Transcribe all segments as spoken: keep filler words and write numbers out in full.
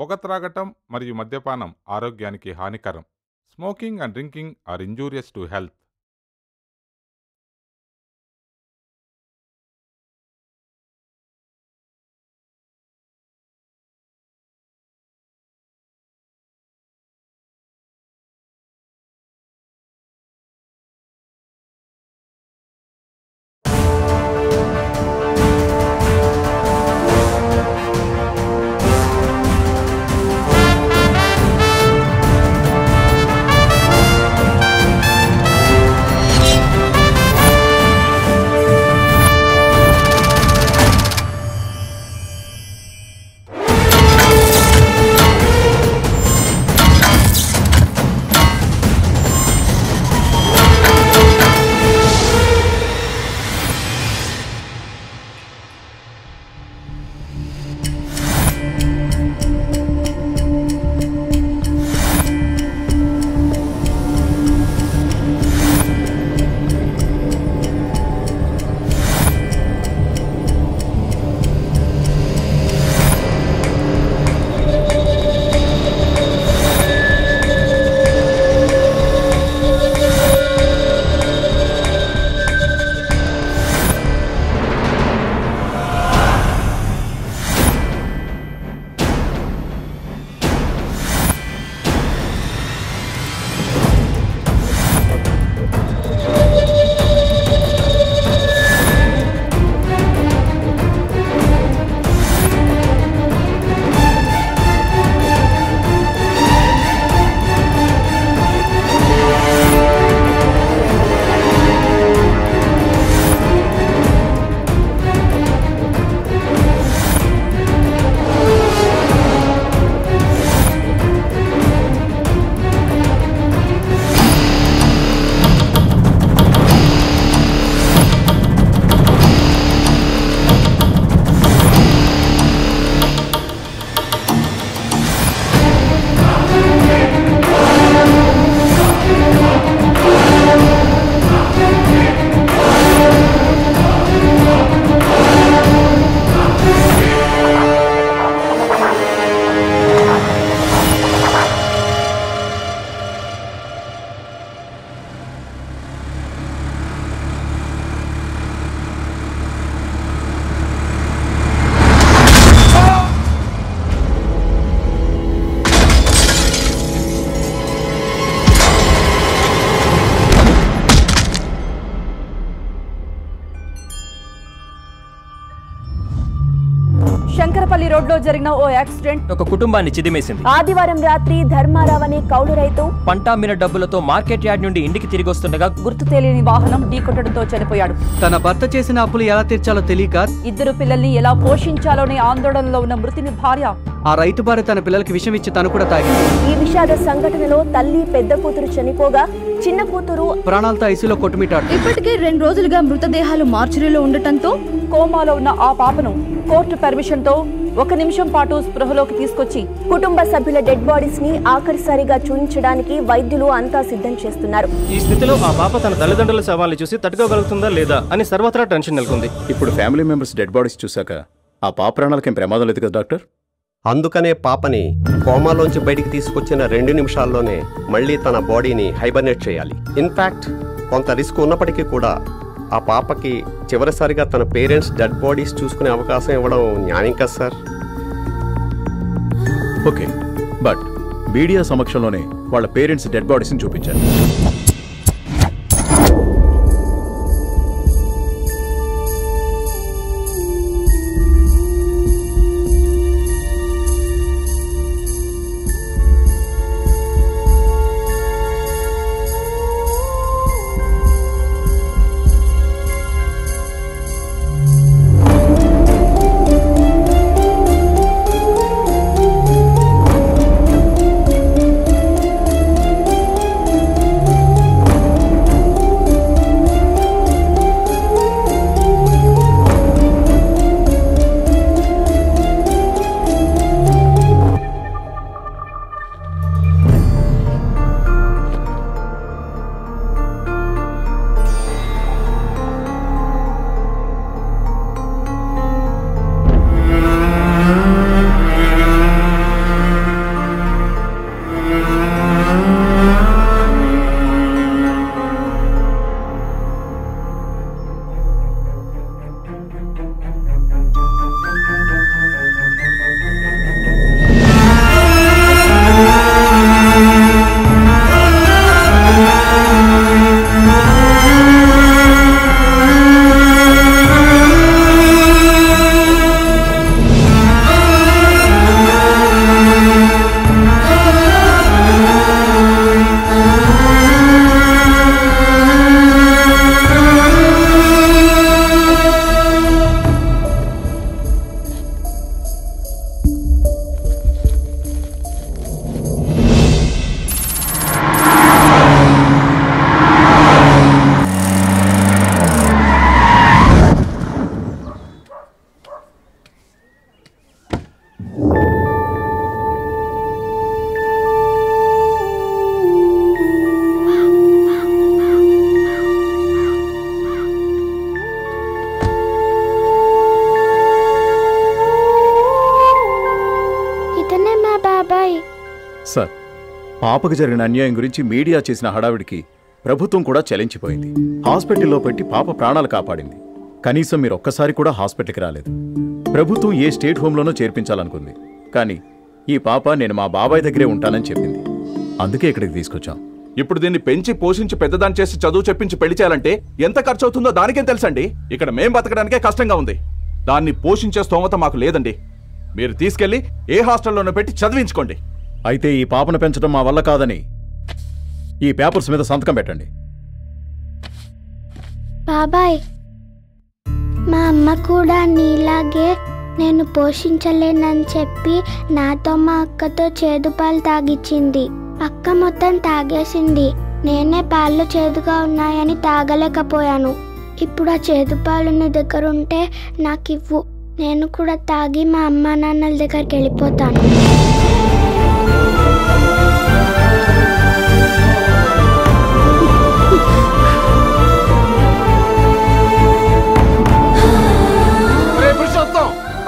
పొగ త్రాగటం మరియు మద్యపానం ఆరోగ్యానికి హానికరం. Smoking and drinking are injurious to health. Shankarpally రోడ్లో జరిగిన ఓ యాక్సిడెంట్ ఒక కుటుంబాన్ని చిదిమేసింది. ఆదివారం రాత్రి ధర్మారావు అనే కౌలు రైతు పంటామిన డబ్బులతో మార్కెట్ యార్డ్ నుండి ఇంటికి తిరిగి వస్తుండగా గుర్తు తెలియని వాహనం ఢీకొట్టడంతో చనిపోయాడు. తన భర్త చేసిన అప్పులు ఎలా తీర్చాలో తెలియక ఇద్దరు పిల్లల్ని ఎలా పోషించాలోనే ఆందోళనలో ఉన్న మృతుని భార్య ఆ రైతు భార్య తన పిల్లలకి విషం ఇచ్చి తను కూడా తాగింది. ఈ విషాద సంఘటనలో తల్లి పెద్ద కూతురు చనిపోగా చిన్న కూతురు ప్రాణాలతో ఐసీలో కొట్టుమిట్టాడు. ఇప్పటికే రెండు రోజులుగా మృతదేహాలు మార్చురీలో ఉండటంతో కోమాలో ఉన్న ఆ పాపను కోర్టు పర్మిషన్ తో ఒక నిమిషం పాటు స్పృహలోకి తీసుకొచ్చి కుటుంబ సభ్యుల డెడ్ బాడీస్ ని ఆఖరిసారిగా చూపించడానికి వైద్యులు అంతా సిద్ధం చేస్తున్నారు. ఈ స్థితిలో ఆ పాప తన తల్లిదండ్రుల సవాల్ని చూసి తట్టుకోగలుగుతుందా లేదా అని సర్వత్రా టెన్షన్ నెలకొంది. ఇప్పుడు ఫ్యామిలీ మెంబర్స్ డెడ్ బాడీస్ చూశాక ఆ పాప ప్రాణాలకేం ప్రమాదం లేదు కదా డాక్టర్? అందుకనే పాపని కోమాలోంచి బయటికి తీసుకొచ్చిన రెండు నిమిషాల్లోనే మళ్ళీ తన బాడీని హైబర్నేట్ చేయాలి. ఇన్ఫ్యాక్ట్ కొంత రిస్క్ ఉన్నప్పటికీ కూడా ఆ పాపకి చివరిసారిగా తన పేరెంట్స్ డెడ్ బాడీస్ చూసుకునే అవకాశం ఇవ్వడం న్యాయం కదా సార్? ఓకే, బట్ మీడియా సమక్షంలోనే వాళ్ళ పేరెంట్స్ డెడ్ బాడీస్ని చూపించారు. పాపకు జరిగిన అన్యాయం గురించి మీడియా చేసిన హడావిడికి ప్రభుత్వం కూడా చలించిపోయింది. హాస్పిటల్లో పెట్టి పాప ప్రాణాలు కాపాడింది. కనీసం మీరు ఒక్కసారి కూడా హాస్పిటల్కి రాలేదు. ప్రభుత్వం ఏ స్టేట్ హోమ్లోనో చేర్పించాలనుకుంది, కానీ ఈ పాప నేను మా బాబాయ్ దగ్గరే ఉంటానని చెప్పింది. అందుకే ఇక్కడికి తీసుకొచ్చాం. ఇప్పుడు దీన్ని పెంచి పోషించి పెద్దదాన్ని చేసి చదువు చెప్పించి పెళ్లి చేయాలంటే ఎంత ఖర్చు అవుతుందో దానికేం తెలుసండి. ఇక్కడ మేం బతకడానికే కష్టంగా ఉంది. దాన్ని పోషించే స్తోమత మాకు లేదండి. మీరు తీసుకెళ్లి ఏ హాస్టల్లోనో పెట్టి చదివించుకోండి. అయితే ఈ పాపను పెంచడం మా వల్ల కాదని ఈ పేపర్స్ మీద సంతకం పెట్టండి. బాబాయ్, మా అమ్మ కూడా నీలాగే నేను పోషించలేనని చెప్పి నాతో మా అక్కతో చేదు పాలు తాగిచ్చింది. అక్క మొత్తం తాగేసింది. నేనే పాలు చేదుగా ఉన్నాయని తాగలేకపోయాను. ఇప్పుడు ఆ చేదు పాలు నీ దగ్గర ఉంటే నాకు ఇవ్వు. నేను కూడా తాగి మా అమ్మా నాన్నల దగ్గరికి వెళ్ళిపోతాను.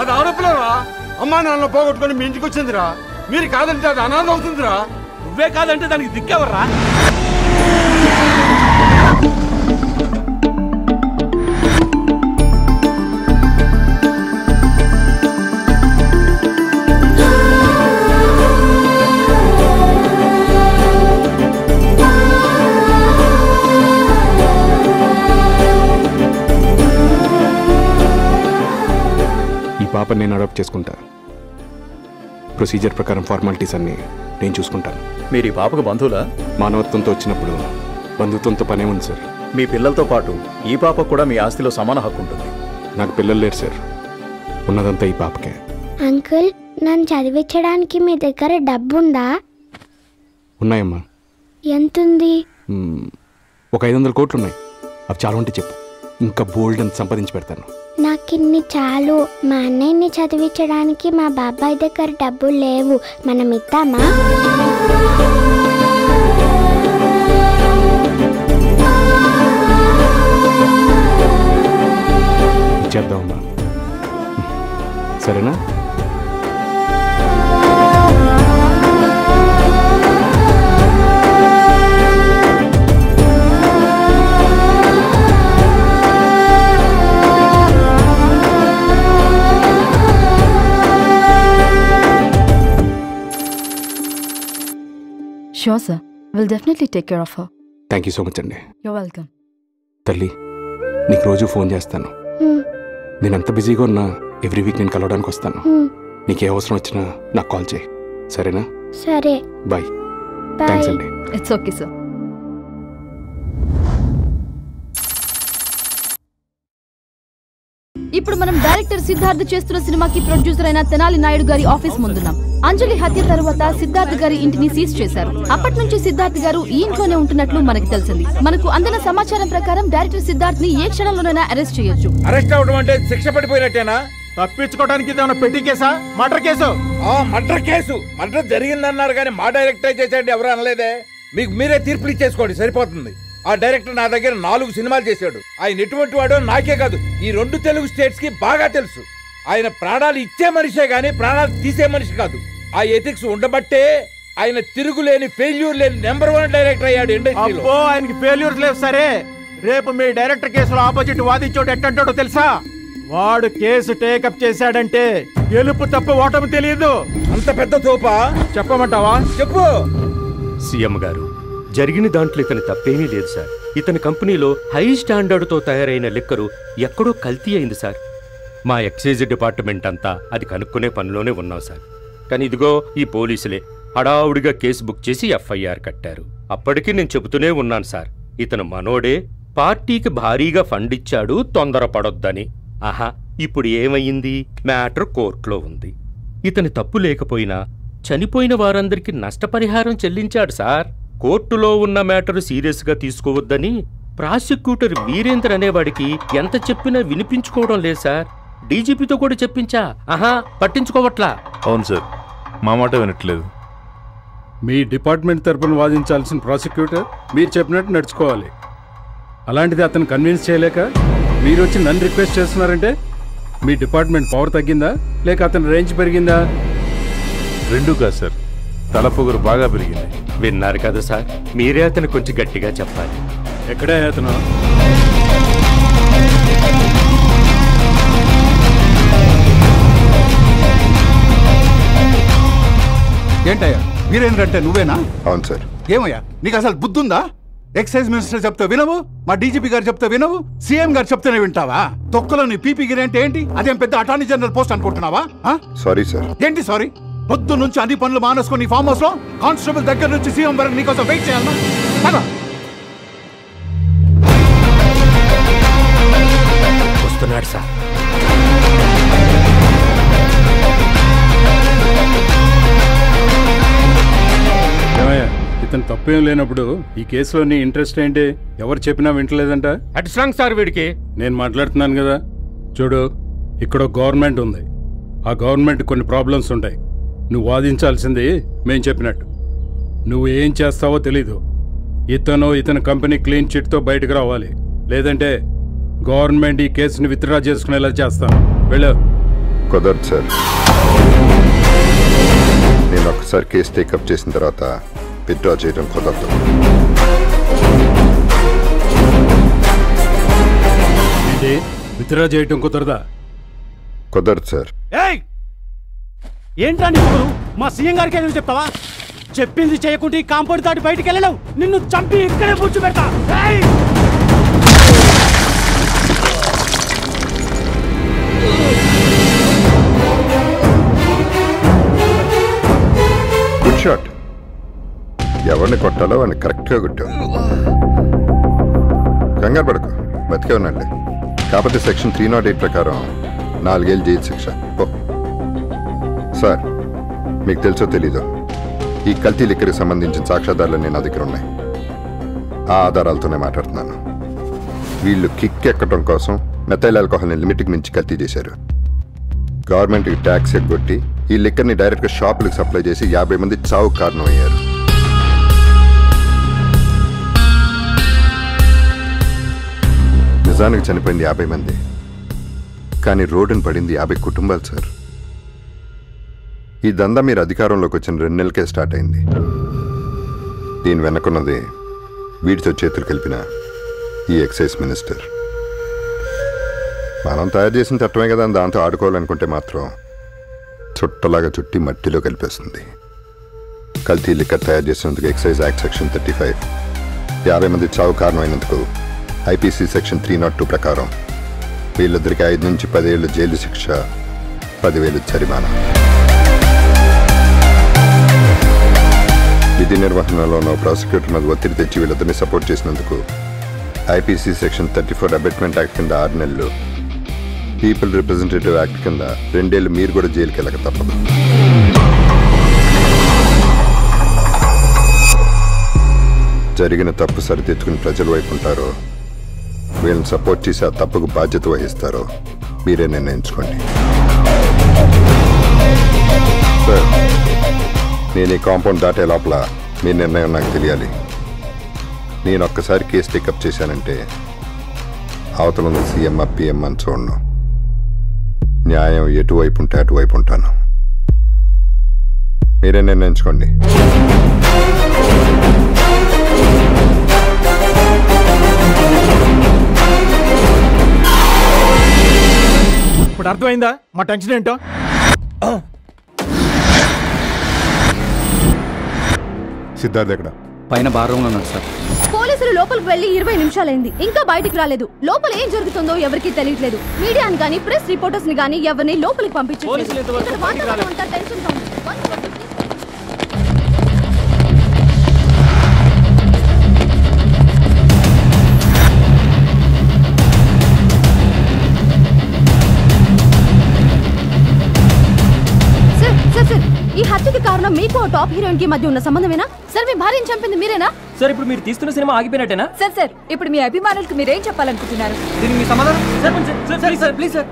అది ఆడపిల్లరా, అమ్మా నాన్న పోగొట్టుకుని మీ ఇంటికి వచ్చిందిరా. మీరు కాదంటే అది అనాథ అవుతుందిరా. నువ్వే కాదంటే దానికి దిక్కెవర్రా? పాపను నేను అడాప్ట్ చేసుకుంటా. ప్రొసీజర్ ప్రకారం ఫార్మాలిటీస్ అన్నీ నేను చూసుకుంటాను. మీరు ఈ పాపకు బంధువులా? మానవత్వంతో వచ్చినప్పుడు బంధుత్వంతో పనే ఉంది సార్. మీ పిల్లలతో పాటు ఈ పాప కూడా మీ ఆస్తిలో సమాన హక్కు ఉంటుంది. నాకు పిల్లలు లేరు సార్, ఉన్నదంతా ఈ పాపకే. అంకుల్, నన్ను చదివించడానికి మీ దగ్గర డబ్బు ఉందా? ఉన్నాయమ్మా. ఎంతుంది? ఒక ఐదు వందల కోట్లు ఉన్నాయి. అవి చాలా ఉంటే చెప్పు, ఇంకా బోల్డ్ అంత సంపాదించి పెడతాను. నాకిన్ని చాలు. మా అన్నయ్యని చదివించడానికి మా బాబాయ్ దగ్గర డబ్బులు లేవు. మనం ఇద్దామా? ఇచ్చేద్దామమ్మా, సరేనా? Sure sir, we'll definitely take care of her. Thank you so much అండి. You're welcome. తల్లి, నీకు రోజు ఫోన్ చేస్తాను. నేను ఎంత బిజీగా ఉన్నా ఎవ్రీ వీక్ నేను కలవడానికి వస్తాను. నీకు ఏ అవసరం వచ్చినా నాకు కాల్ చేయి, సరేనా? సరే, బాయ్. థ్యాంక్స్ అండి. It's okay sir. ఇప్పుడు మనం డైరెక్టర్ సిద్ధార్థ్ చేస్తున్న సినిమాకి ప్రొడ్యూసర్ అయిన తెనాలి నాయుడు గారి ఆఫీస్ ముందున్నాం. అంజలి హత్య తర్వాత సిద్ధార్థ్ గారి ఇంటిని సీజ్ చేశారు. అప్పటి నుంచి సిద్ధార్థ్ గారు ఈ ఇంట్లోనే ఉంటున్నట్లు మనకు తెలిసింది. మనకు అందిన సమాచారం ప్రకారం డైరెక్టర్ సిద్ధార్థ్ ని ఏ క్షణంలోనైనా అరెస్ట్ చేయొచ్చు. అరెస్ట్ అవడం అంటే శిక్ష పడిపోయినట్టేనా? తప్పించుకోవడానికి ఏదైనా పెట్టి కేసా? Murder case? ఆ మర్డర్ కేసు. మర్డర్ జరిగిందన్నారు కానీ మా డైరెక్టర్ చేసేది ఎవరు అనలేదే. మీకు మీరే తీర్పులు ఇచ్చేసుకోండి, సరిపోతుంది. ఆ డైరెక్టర్ నా దగ్గర నాలుగు సినిమాలు చేశాడు. ఆయన ఎటువంటి వాడో నాకే కాదు ఈ రెండు తెలుగు స్టేట్స్ కి బాగా తెలుసు. ఆయన ప్రాణాలు ఇచ్చే మనిషే గాని ప్రాణాలు తీసే మనిషి కాదు. ఆ ఎథిక్స్ ఉండబట్టే ఆయన తిరుగులేని ఫెయిల్యూర్ లేని నెంబర్ వన్ డైరెక్టర్ అయ్యాడు ఇండస్ట్రీలో. అబ్బో, ఆయనకి ఫెయిల్యూర్స్ లేవు. సరే, రేపు మీ డైరెక్టర్ కేసులో ఆపోజిట్ వాదించోడు ఎట్టంటాడో తెలుసా? వాడు కేసు టేకప్ చేశాడంటే గెలుపు తప్ప ఓటమి తెలియదు. అంత పెద్ద తోపా? చెప్పమంటావా? చెప్పు. సీఎం గారు, జరిగిన దాంట్లో ఇతని తప్పేమీ లేదు సార్. ఇతని కంపెనీలో హై స్టాండర్డ్తో తయారైన లిక్కరు ఎక్కడో కల్తీ అయింది సార్. మా ఎక్సైజ్ డిపార్ట్మెంట్ అంతా అది కనుక్కునే పనిలోనే ఉన్నాం సార్. కానీ ఇదిగో ఈ పోలీసులే హడావుడిగా కేసు బుక్ చేసి ఎఫ్ఐఆర్ కట్టారు. అప్పటికీ నేను చెబుతూనే ఉన్నాను సార్, ఇతను మనోడే, పార్టీకి భారీగా ఫండ్ ఇచ్చాడు తొందరపడొద్దని. ఆహా, ఇప్పుడు ఏమయ్యింది? మ్యాటర్ కోర్టులో ఉంది. ఇతని తప్పు లేకపోయినా చనిపోయిన వారందరికీ నష్టపరిహారం చెల్లించాడు సార్. కోర్టులో ఉన్న మ్యాటర్ సీరియస్గా తీసుకోవద్దని ప్రాసిక్యూటర్ వీరేంద్ర అనేవాడికి ఎంత చెప్పినా వినిపించుకోవడం లేదు సార్. డీజీపీతో కూడా చెప్పించా, ఆహా పట్టించుకోవట్లా. అవును సార్, మా మాట వినట్లేదు. మీ డిపార్ట్మెంట్ తరఫున వాదించాల్సిన ప్రాసిక్యూటర్ మీరు చెప్పినట్టు నడుచుకోవాలి. అలాంటిది అతను కన్విన్స్ చేయలేక మీరు వచ్చి నన్ను రిక్వెస్ట్ చేస్తున్నారంటే మీ డిపార్ట్మెంట్ పవర్ తగ్గిందా లేక అతని రేంజ్ పెరిగిందా? రెండూ కాదు సార్. తలపొగురు బాగా పెరిగింది. విన్నారు కదా సార్, మీరే అతను కొంచెం గట్టిగా చెప్పాలి. ఎక్కడే అతను? ఏంటయ్యా వీరేంద్ర అంటే నువ్వేనా? అవును సార్. ఏమయ్యా నీకు అసలు బుద్ధుందా? ఎక్సైజ్ మినిస్టర్ చెప్తే వినవు, మా డీజీపీ గారు చెప్తే వినవు, సీఎం గారు చెప్తేనే వింటావా? తొక్కలో నీ పీపీ గిరి అంటే ఏంటి? అదేం పెద్ద అటార్నీ జనరల్ పోస్ట్ అనుకుంటున్నావా? Sorry sir. ఏంటి సారీ? పొద్దు నుంచి అన్ని పనులు మానేసుకుని ఫామ్ హౌస్ లో కానిస్టేబుల్ దగ్గర నుంచి సీఎం వరకు నీకోసం వెయిట్ చేయాలన్నా? వస్తున్నాడు సార్. ఇతను తప్పేం లేనప్పుడు ఈ కేసులో నీ ఇంట్రెస్ట్ ఏంటి? ఎవరు చెప్పినా వింటలేదంట. అటు సాంగ్ సార్ వీడికి. నేను మాట్లాడుతున్నాను కదా, చూడు ఇక్కడ గవర్నమెంట్ ఉంది, ఆ గవర్నమెంట్ కొన్ని ప్రాబ్లమ్స్ ఉంటాయి. నువ్వు వాదించాల్సింది మేము చెప్పినట్టు. నువ్వు ఏం చేస్తావో తెలీదు. ఇతను ఇతని కంపెనీ క్లీన్ చిట్తో బయటకు రావాలి, లేదంటే గవర్నమెంట్ ఈ కేసుని విత్డ్రా చేసుకునేలా చేస్తాను. వెళ్ళు. కుదరదు సార్. నేను ఒకసారి కేసు టేకప్ చేసిన తర్వాత విత్డ్రా చేయడం కుదరదు. ఏంటి విత్డ్రా చేయటం కుదరదా? కుదరదు సార్. ఏంటా నీకు? మా సీఎం గారికి ఏదో చెప్తావా? చెప్పింది చేయకుంటే కాంపౌండ్ దాటి బయటికి వెళ్ళలేవు. నిన్ను చంపి ఇక్కడే కూర్చోబెడతా. Good shot. ఎవరిని కొట్టాలో వాడిని కరెక్ట్గా కొట్టావు. కంగారు పడకు, బతికే ఉన్నాండి. కాకపోతే సెక్షన్ త్రీ నాట్ ఎయిట్ ప్రకారం నాలుగేళ్ళు జైలు శిక్ష. సార్ మీకు తెలుసో తెలీదో ఈ కల్తీ లిక్కరికి సంబంధించిన సాక్ష్యాధారాలన్నీ నా దగ్గర ఉన్నాయి. ఆ ఆధారాలతోనే మాట్లాడుతున్నాను. వీళ్ళు కిక్ ఎక్కడం కోసం మెథైల్ ఆల్కహాల్ని లిమిట్కి మించి కల్తీ చేశారు. గవర్నమెంట్కి ట్యాక్స్ ఎగ్గొట్టి ఈ లిక్కర్ని డైరెక్ట్గా షాపులకు సప్లై చేసి యాభై మంది చావు కారణమయ్యారు. నిజానికి చనిపోయింది యాభై మంది, కానీ రోడ్డును పడింది యాభై కుటుంబాలు సార్. ఈ దందా మీరు అధికారంలోకి వచ్చిన రెండు నెలలకే స్టార్ట్ అయింది. దీని వెనకున్నది వీటితో చేతులు కలిపిన ఈ ఎక్సైజ్ మినిస్టర్. మనం తయారు చేసిన చట్టమే కదా, దాంతో ఆడుకోవాలనుకుంటే మాత్రం చుట్టలాగా చుట్టి మట్టిలో కలిపేస్తుంది. కల్తీ లిక్కర్ తయారు చేసినందుకు excise act section thirty five యాభై మంది చావు కారణమైనందుకు IPC section three not two ప్రకారం వీళ్ళిద్దరికి ఐదు నుంచి పదేళ్ళు జైలు శిక్ష, పదివేలు జరిమానా. విధి నిర్వహణలో ఉన్న ప్రాసిక్యూటర్ మీద ఒత్తిడి తెచ్చి వీళ్ళిద్దరిని సపోర్ట్ చేసినందుకు IPC section thirty four abetment act కింద ఆరు నెలలు, పీపుల్ రిప్రజెంటేటివ్ యాక్ట్ కింద రెండేళ్ళు మీరు కూడా జైలుకి వెళ్ళక తప్పదు. జరిగిన తప్పు సరిదిద్దుకుని ప్రజల వైపు ఉంటారో, వీళ్ళని సపోర్ట్ చేసి ఆ తప్పుకు బాధ్యత వహిస్తారో మీరే నిర్ణయించుకోండి. నేను ఈ కాంపౌండ్ దాటే లోపల మీ నిర్ణయం నాకు తెలియాలి. నేను ఒక్కసారి కేసు టేకప్ చేశానంటే అవతల ఉన్న సీఎం పిఎం అని చూడను. న్యాయం ఎటువైపు ఉంటే అటువైపు ఉంటాను. మీరే నిర్ణయించుకోండి. ఇప్పుడు అర్థమైందా మా టెన్షన్ ఏంటో? సిద్ధార్థ్ ఎక్కడ? పైన బార్ రూమ్ లో ఉన్నాడు సార్. పోలీసులు లోపలికి వెళ్ళి ఇరవై నిమిషాలైంది, ఇంకా బయటికి రాలేదు. లోపల ఏం జరుగుతుందో ఎవరికి తెలియట్లేదు. మీడియాని గానీ ప్రెస్ రిపోర్టర్స్ ని గానీ ఎవరిని లోపలికి పంపించారు. ఈ హత్యకి కారణం మీకు టాప్ హీరోయిన్ కి మధ్య ఉన్న సంబంధమేనా సార్? మీ భార్యని చంపింది మీరేనా సార్? ఇప్పుడు మీరు తీస్తున్న సినిమా ఆగిపోయినట్టేనా సార్? సార్ ఇప్పుడు మీ అభిమానులకు మీరేం చెప్పాలనుకుంటున్నారు? దీనికి మీ సమాధానం సార్. Sir please sir.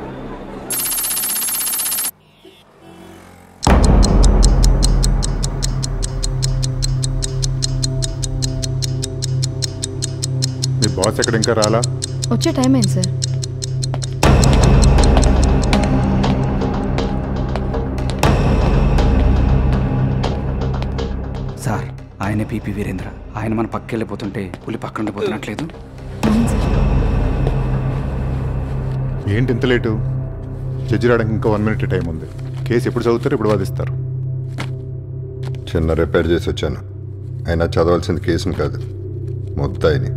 మీ బాస్ ఎక్కడ? ఇంకా రాలా? వచ్చే టైం అయింది సార్. ఆయనే పీపీ వీరేంద్ర. ఆయన మన పక్కకెళ్ళిపోతుంటే పులి పక్కన ఉండిపోతున్నట్లేదు. ఏంటి ఇంత లేటు? జడ్జి రావడానికి ఇంకా వన్ మినిట్ టైం ఉంది. కేసు ఎప్పుడు చదువుతారు, ఎప్పుడు వాదిస్తారు? చిన్న రిపేర్ చేసి వచ్చాను. అయినా చదవాల్సింది కేసును కాదు, ముద్దాయిని.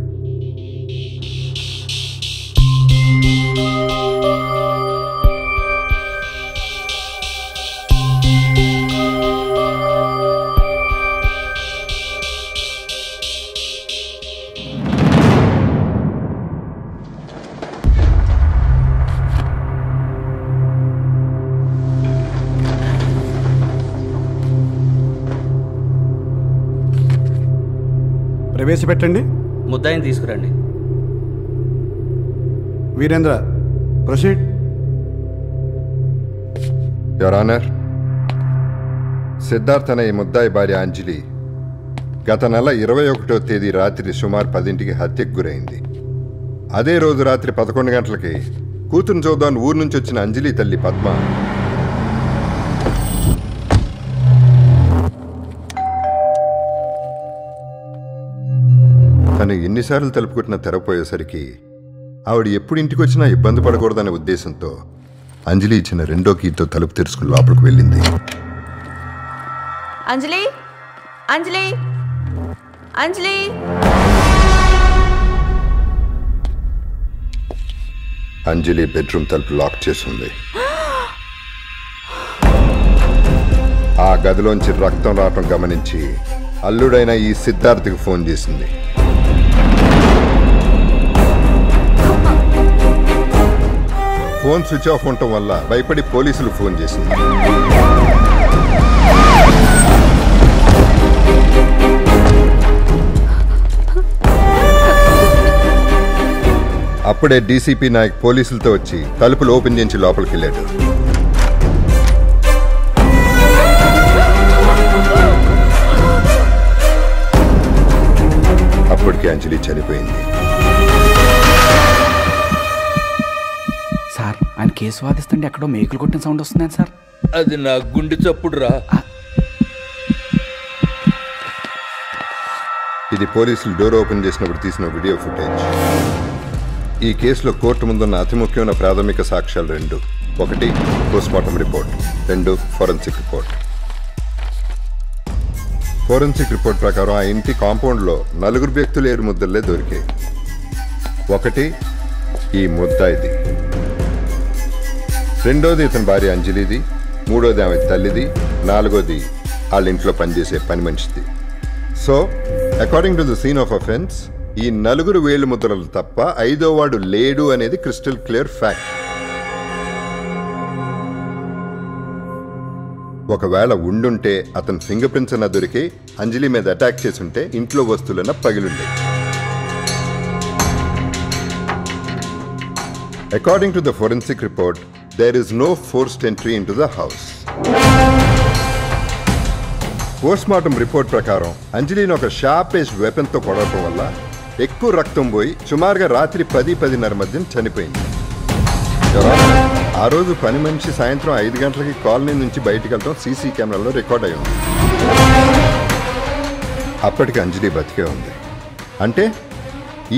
ప్రవేశపెట్టండి. ముద్దాయిని తీసుకురండి. Virendra proceed. Your honour, Siddharth అనే ఈ ముద్దాయి భార్య అంజలి గత నెల ఇరవై ఒకటో తేదీ రాత్రి సుమారు పదింటికి హత్యకు గురైంది. అదే రోజు రాత్రి పదకొండు గంటలకి కూతురుని చూద్దామని ఊరు నుంచి వచ్చిన అంజలి తల్లి పద్మ తను ఎన్నిసార్లు తలుపు కొట్టినా తెరపోయేసరికి ఆవిడ ఎప్పుడు ఇంటికి వచ్చినా ఇబ్బంది పడకూడదనే ఉద్దేశంతో అంజలి ఇచ్చిన రెండో కీతో తలుపు తెరుచుకుని లోపలికి వెళ్ళింది. అంజలి అంజలి అంజలి అంజలి బెడ్రూమ్ తలుపు లాక్ చేసింది. ఆ గదిలోంచి రక్తం రావటం గమనించి అల్లుడైన ఈ సిద్ధార్థకి ఫోన్ చేసింది. ఫోన్ స్విచ్ ఆఫ్ ఉండటం వల్ల భయపడి పోలీసులు ఫోన్ చేసింది. అప్పుడే డీసీపీ నాయక్ పోలీసులతో వచ్చి తలుపులు ఓపెన్ చేసి లోపలికి వెళ్ళాడు. అప్పటికి అంజలి చనిపోయింది. సార్, ఆయన కేసు వాదిస్తుంటే ఎక్కడో మేకులు కొట్టిన సౌండ్ వస్తుందని సార్. అది నా గుండె చప్పుడు రా. ఇది పోలీసులు డోర్ ఓపెన్ చేసినప్పుడు తీసిన వీడియో ఫుటేజ్. ఈ కేసులో కోర్టు ముందున్న అతి ముఖ్యమైన ప్రాథమిక సాక్ష్యాలు రెండు. ఒకటి పోస్ట్మార్టం రిపోర్ట్, రెండు ఫోరెన్సిక్ రిపోర్ట్. ఫోరెన్సిక్ రిపోర్ట్ ప్రకారం ఆ ఇంటి కాంపౌండ్లో నలుగురు వ్యక్తులు ఏడు ముద్దలే దొరికాయి. ఒకటి ఈ ముద్దాయిది, రెండోది ఇతని భార్య అంజలిది, మూడోది ఆమె తల్లిది, నాలుగోది వాళ్ళ ఇంట్లో పనిచేసే పని మనిషిది. So according to the scene of offence ఈ నలుగురు వేలు ముద్రలు తప్ప ఐదో వాడు లేడు అనేది క్రిస్టల్ క్లియర్ ఫ్యాక్ట్. ఒకవేళ ఉండుంటే అతని ఫింగర్ ప్రింట్స్ అన్న దొరికి అంజలి మీద అటాక్ చేసుంటే ఇంట్లో వస్తువులన్నా పగిలుండే. According to the forensic report there is no forced entry into the house. Postmortem report ప్రకారం అంజలిని ఒక షార్ప్ ఏజ్ వెపన్తో కొడవటం వల్ల ఎక్కువ రక్తం పోయి సుమారుగా రాత్రి పది పదిన్నర మధ్య చనిపోయింది. ఆ రోజు పని మనిషి సాయంత్రం ఐదు గంటలకి కాలనీ నుంచి బయటకు వెళ్ళడం సీసీ కెమెరాలో రికార్డ్ అయి ఉంది. అప్పటికి అంజలి బతికే ఉంది. అంటే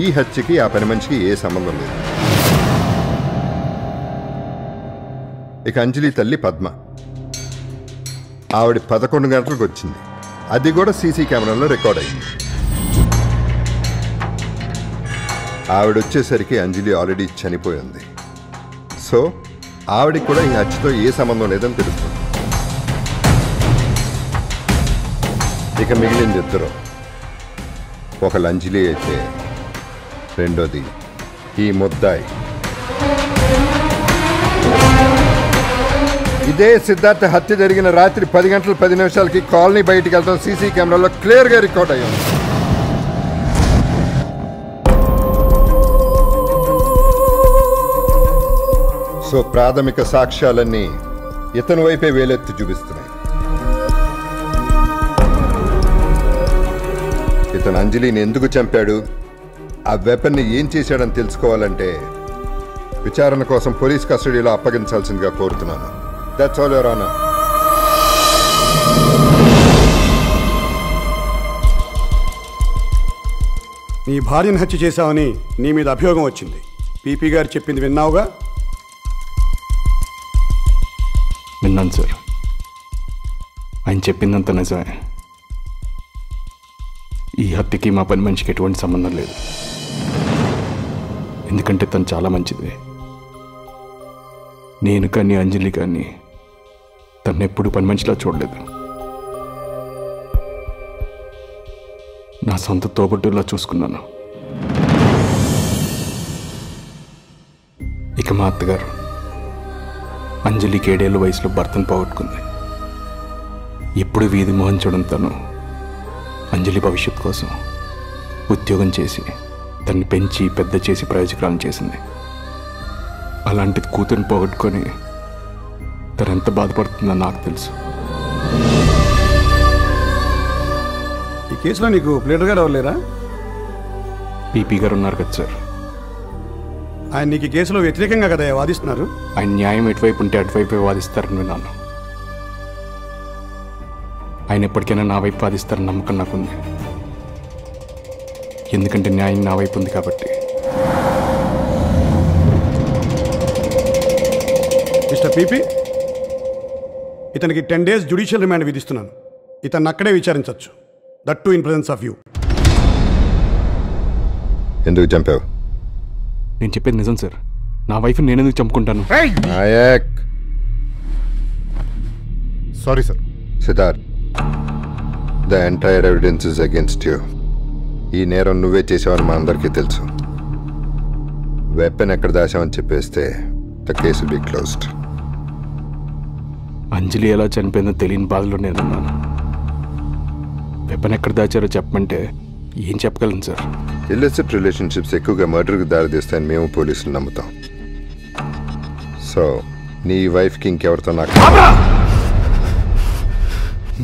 ఈ హత్యకి ఆ పని మనిషికి ఏ సంబంధం లేదు. ఇక అంజలి తల్లి పద్మ, ఆవిడ పదకొండు గంటలకు వచ్చింది. అది కూడా సీసీ కెమెరాలో రికార్డ్ అయింది. ఆవిడ వచ్చేసరికి అంజలి ఆల్రెడీ చనిపోయింది. సో ఆవిడకి కూడా ఈ హత్యతో ఏ సంబంధం లేదని తెలుస్తుంది. ఇక మిగిలింది ఇద్దరు, ఒకళ్ళు అంజలి అయితే రెండోది ఈ ముద్దాయి. ఇదే సిద్ధార్థ హత్య జరిగిన రాత్రి పది గంటల పది నిమిషాలకి కాలనీ బయటికి వెళ్తాం సీసీ కెమెరాలో క్లియర్గా రికార్డ్ అయ్యింది. సో ప్రాథమిక సాక్ష్యాలన్నీ ఇతని వైపే వేలెత్తి చూపిస్తున్నాయి. ఇతను అంజలిని ఎందుకు చంపాడు, ఆ వెపన్ని ఏం చేశాడని తెలుసుకోవాలంటే విచారణ కోసం పోలీస్ కస్టడీలో అప్పగించాల్సిందిగా కోరుతున్నాను. That's all, Your Honor. నీ భార్యను హత్య చేశావని నీ మీద అభియోగం వచ్చింది. పీపీ గారు చెప్పింది విన్నావుగా? విన్నాను సార్. ఆయన చెప్పిందంత నిజమే. ఈ హత్యకి మా పని మనిషికి ఎటువంటి సంబంధం లేదు. ఎందుకంటే తను చాలా మంచిది. నేను కానీ అంజలి కానీ తను ఎప్పుడు పని మనిషిలా చూడలేదు. నా సొంత తోబుట్టులా చూసుకున్నాను. ఇక మా అత్తగారు అంజలికి ఏడేళ్ళ వయసులో భర్తను పోగొట్టుకుంది. ఇప్పుడు వీధి మోహన్ చూడడం తను అంజలి భవిష్యత్తు కోసం ఉద్యోగం చేసి తనని పెంచి పెద్ద చేసి ప్రయోజకురాలను చేసింది. అలాంటిది కూతురుని పోగొట్టుకొని తను ఎంత బాధపడుతుందో నాకు తెలుసు. ఈ కేసులో నీకు ప్లేడర్ గారు అవ్వలేరా? పీపీ గారు ఉన్నారు కదా సార్. ఆయన నీకు ఈ కేసులో వ్యతిరేకంగా కదా వాదిస్తున్నారు? ఆయన న్యాయం ఎటువైపు ఉంటే అటువైపు వాదిస్తారని విన్నాను. ఆయన ఎప్పటికైనా నా వైపు వాదిస్తారని నమ్మకం నాకుంది. ఎందుకంటే న్యాయం నా వైపు ఉంది కాబట్టి. మిస్టర్ పీపీ, ఇతనికి టెన్ డేస్ జ్యుడిషియల్ రిమాండ్ విధిస్తున్నాను. ఇతన్ని అక్కడే విచారించవచ్చు. That to in presence of you. ఎందుకు చంపావు? నేను చెప్పేది నిజం సార్. నా వైఫ్ నేనెందుకు చంపుకుంటాను? Sorry sir. Siddharth, the entire evidence is against you. ఈ నేరం నువ్వే చేసావని మా అందరికీ తెలుసు. వెపన్ ఎక్కడ దాచావని చెప్పేస్తే the case will be closed. Anjali ఎలా చనిపోయిందో తెలియని బాధలో నేనున్నాను. వెపన్ ఎక్కడ దాచారో చెప్పమంటే ఏం చెప్పగలను సార్? ఇల్లిసిట్ రిలేషన్షిప్స్ ఎక్కువగా మర్డర్కి దారితీస్తాయని మేము పోలీసులు నమ్ముతాం. సో నీ వైఫ్కి ఇంకెవరితో నాకు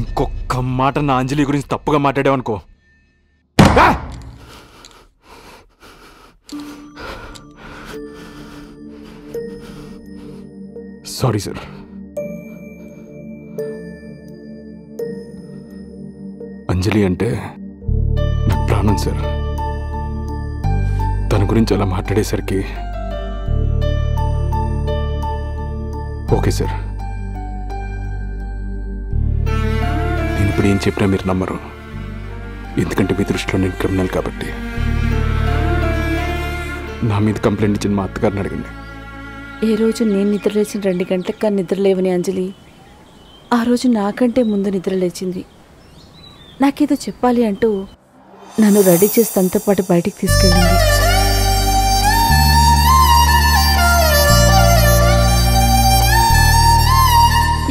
ఇంకొక మాట నా అంజలి గురించి తప్పుగా మాట్లాడేవనుకో, సారీ సార్. అంజలి అంటే నా ప్రాణం సార్. తన గురించి అలా మాట్లాడేసరికి ఓకే సార్, నేను ఇప్పుడు ఏం చెప్పినా మీరు నమ్మరు. ఎందుకంటే మీ దృష్టిలో నేను క్రిమినల్ కాబట్టి. నా మీద కంప్లైంట్ ఇచ్చిన మా అత్తగారిని అడగండి. ఏ రోజు నేను నిద్రలేచిన రెండు గంటలకు కానీ నిద్రలేవని అంజలి ఆ రోజు నాకంటే ముందు నిద్రలేచింది. నాకేదో చెప్పాలి అంటూ నన్ను రెడీ చేసి తనతో పాటు బయటికి తీసుకెళ్ళింది.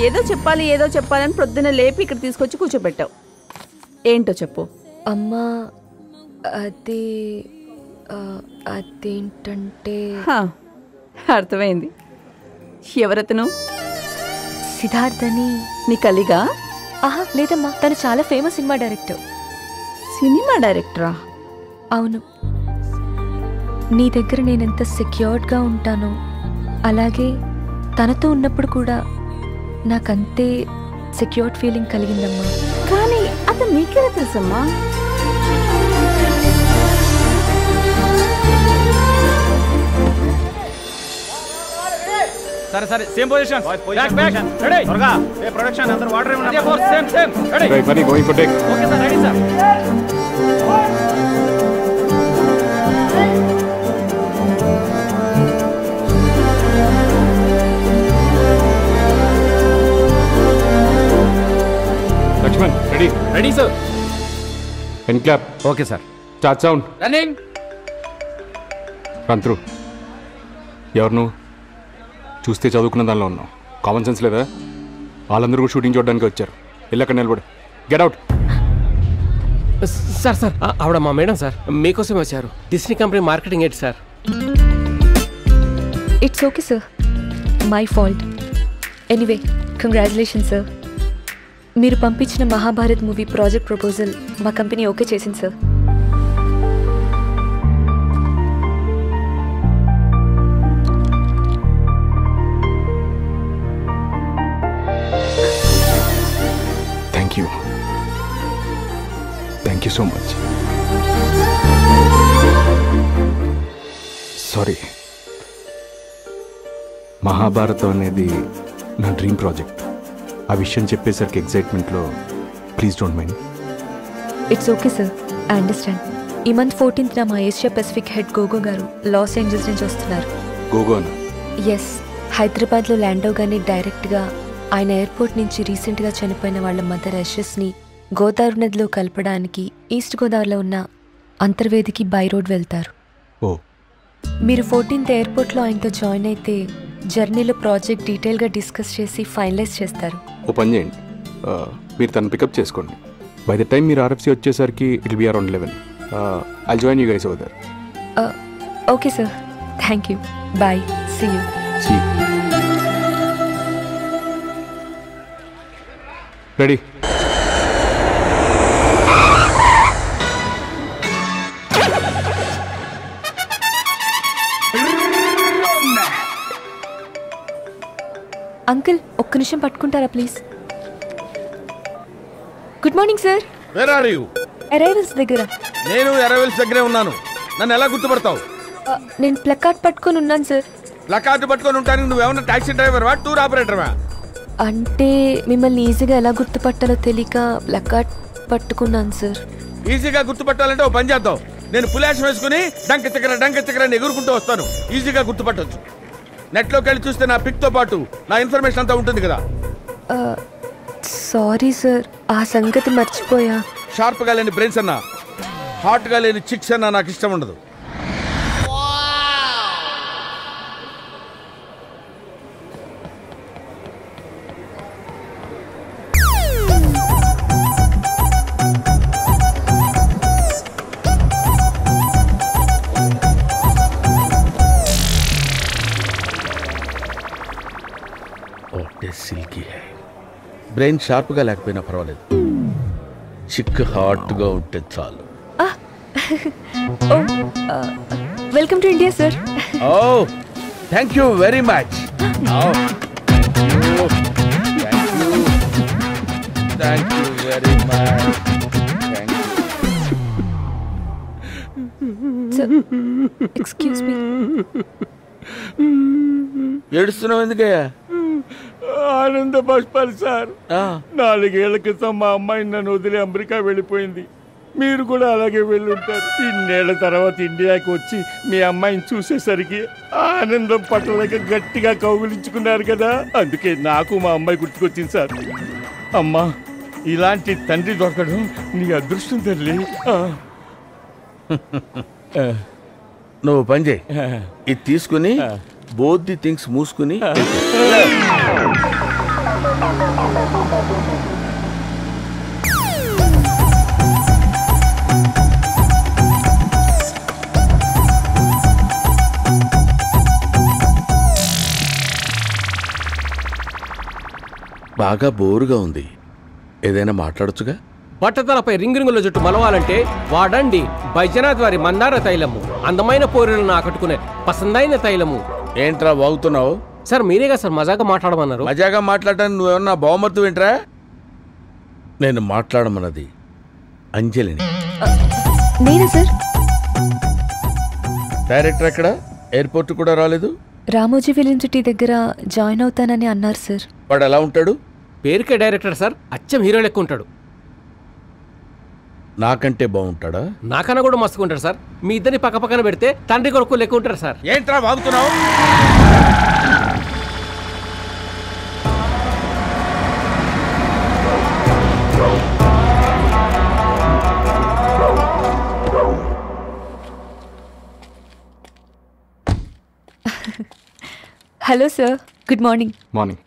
ఏదో చెప్పాలి ఏదో చెప్పాలని ప్రొద్దున లేపి ఇక్కడ తీసుకొచ్చి కూర్చోబెట్టావు. ఏంటో చెప్పు. అమ్మా, అది అదేంటంటే అర్థమైంది. ఎవరతను? సిద్ధార్థ్ అని నీ కలిగా? ఆహా, లేదమ్మా, తను చాలా ఫేమస్ సినిమా డైరెక్టర్. సినిమా డైరెక్టరా? అవును. నీ దగ్గర నేనెంత సెక్యూర్డ్గా ఉంటానో అలాగే తనతో ఉన్నప్పుడు కూడా నాకంతే సెక్యూర్డ్ ఫీలింగ్ కలిగిందమ్మా. కానీ అతను మీకే తెలుసమ్మా? సరే సరే, same position, back back, ready, త్వరగా. ఏ ప్రొడక్షన్ అందరూ వాటర్ ఏమన్నా? Yeah four, same same, ready. Right, funny going for take. Okay sir, ready sir. Lakshman, ready. Ready sir. ఎన్ clap. Okay sir. Start sound. Running. Run through. ఎవరు నువ్వు? చూస్తే చదువుకున్న దానిలో ఉన్నాం. కామన్ సెన్స్ లేదా? వాళ్ళందరూ కూడా షూటింగ్ చూడడానికి వచ్చారు. వెళ్ళక్కడ నిలబడు. Get out. సార్ సార్, ఆవిడ మా మేడం సార్. మీకోసం వచ్చారు. Disney company marketing head sir. It's okay sir, my fault. Anyway, congratulation sir. మీరు పంపించిన మహాభారత్ మూవీ ప్రాజెక్ట్ ప్రపోజల్ మా కంపెనీ ఓకే చేసింది sir. Thank you. Thank you so much. Sorry. Mahabharatam అనేది నా డ్రీమ్ ప్రాజెక్ట్. ఆ విషయం చెప్పేసరికి ఎక్సైట్మెంట్లో please don't mind. It's okay sir, I understand. ఈ మంత్ ఫోర్టీన్త్న మా ఏషియా పెసిఫిక్ హెడ్ గోగో గారు లాస్ ఏంజల్స్ నుంచి వస్తున్నారు. గోగోనా? ఎస్, హైదరాబాద్లో ల్యాండ్ అవగానే డైరెక్ట్గా ఆయన ఎయిర్పోర్ట్ నుంచి రీసెంట్గా చనిపోయిన వాళ్ళ మదర్ యశస్ని గోదావరి నదిలో కలపడానికి ఈస్ట్ గోదావరిలో ఉన్న అంతర్వేదికి బై రోడ్ వెళ్తారు. మీరు ఫోర్టీన్త్ ఎయిర్పోర్ట్లో ఆయనతో జాయిన్ అయితే జర్నీలో ప్రాజెక్ట్ డీటెయిల్గా డిస్కస్ చేసి ఫైనలైజ్ చేస్తారు. ఓ పని చేయండి, మీరు తను పికప్ చేసుకోండి. బై ద టైం మీరు ఆర్ఎఫ్సీ వచ్చేసరికి it will be around eleven. I join you guys over there. Okay sir, thank you, bye, see you. Ready? Uncle, ఒక్క నిమిషం పట్టుకుంటారా please? Good morning sir. Where are you? Arrivals దగ్గర. నేను arrivals దగ్గరే ఉన్నాను. నన్ను ఎలా గుర్తుపడతావు? నేను ప్లకార్డ్ పట్టుకొని ఉన్నాను సార్. ప్లకార్డ్ పట్టుకొని ఉంటాను, నువ్వేమన్నా టాక్సీ డ్రైవర్వా టూర్ ఆపరేటర్వా? అంటే మిమ్మల్ని ఈజీగా ఎలా గుర్తుపట్టాలో తెలియక ప్లకార్డ్ పట్టుకున్నాను సార్. ఈజీగా గుర్తుపట్టాలంటే ఓ పని చేద్దాం, నేను పులాష్ వేసుకుని డంక చక్కెర డంక చక్కెర ఎగురుకుంటూ వస్తాను, ఈజీగా గుర్తుపట్టవచ్చు. నెట్లోకి వెళ్ళి చూస్తే నా పిక్తో పాటు నా ఇన్ఫర్మేషన్ అంతా ఉంటుంది కదా. సారీ సార్, ఆ సంగతి మర్చిపోయా. షార్ప్గా లేని బ్రెయిన్స్ అన్నా హాట్గా లేని చిక్స్ అన్నా నాకు ఇష్టం ఉండదు. సిల్కీ హై, బ్రెయిన్ షార్ప్గా లేకపోయినా పర్వాలేదు, చిక్ హార్ట్గా ఉంటే చాలు. Welcome to India sir. Oh thank you very much. Thank you very much. Excuse me. ఏడుస్తున్నావు ఎందుకయ్యా? ఆనంద బాష్పాలు సార్. నాలుగేళ్ల క్రితం మా అమ్మాయి నన్ను వదిలి అమెరికా వెళ్ళిపోయింది, మీరు కూడా అలాగే వెళ్ళి ఉంటారు. ఇన్నేళ్ల తర్వాత ఇండియాకి వచ్చి మీ అమ్మాయిని చూసేసరికి ఆనందం పట్టలేక గట్టిగా కౌగులించుకున్నారు కదా, అందుకే నాకు మా అమ్మాయి గుర్తుకొచ్చింది సార్. అమ్మా, ఇలాంటి తండ్రి దొరకడం నీ అదృష్టం తల్లి. నువ్వు పంజయ్ ఇది తీసుకుని both the things మూసుకుని బాగా బోరుగా ఉంది, ఏదైనా మాట్లాడొచ్చుగా. బట్టతలపై రింగురింగుల జుట్టు మలవాలంటే వాడండి బైజనాథ్వారి మందార తైలము. అందమైన పోరులను ఆకట్టుకునే పసందైన తైలము. ఏంట్రా వాగుతున్నావు? Sir మీరేగా sir మజాగా మాట్లాడమన్నారు. మజాగా మాట్లాడటానికి నువ్వేమన్నా బహుమతి ఏంట్రా? నేను మాట్లాడమన్నది అంజలిని. నేనే సార్. డైరెక్టర్ ఎక్కడ? ఎయిర్పోర్ట్ కూడా రాలేదు. రామోజీ ఫిలిం సిటీ దగ్గర జాయిన్ అవుతానని అన్నారు సార్. వాడు ఎలా ఉంటాడు? పేరుకే డైరెక్టర్ సార్, అచ్చం హీరో లెక్క ఉంటాడు. నాకంటే బాగుంటాడా? నాకన్నా కూడా మస్తుగా ఉంటాడు సార్. మీ ఇద్దరిని పక్క పక్కన పెడితే తండ్రి కొడుకు లెక్క ఉంటారు సార్. ఏంట్రా బాగుతున్నావు? Hello sir, good morning. Morning.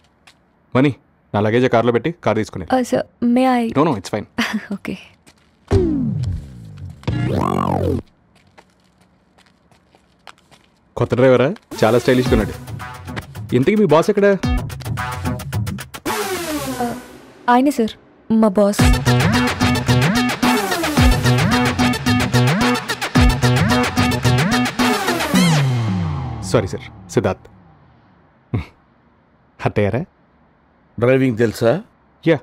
Mani, నా లగేజ్ కార్లో పెట్టి కార్ తీసుకునే. Sir may I? No no, it's fine. Okay. కొత్త డ్రైవరా? చాలా స్టైలిష్గా ఉన్నాడు. ఇంతకీ మీ బాస్ ఎక్కడ? ఆయనే సార్ మా బాస్. Sorry sir, Siddharth. హట్టయ్యారా? డ్రైవింగ్ తెలుసా? యా.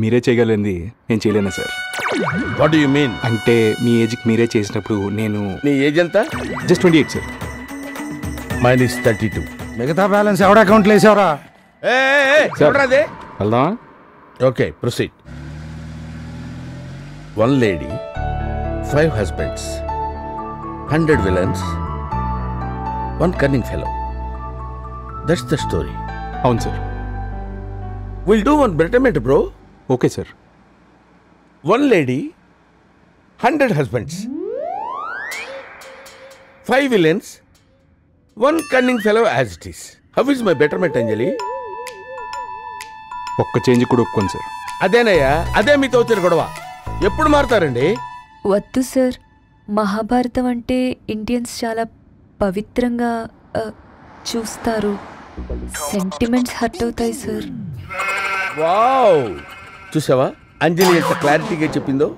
మీరే చేయగలిగింది నేను చేయలేనా sir? What do you mean? అంటే మీ ఏజ్కి మీరే చేసినప్పుడు నేను... నీ ఏజ్ ఎంత? Just twenty eight sir. Minus thirty two. మిగతా బ్యాలెన్స్ ఎవడ అకౌంట్లో వేసావరా? వెళ్దామా? Okay proceed. One lady, five husbands, hundred villains, one cunning fellow. That's the story. అవును sir. Will do one betterment bro. Okay sir. One lady, hundred husbands, five villains, one cunning fellow as it is. How is my betterment Anjali? ఒక్క change కూడా ఒప్పుకోండి sir. అదేనయ్యా, అదే మీతో వచ్చిన గొడవ. ఎప్పుడు మారుతారండి? వద్దు సార్, మహాభారతం అంటే ఇండియన్స్ చాలా పవిత్రంగా చూస్తారు. సెంటిమెంట్స్ హర్ట్ అవుతాయి సార్. వావ్, చూసావా అంజలి ఎంత క్లారిటీగా చెప్పిందో?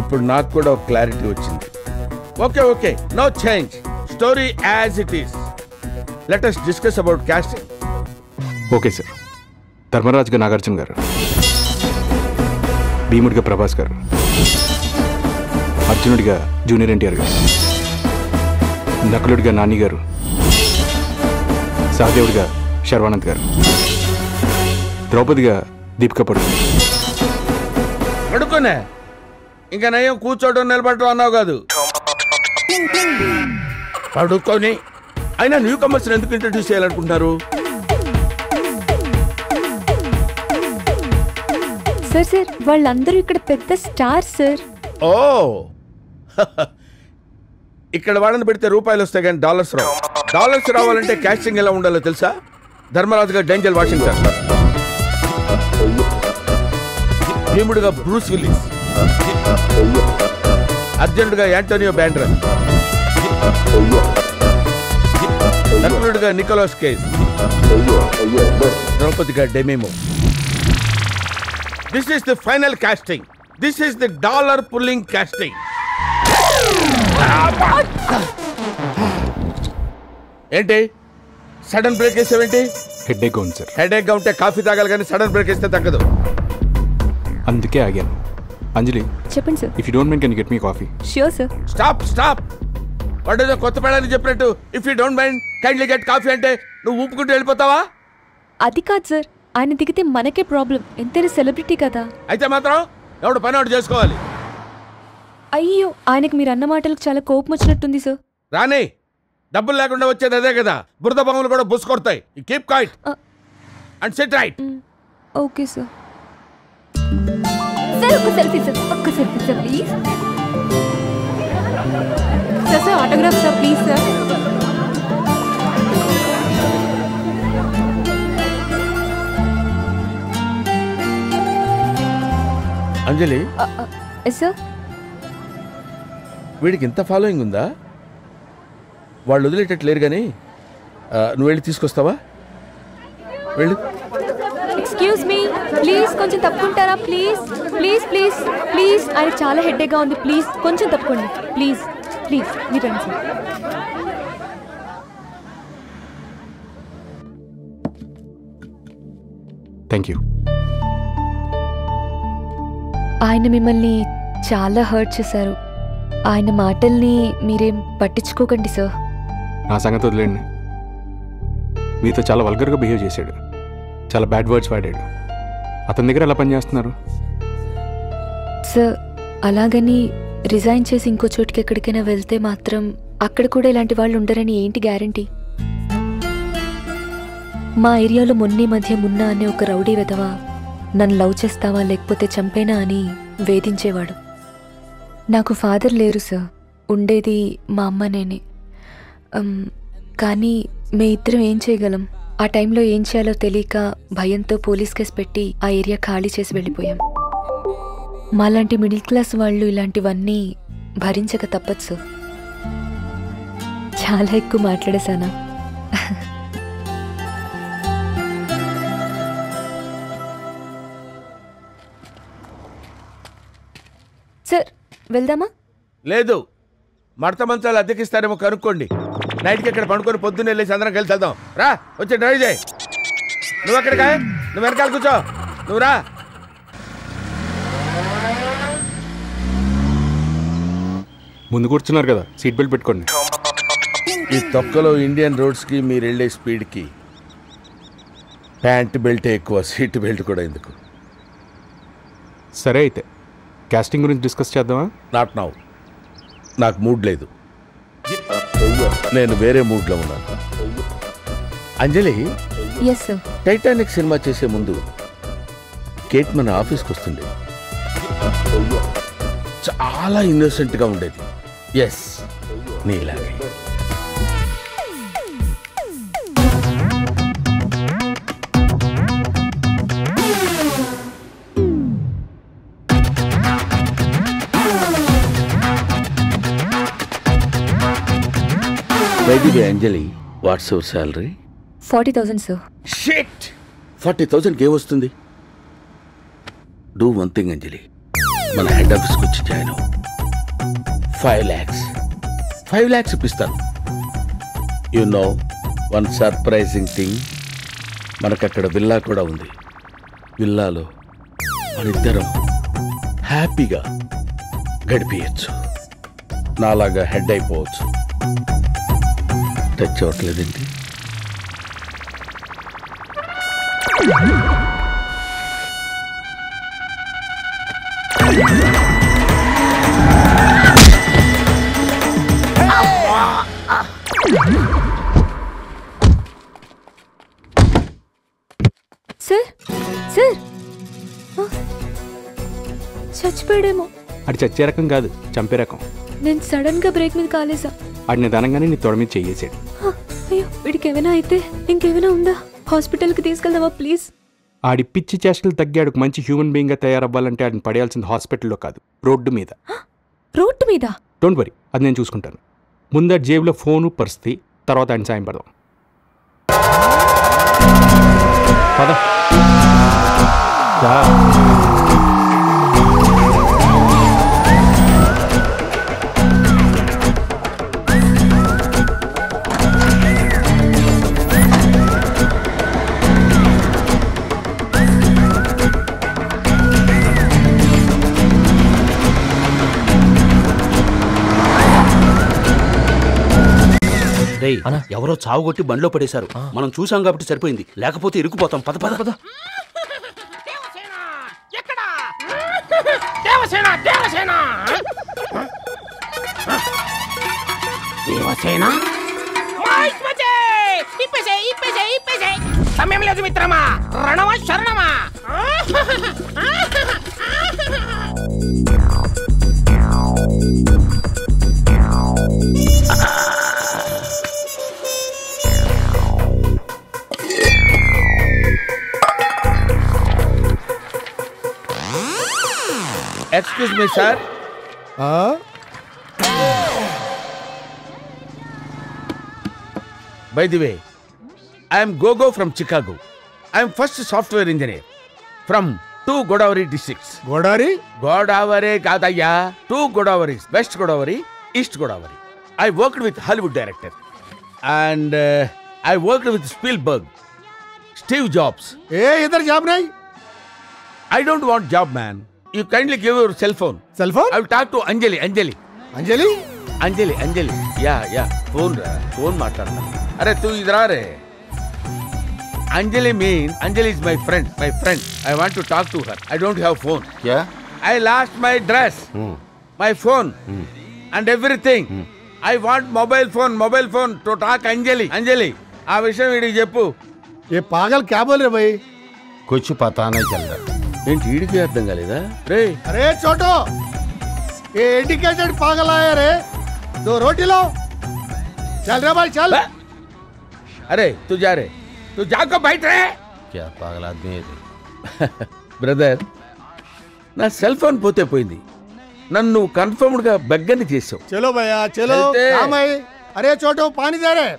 ఇప్పుడు నాకు కూడా ఒక క్లారిటీ వచ్చింది. Okay okay, no change, story as it is. Let us discuss about casting. Okay sir. ధర్మరాజ్గా నాగార్జున గారు, భీముడిగా ప్రభాస్ గారు, అర్జునుడిగా జూనియర్ ఎన్టీఆర్ గారు, నకులుడిగా నాని గారు, సహదేవుడిగా శర్వానంద్ గారు, ద్రౌపదిగా దీపిక పడుకుని. పడుకునే ఇంకా నయం కూర్చోటం నిలబడటం అన్నావు కాదు, పడుకొని. అయినా న్యూ కమర్స్ ఎందుకు ఇంట్రడ్యూస్ చేయాలనుకుంటున్నారు? సార్ సార్ వాళ్ళందరూ ఇక్కడ పెద్ద స్టార్ సార్. ఓ ఇక్కడ వాళ్ళని పెడితే రూపాయలు వస్తాయి కానీ డాలర్స్ రావు. డాలర్స్ రావాలంటే క్యాస్టింగ్ ఎలా ఉండాలో తెలుసా? ధర్మరాజుగా డేంజల్ వాషింగ్టన్, భీముడుగా బ్రూస్ విల్లిస్, అర్జునుడిగా యాంటోనియో బ్యాండ్రన్, నకులుడిగా నికోలస్ కేజ్, ద్రౌపదిగా డెమిమో. This is the final casting. This is the dollar pulling casting. ఏంటి సడన్ బ్రేక్ వేసేవేంటి? హెడ్ఏక్ ఉంది సార్. హెడ్ఏక్గా ఉంటే కాఫీ తాగాలి కానీ సడన్ బ్రేక్ వేస్తే తగ్గదు. అందుకే ఆగాను. అంజలి చెప్పండి sir. If you don't mind can you get me coffee? Sure sir. Stop stop. వాడేదో కొత్త పడాలని చెప్పినట్టు if you don't mind kindly get coffee అంటే నువ్వు ఊపుకుంటూ వెళ్ళిపోతావా? అది కాదు సార్, ఆయన దిగితే మనకే ప్రాబ్లం. ఎంతైనా సెలబ్రిటీ కదా. అయితే మాత్రం ఎవడు పని అవుట్ చేసుకోవాలి. అయ్యో, ఆయనకి మీరు అన్న మాటలకు చాలా కోపం వచ్చినట్టుంది సార్. రాని డబ్బులు లేకుండా వచ్చేది అదే కదా. బురద బొమ్మలు కూడా బుస్ కొడతాయి. Keep quiet and sit right. Okay sir. Sir ఒక్క సెల్ఫీ సార్, ఒక్క selfie sir please. Sir sir autograph sir please sir. Anjali, వీడికి ఇంత ఫాలోయింగ్ ఉందా? వాళ్ళు వదిలేటట్టు లేరు కానీ నువ్వు వెళ్ళి తీసుకొస్తావా? వెళ్ళు. ఎక్స్క్యూజ్ మీ ప్లీజ్, కొంచెం తప్పుకుంటారా ప్లీజ్ ప్లీజ్ ప్లీజ్ ప్లీజ్. ఆయన చాలా హెడ్డేగా ఉంది, ప్లీజ్ కొంచెం తప్పుకోండి ప్లీజ్ ప్లీజ్. మీరు థ్యాంక్ యూ. ఆయన మిమ్మల్ని చాలా హర్ట్ చేశారు. ఆయన మాటల్ని మీరేం పట్టించుకోకండి సార్. నా సంగతి వదిలేండి. మీతో చాలా వల్గర్గా బిహేవ్ చేశాడు, చాలా బ్యాడ్ వర్డ్స్ వాడాడు. అతని దగ్గర ఎలా పనిచేస్తున్నారు సార్? అలాగని రిజైన్ చేసి ఇంకో చోటికి ఎక్కడికైనా వెళ్తే మాత్రం అక్కడ కూడా ఇలాంటి వాళ్ళు ఉండరని ఏంటి గ్యారంటీ? మా ఏరియాలో మొన్న మధ్య మున్నా అనే ఒక రౌడీ వెధవా నన్ను లవ్ చేస్తావా లేకపోతే చంపేనా అని వేధించేవాడు. నాకు ఫాదర్ లేరు సార్, ఉండేది మా అమ్మ నేనే. కానీ మే ఇద్దరం ఏం చేయగలం? ఆ టైంలో ఏం చేయాలో తెలియక భయంతో పోలీస్ కేసు పెట్టి ఆ ఏరియా ఖాళీ చేసి వెళ్ళిపోయాం. మాలాంటి మిడిల్ క్లాస్ వాళ్ళు ఇలాంటివన్నీ భరించక తప్పదు సార్. చాలా ఎక్కువ మాట్లాడేశానా? సార్ వెళ్దామా? లేదు, మడత మంచాలు అద్దెకిస్తారేమో కనుక్కోండి. నైట్కి ఇక్కడ పండుకొని పొద్దున్న వెళ్ళేసి అందరం కలిసి వెళ్దాం. రా, వచ్చి డ్రైవ్ చేయి. నువ్వు అక్కడికా, నువ్వు వెనకాల కూర్చో. నువ్వు రా. ముందు కూర్చున్నారు కదా సీట్ బెల్ట్ పెట్టుకోండి. ఈ తొక్కలో ఇండియన్ రోడ్స్కి మీరు వెళ్ళే స్పీడ్కి ప్యాంట్ బెల్ట్ ఎక్కువ, సీట్ బెల్ట్ కూడా ఎందుకు? సరే అయితే కాస్టింగ్ గురించి డిస్కస్ చేద్దామా? నాట్ నౌ, నాకు మూడ్ లేదు, నేను వేరే మూడ్లో ఉన్నాను. అంజలి, టైటానిక్ సినిమా చేసే ముందు కేట్ మన ఆఫీస్కి వస్తుండే, చాలా ఇన్నోసెంట్గా ఉండేది. ఎస్, నీలాగే. By the way, Anjali, what's your salary? forty thousand, sir. Shit! forty thousand gave us thundi. Do one thing, Anjali. Mana head office kuch chayano. five lakhs. five lakhs pistan. You know, one surprising thing. Manakakkada villa koda undi. Villa lo. Maniddaram. Happy ga. Gadipiyatsu. Nalaga head ayipochu. Touch అవట్లేదండి. Sir sir చచ్చిపోయాడేమో. అది చచ్చే రకం కాదు, చంపే రకం. నేను sudden గా బ్రేక్ మీద కాలేసా. అది నిదానంగానే నీ తొడ మీద చేయేసాడు. అయ్యో, వీడికి ఏమైనా అయితే ఇంకేమైనా ఉందా? హాస్పిటల్కి తీసుకెళ్దావా ప్లీజ్? ఆడి పిచ్చి చేష్టలు తగ్గాడు. మంచి హ్యూమన్ బీయింగ్ గా తయారవ్వాలంటే ఆడిని పడేయాల్సింది హాస్పిటల్లో కాదు, రోడ్డు మీద. రోడ్డు మీద? డోంట్ వరీ, అది నేను చూసుకుంటాను. ముందర జేబులో ఫోను, పరిస్థితి తర్వాత ఆయన సాయం పడదాం. ఎవరో చావుగొట్టి బండిలో పడేశారు. మనం చూసాం కాబట్టి సరిపోయింది, లేకపోతే ఇరుక్కుపోతాం. పద పద పద. సమయం లేదు మిత్రమా, రణమా శరణమా. Excuse me, sir. Huh? By the way, I am Gogo from Chicago. I am first software engineer from two Godavari districts. Godavari? Godavari Kadaya. Two Godavaris, West Godavari, East Godavari. I worked with Hollywood director, and uh, I worked with Spielberg, Steve Jobs. Hey, idhar job nahi. I don't want job, man. You kindly give your cell phone. Cell phone? I will talk to Anjali. Anjali. Anjali? Anjali. Anjali. Yeah, yeah. Phone ra. Phone matladna. Arey tu idra re. Anjali means Anjali is my friend. My friend. I want to talk to her. I don't have phone. Yeah. I lost my dress, hmm. my phone, hmm. and everything. Hmm. I want mobile phone. Mobile phone to talk Anjali. Anjali. आ विषय video जेपु. ये पागल क्या बोल रहे भाई? कुछ पता नहीं चल रहा. ఏంటి వీడికి అర్థం కాలేదా? రే అరే చోటో, ఏ ఎడ్యుకేటెడ్ పాగలాయా రే? దో రోటీలో చల్ రే భాయ్ చల్. అరే తూ జా రే, తూ జాకో బయట రే. క్యా పాగల్ ఆద్మీ హై రే. బ్రదర్, నా సెల్ ఫోన్ పోతే పోయింది, నన్ను కన్ఫర్మ్డ్గా బెగ్గని చేసావు. చలో భయ్యా చలో. రామయ్య, అరే చోటో పానీ దే రే.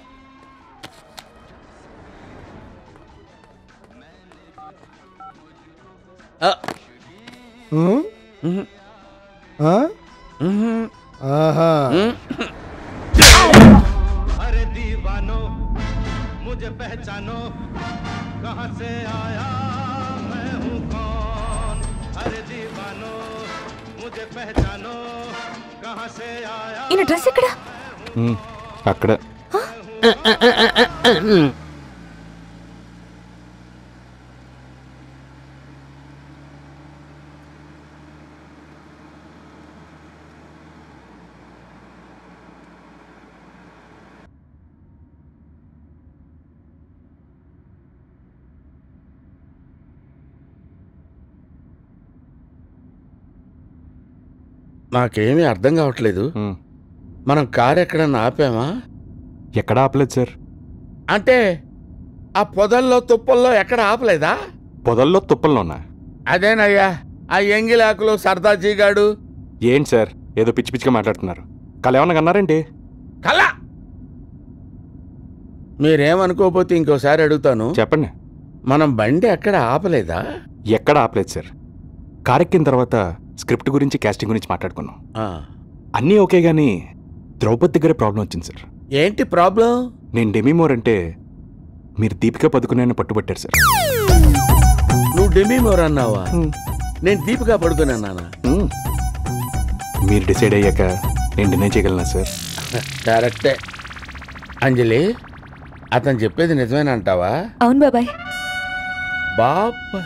अरे दीवानो मुझे पहचानो, कहाँ से आया मैं हूँ कौन. अरे दीवानो मुझे पहचानो. इन ड्रेस एकड़ा हम्म अकड़ నాకేమీ అర్థం కావట్లేదు. మనం కారు ఎక్కడన్నా ఆపామా? ఎక్కడ ఆపలేదు సార్. అంటే ఆ పొదల్లో తుప్పల్లో ఎక్కడ ఆపలేదా? పొదల్లో తుప్పల్లోనా? అదేనయ్యా ఆ ఎంగిలాకులు సర్దాజీ గాడు. ఏంటి సార్ ఏదో పిచ్చి పిచ్చిగా మాట్లాడుతున్నారు. కళ ఏమన్నా అన్నారండి? కళ మీరేమనుకోపోతే ఇంకోసారి అడుగుతాను చెప్పండి. మనం బండి ఎక్కడ ఆపలేదా? ఎక్కడ ఆపలేదు సార్. కారు ఎక్కిన తర్వాత స్క్రిప్ట్ గురించి కాస్టింగ్ గురించి మాట్లాడుకున్నాం. అన్నీ ఓకే కానీ ద్రౌపది దగ్గర ప్రాబ్లం వచ్చింది సార్. ఏంటి ప్రాబ్లం? నేను డెమీమోర్ అంటే మీరు దీపిక పడుకునే పట్టుబట్టారు సార్. నువ్వు డెమీమోర్ అన్నావా? నేను దీపిక పడుకునే అన్నానా? మీరు డిసైడ్ అయ్యాక నేను డినై చేయగలనా సార్? డైరెక్టే. అంజలి అతను చెప్పేది నిజమేనా అంటావా? అవును బాబాయ్. బాబాయ్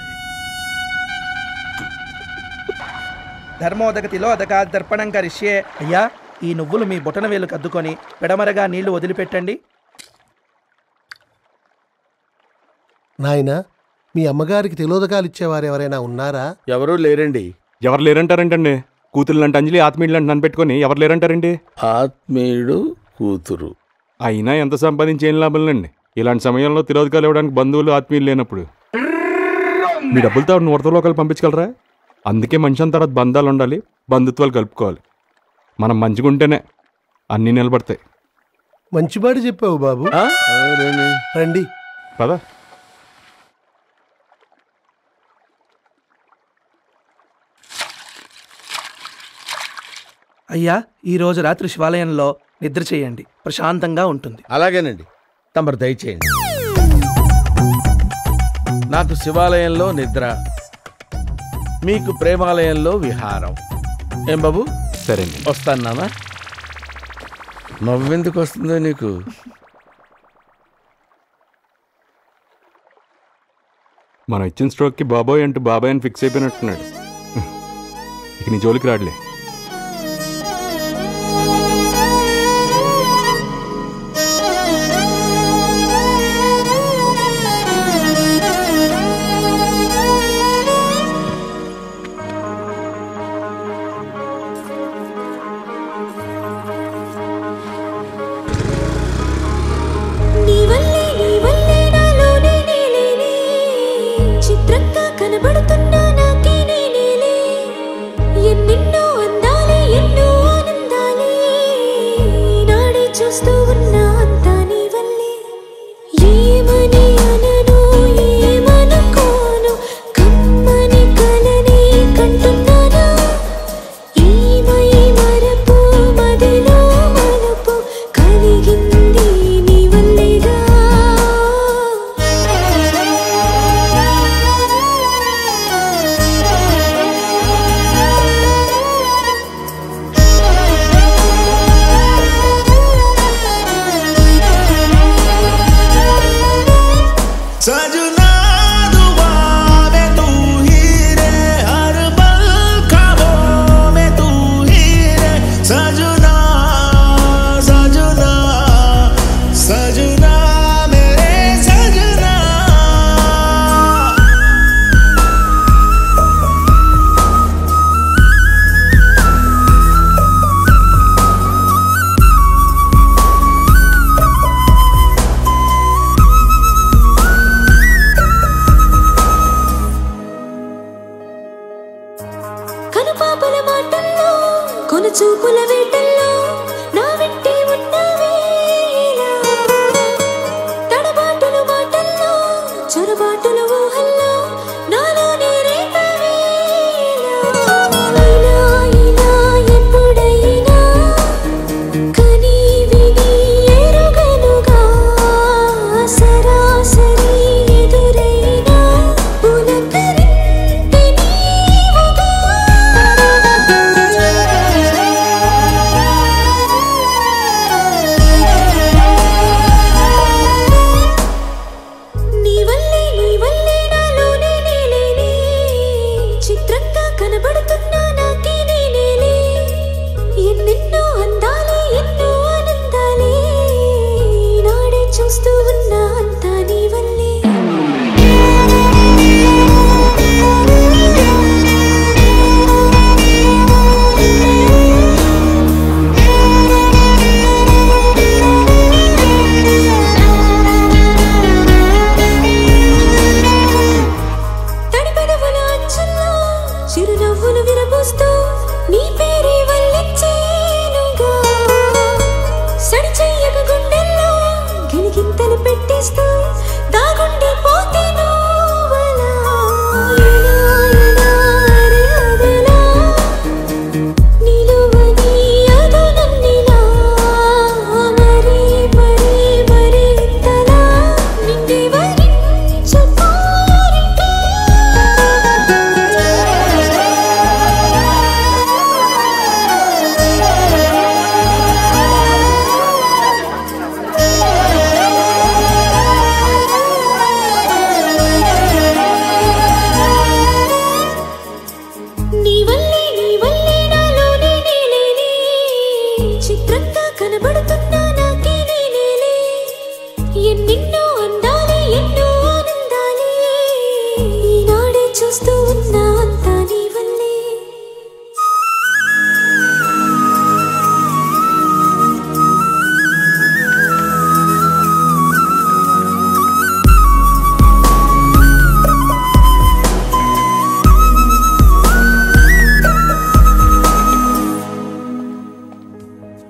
ధర్మోదగతిలో అదక దర్పణం కరిష్యే. అయ్యా ఈ నువ్వులు మీ బొటన వేలు కద్దుకొని పెడమరగా నీళ్లు వదిలిపెట్టండి. నాయనా మీ అమ్మగారికి తిలోదకాలు ఇచ్చేవారు ఎవరైనా ఉన్నారా? ఎవరూ లేరండి. ఎవరు లేరంటారంటండి? కూతురు అంటే అంజలి ఆత్మీయులు అంటే నన్ను పెట్టుకొని ఎవరు లేరంటారండి? ఆత్మీయుడు కూతురు అయినా ఎంత సంపాదించి ఏం లాభండి? ఇలాంటి సమయంలో తిలోదకాలు ఇవ్వడానికి బంధువులు ఆత్మీయులు లేనప్పుడు మీ డబ్బులతో వర్తలోకాలు పంపించగలరా? అందుకే మనిషి అంత తర్వాత బంధాలు ఉండాలి, బంధుత్వాలు కలుపుకోవాలి. మనం మంచిగుంటేనే అన్నీ నిలబడతాయి. మంచిపాడు చెప్పావు బాబు. రండి పద. అయ్యా ఈరోజు రాత్రి శివాలయంలో నిద్ర చేయండి, ప్రశాంతంగా ఉంటుంది. అలాగేనండి తమరు దయచేయండి. నాకు శివాలయంలో నిద్ర, మీకు ప్రేమాలయంలో విహారం. ఏం బాబు? సరే వస్తాను నాన్న. నవ్వెందుకు వస్తుందో నీకు? మనం ఇచ్చిన స్ట్రోక్కి బాబాయ్ అంటూ బాబాయ్ అని ఫిక్స్ అయిపోయినట్టున్నాడు. ఇక నీ జోలికి రాడలే.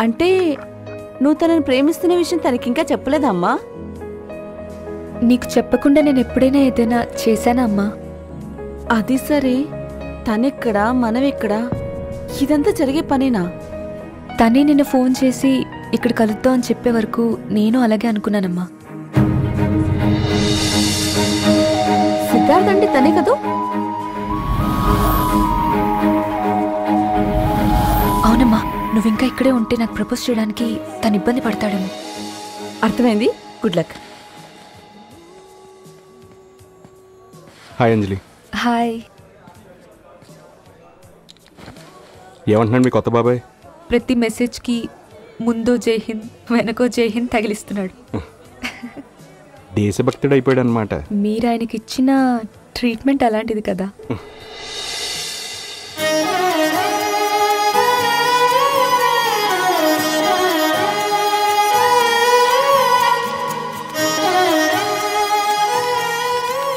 అంటే నువ్వు తనను ప్రేమిస్తున్న విషయం తనకింకా చెప్పలేదమ్మా? నీకు చెప్పకుండా నేను ఎప్పుడైనా ఏదైనా చేశానా అమ్మా? అది సరే, తనెక్కడా మనమెక్కడా, ఇదంతా జరిగే పనేనా? తనే నిన్న ఫోన్ చేసి ఇక్కడ కలుద్దాం అని చెప్పే వరకు నేను అలాగే అనుకున్నానమ్మా. సిద్ధార్థ అంటే తనే కదూ? అవునమ్మా, నువ్వింకా ఇక్కడే ఉంటే నాకు ప్రపోజ్ చేయడానికి తను ఇబ్బంది పడతాడేమో. అర్థమైంది, good luck. Hi Anjali. Hi. ఏమంటున్నాడు మీ కొత్త బాబాయ్? ప్రతి మెసేజ్కి ముందో జై హింద్ వెనకో జై హింద్ తగిలిస్తున్నాడు. దేశభక్తుడు అయిపోయాడు అనమాట. మీరు ఆయనకి ఇచ్చిన ట్రీట్మెంట్ అలాంటిది కదా.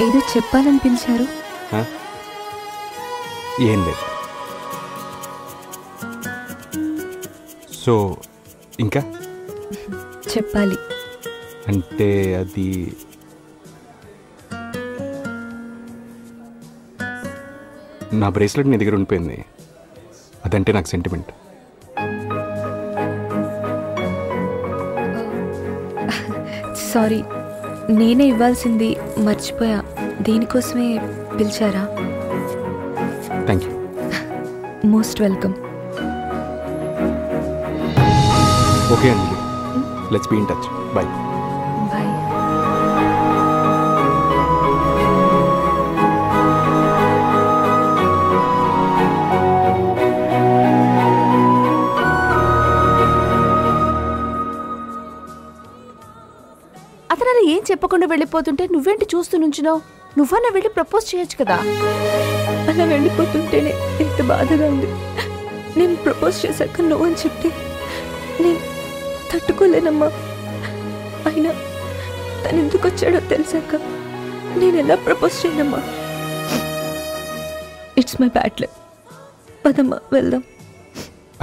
ఏదో చెప్పాలనిపించారు. ఏం లేదు. సో ఇంకా చెప్పాలి అంటే అది నా బ్రేస్లెట్ నీ దగ్గర ఉండిపోయింది. అదంటే నాకు సెంటిమెంట్. సారీ, నేనే ఇవ్వాల్సింది మర్చిపోయా. దీనికోసమే పిలిచారా? Thank you. Most welcome. Okay అండి, let's be in touch. Bye bye. అతను ఏం చెప్పకుండా వెళ్ళిపోతుంటే నువ్వేంటి చూస్తూ నుంచున్నావు? నువ్వన్నా వెళ్ళి ప్రపోజ్ చేయొచ్చు కదా. అలా వెళ్ళిపోతుంటేనే ఎంత బాధగా ఉంది. నేను ప్రపోజ్ చేశాక నువ్వు అని చెప్తే నేను తట్టుకోలేనమ్మా. అయినా తను ఎందుకు వచ్చాడో తెలిసాక నేను ఎలా ప్రపోజ్ చేయనమ్మా. It's my bad luck. పదమ్మా వెళ్దాం.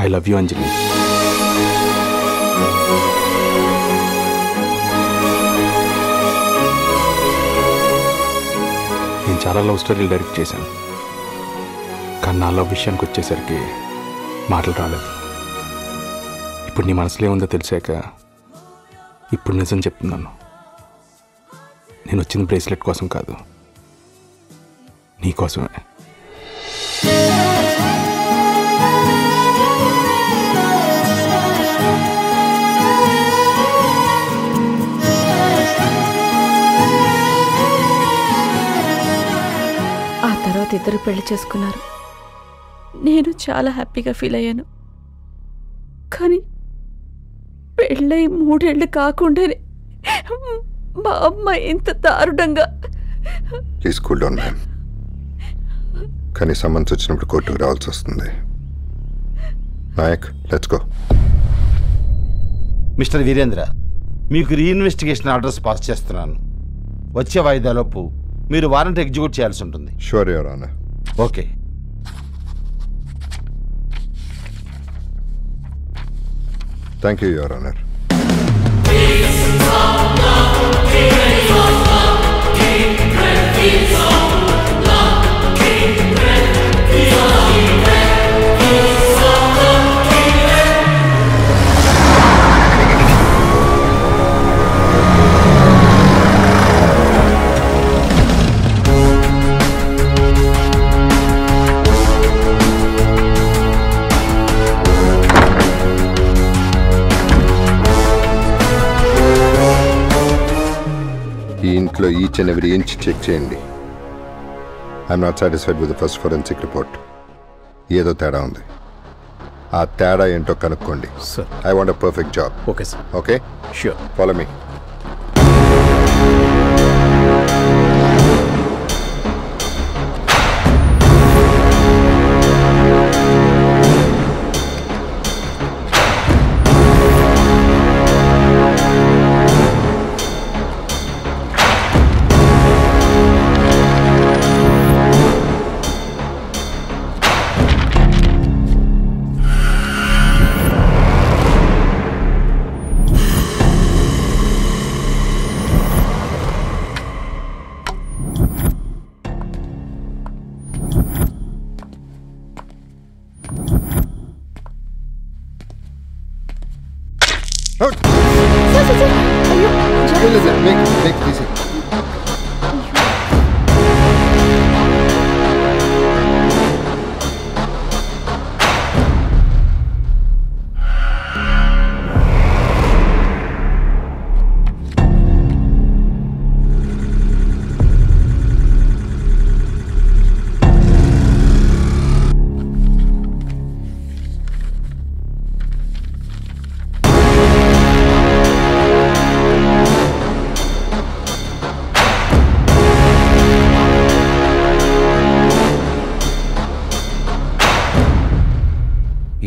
I love you Anjali. చాలా లవ్ స్టోరీలు డైరెక్ట్ చేశాను, కానీ నా లవ్ విషయానికి వచ్చేసరికి మాటలు రాలేదు. ఇప్పుడు నీ మనసులో ఏముందో తెలిసాక ఇప్పుడు నిజం చెప్తున్నాను. నేను వచ్చిన బ్రేస్లెట్ కోసం కాదు, నీకోసమే. ఇద్దరు పెళ్లి చేసుకున్నారు. నేను చాలా హ్యాపీగా ఫీల్ అయ్యాను. కానీ పెళ్ళై మూడేళ్ళు కాకుండానే మా అమ్మ ఎంత దారుణంగా. Please cool down ma'am. కానీ సమన్స్ వచ్చినప్పుడు కోర్టుకు రావాల్సి వస్తుంది. Nayak, let's go. Mister Virendra, మీకు రీఇన్వెస్టిగేషన్ ఆర్డర్స్ పాస్ చేస్తున్నాను. వచ్చే వాయిదాలోపు మీరు వారెంట్ ఎగ్జిక్యూట్ చేయాల్సి ఉంటుంది. Sure your honour. Okay. Thank you your honour. ఇంట్లో each and every inch check చేయండి. I'm not satisfied with the first forensic report. ఏదో తేడా ఉంది. ఆ తేడా ఏంటో కనుక్కోండి. I want a perfect job. Okay sir. Okay sure, follow me.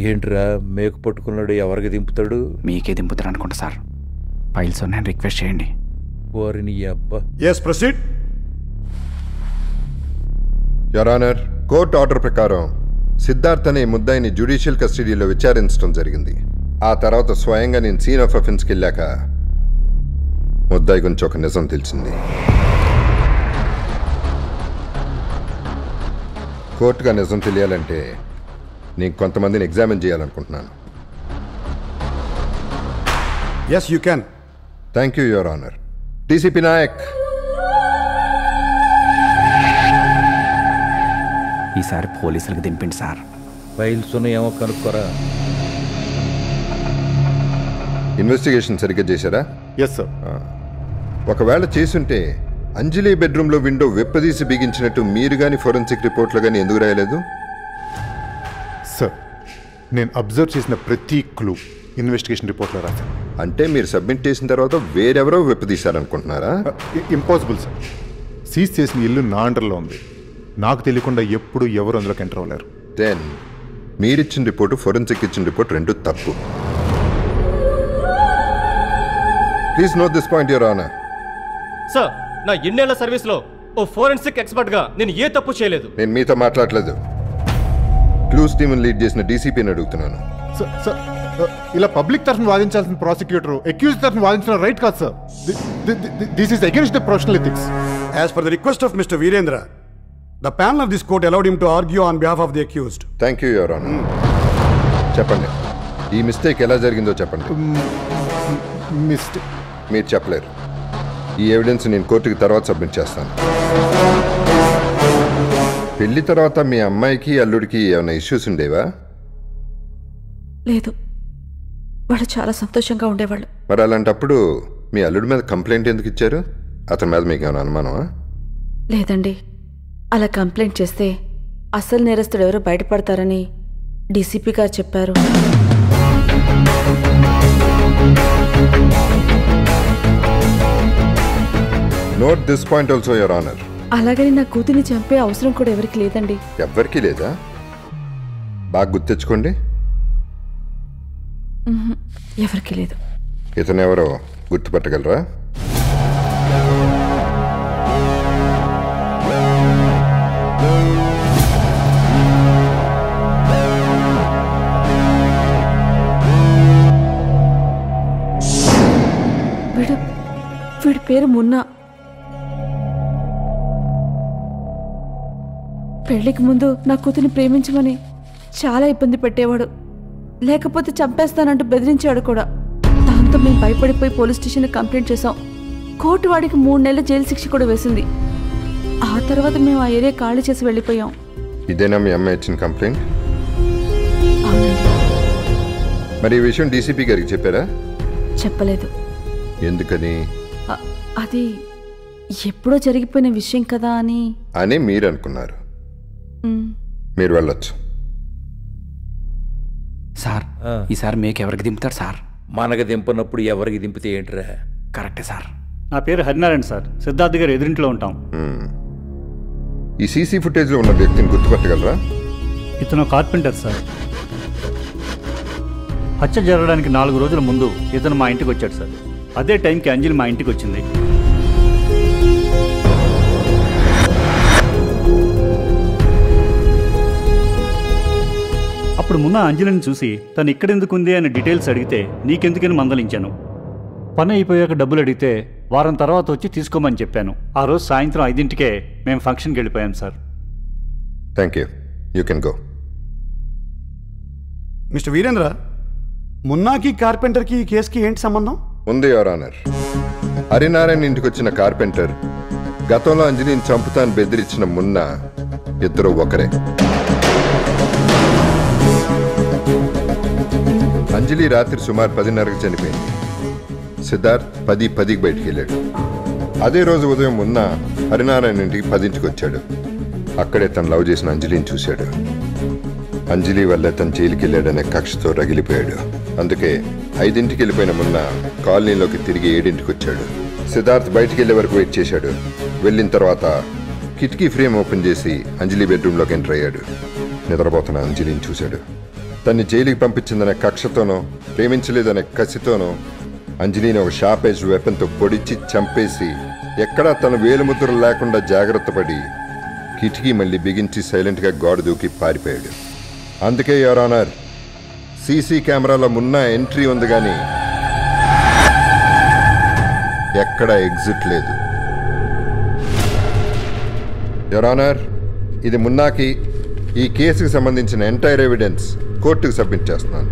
ఏంట్రా మేకు పట్టుకున్నాడు, ఎవరికి దింపుతాడు? మీకే దింపుతాడు అనుకుంటా సార్. ఫైల్స్ ఉన్నాయని రిక్వెస్ట్ చేయండి. వారిని అబ్బా. yes proceed your honor. Court order ప్రకారం సిద్ధార్థ్ అనే ముద్దాయిని జ్యుడిషియల్ కస్టడీలో విచారించడం జరిగింది. ఆ తర్వాత స్వయంగా నేను సీన్ ఆఫ్ అఫెన్స్కి వెళ్ళాక ముద్దాయి గురించి ఒక నిజం తెలిసింది. కోర్టుగా నిజం తెలియాలంటే నేను కొంతమందిని ఎగ్జామిన్ చేయాలనుకుంటున్నాను. Yes you can. Thank you your honour. DCP Nayak, ఈసారి పోలీసులకు దింపండి సార్. ఫైల్స్ ఉన్నాయేమో కనుక్కోరా. ఇన్వెస్టిగేషన్ సరిగ్గా చేశారా? Yes sir. ఒకవేళ చేసుంటే అంజలి బెడ్రూమ్లో విండో విప్పదీసి బిగించినట్టు మీరు కానీ ఫోరెన్సిక్ రిపోర్ట్లో కానీ ఎందుకు రాయలేదు? సార్, నేను అబ్జర్వ్ చేసిన ప్రతి క్లూ ఇన్వెస్టిగేషన్ రిపోర్ట్లో రాశాను. అంటే మీరు సబ్మిట్ చేసిన తర్వాత వేరెవరో విప్పదీశారనుకుంటున్నారా? Impossible sir. సీజ్ చేసిన ఇల్లు నా అండర్లో ఉంది. నాకు తెలియకుండా ఎప్పుడు ఎవరు అందులోకి ఎంటర్ అవ్వలేరు. దెన్ మీరిచ్చిన రిపోర్టు, ఫోరెన్సిక్ ఇచ్చిన రిపోర్ట్ రెండు తప్పు. Please note this point your honour. Sir, నా ఎన్నేళ్ల సర్వీస్లో ఓ ఫోరెన్సిక్ ఎక్స్పర్ట్గా నేను ఏ తప్పు చేయలేదు. నేను మీతో మాట్లాడలేదు. క్లూస్ టీమ్ని లీడ్ చేసిన డీసీపీని అడుగుతున్నాను. ఇలా పబ్లిక్ తరఫున వాదించాల్సిన ప్రాసిక్యూటర్ అక్యూజ్ తరఫున వాదించిన రైట్ కాదు sir. This is against the professional ethics. As per the request of mister Virendra, the panel of this court allowed him to argue on behalf of the accused. Thank you your honour. చెప్పండి, ఈ mistake ఎలా జరిగిందో చెప్పండి. Mistake మీరు చెప్పలేరు. ఈ evidence నేను కోర్టుకి తర్వాత సబ్మిట్ చేస్తాను. పెళ్లి తర్వాత మీ అమ్మాయికి అల్లుడికి ఏమైనా ఇష్యూస్ ఉండేవా? లేదు, వాళ్ళు చాలా సంతోషంగా ఉండేవాళ్ళు. మరి అలాంటప్పుడు మీ అల్లుడి మీద కంప్లైంట్ ఎందుకు ఇచ్చారు? అతని మీద మీకు ఏమైనా అనుమానమా? లేదండి, అలా కంప్లైంట్ చేస్తే అసలు నేరస్తుడు ఎవరో బయటపడతారని డీసీపీ గారు చెప్పారు. Note this point also your honour. అలాగని నా కూతుర్ని చంపే అవసరం కూడా ఎవరికి లేదండి. ఎవరికి లేదా? బాగా గుర్తెచ్చుకోండి, ఎవరికి లేదు. ఇతను ఎవరో గుర్తుపట్టగలరా? వీడు వీడి పేరు మున్నా. పెళ్లికి ముందు నా కూతుర్ని ప్రేమించమని చాలా ఇబ్బంది పెట్టేవాడు. లేకపోతే చంపేస్తానంటూ బెదిరించాడు కూడా. దాంతో మేము భయపడిపోయి పోలీస్ స్టేషన్లో కంప్లైంట్ చేశాం. కోర్టు వాడికి మూడు నెలల జైలు శిక్ష కూడా వేసింది. ఆ తర్వాత మేము ఆ ఏరియా ఖాళీ చేసి వెళ్ళిపోయాం. ఇదేనా మీ అమ్మాయి ఇచ్చిన కంప్లైంట్? మరి ఈ విషయం డీసీపీ గారికి చెప్పారా? చెప్పలేదు. ఎందుకని? అది ఎప్పుడో జరిగిపోయిన విషయం కదా అని అని మీరు అనుకున్నారు. మీరు వెళ్ళొచ్చు. సార్ ఈసారి మీకు ఎవరికి దింపుతారు సార్? మనకు దింపనప్పుడు ఎవరికి దింపితే ఏంట్రా? కరెక్టే సార్. నా పేరు హరినారాయణ సార్, సిద్ధార్థ్ గారు ఎదురింట్లో ఉంటాం. ఈ సీసీ ఫుటేజ్లో ఉన్న వ్యక్తిని గుర్తుపట్టగలరా? ఇతను కార్పెంటర్ సార్. హత్య జరగడానికి నాలుగు రోజుల ముందు ఇతను మా ఇంటికి వచ్చాడు సార్. అదే టైంకి అంజలి మా ఇంటికి వచ్చింది. అప్పుడు మున్నా అంజలిని చూసి తను ఇక్కడెందుకు ఉంది అని డీటెయిల్స్ అడిగితే నీకెందుకని మందలించాను. పని అయిపోయాక డబ్బులు అడిగితే వారం తర్వాత వచ్చి తీసుకోమని చెప్పాను. ఆ రోజు సాయంత్రం ఐదింటికే మేము ఫంక్షన్కి వెళ్ళిపోయాం sir. Thank you, you can go. Mister Virendra, మున్నాకి కార్పెంటర్కి ఈ కేసుకి ఏంటి సంబంధం? ఉంది యువర్ ఆనర్. హరినారాయణ ఇంటికి వచ్చిన కార్పెంటర్, గతంలో అంజలిని చంపుతాను బెదిరించిన మున్నా, ఇద్దరు ఒకరే. అంజలి రాత్రి సుమారు పదిన్నరకు చనిపోయింది. సిద్ధార్థ్ పది పదికి బయటికి వెళ్ళాడు. అదే రోజు ఉదయం మున్న హరినారాయణ ఇంటికి పదింటికి వచ్చాడు. అక్కడే తను లవ్ చేసిన అంజలిని చూశాడు. అంజలి వల్ల తను జైలుకి వెళ్ళాడనే కక్షతో రగిలిపోయాడు. అందుకే ఐదింటికి వెళ్ళిపోయిన మున్న కాలనీలోకి తిరిగి ఏడింటికి వచ్చాడు. సిద్ధార్థ్ బయటికి వెళ్ళే వరకు వెయిట్ చేశాడు. వెళ్ళిన తర్వాత కిటికీ ఫ్రేమ్ ఓపెన్ చేసి అంజలి బెడ్రూమ్లోకి ఎంటర్ అయ్యాడు. నిద్రపోతున్న అంజలిని చూశాడు. తన్ని జైలుకి పంపించిందనే కక్షతోనో ప్రేమించలేదనే కసితోనో అంజలిని ఒక షార్పేజ్ వెపన్తో పొడిచి చంపేసి, ఎక్కడా తన వేలుముద్రలు లేకుండా జాగ్రత్త పడి కిటికీ మళ్ళీ బిగించి సైలెంట్గా గోడ దూకి పారిపోయాడు. అందుకే యువర్ ఆనర్, సీసీ కెమెరాలో మున్నా ఎంట్రీ ఉంది కానీ ఎక్కడా ఎగ్జిట్ లేదు. యువర్ ఆనర్, ఇది మున్నాకి, ఈ కేసుకి సంబంధించిన ఎంటైర్ ఎవిడెన్స్ కోర్టుకు సబ్మిట్ చేస్తున్నాను.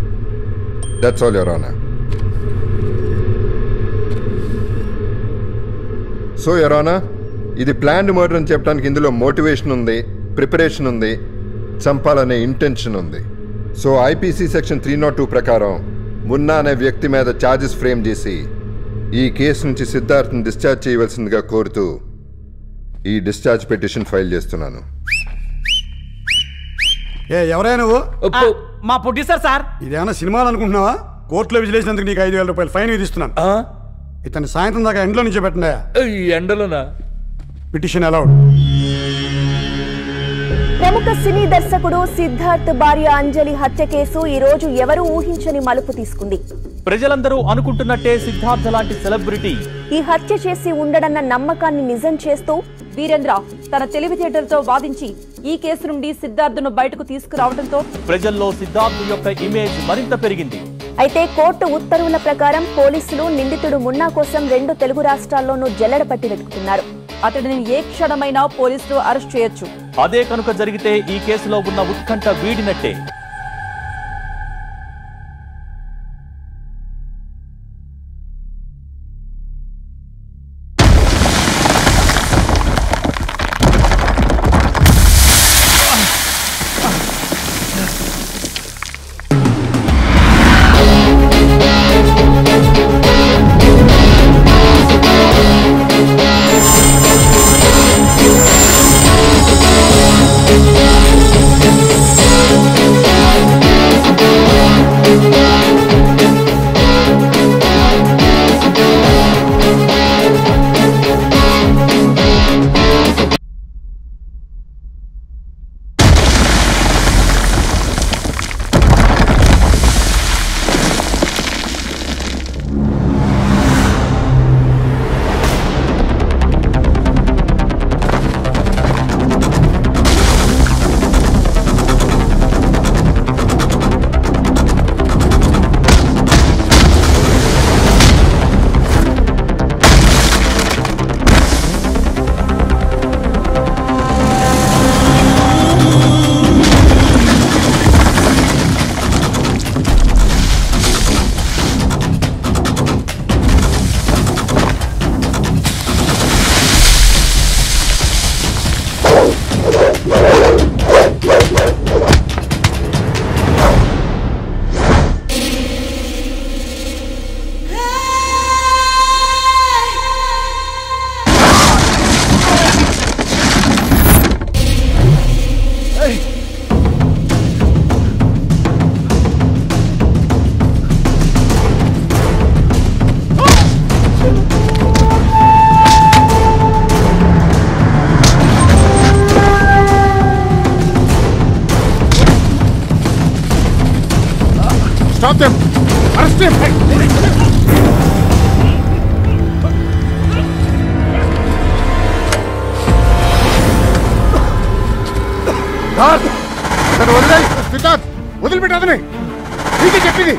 That's all your honour. So your honour, ఇది ప్లాన్డ్ మర్డర్ అని చెప్పడానికి ఇందులో మోటివేషన్ ఉంది, ప్రిపరేషన్ ఉంది, చంపాలనే ఇంటెన్షన్ ఉంది. So IPC section three not two ప్రకారం మున్నా అనే వ్యక్తి మీద ఛార్జెస్ ఫ్రేమ్ చేసి ఈ కేసు నుంచి సిద్ధార్థ్ని డిశ్చార్జ్ చేయవలసిందిగా కోరుతూ ఈ డిశ్చార్జ్ పిటిషన్ ఫైల్ చేస్తున్నాను. ఏ ఎవరైనా నువ్వు? మా ప్రొడ్యూసర్ సార్. ఇదేమన్నా సినిమాలు అనుకుంటున్నావా? కోర్టులో విజిలేసినందుకు నీకు ఐదు వేల రూపాయలు ఫైన్ విధిస్తున్నాను. ఇతను సాయంత్రం దాకా ఎండలో నుంచి పెట్టినాయా? ఎండలోనా? Petition allowed. ప్రముఖ సినీ దర్శకుడు సిద్ధార్థ్ భార్య అంజలి హత్య కేసు ఈ రోజు ఎవరు ఊహించని మలుపు తీసుకుంది. ప్రజలందరూ అనుకుంటున్నట్టే సిద్ధార్థ్ లాంటి సెలబ్రిటీ ఈ హత్య చేసి ఉండడన్న నమ్మకాన్ని నిజం చేస్తూ వీరేంద్ర తన తెలివితేటలతో వాదించి ఈ కేసు నుండి సిద్ధార్థ్ను బయటకు తీసుకురావడంతో ప్రజల్లో సిద్ధార్థ్ యొక్క ఇమేజ్ మరింత పెరిగింది. అయితే కోర్టు ఉత్తర్వుల ప్రకారం పోలీసులు నిందితుడు మున్నా కోసం రెండు తెలుగు రాష్ట్రాల్లోనూ జల్లెడ పట్టి వెతుకుతున్నారు. అతడిని ఏ క్షణమైనా పోలీసులు అరెస్ట్ చేయొచ్చు. అదే కనుక జరిగితే ఈ కేసులో ఉన్న ఉత్కంఠ వీడినట్టే. Stop them! Arrest him! Hey. Siddharth వదిలిపెట్టాదని నీకే చెప్పింది.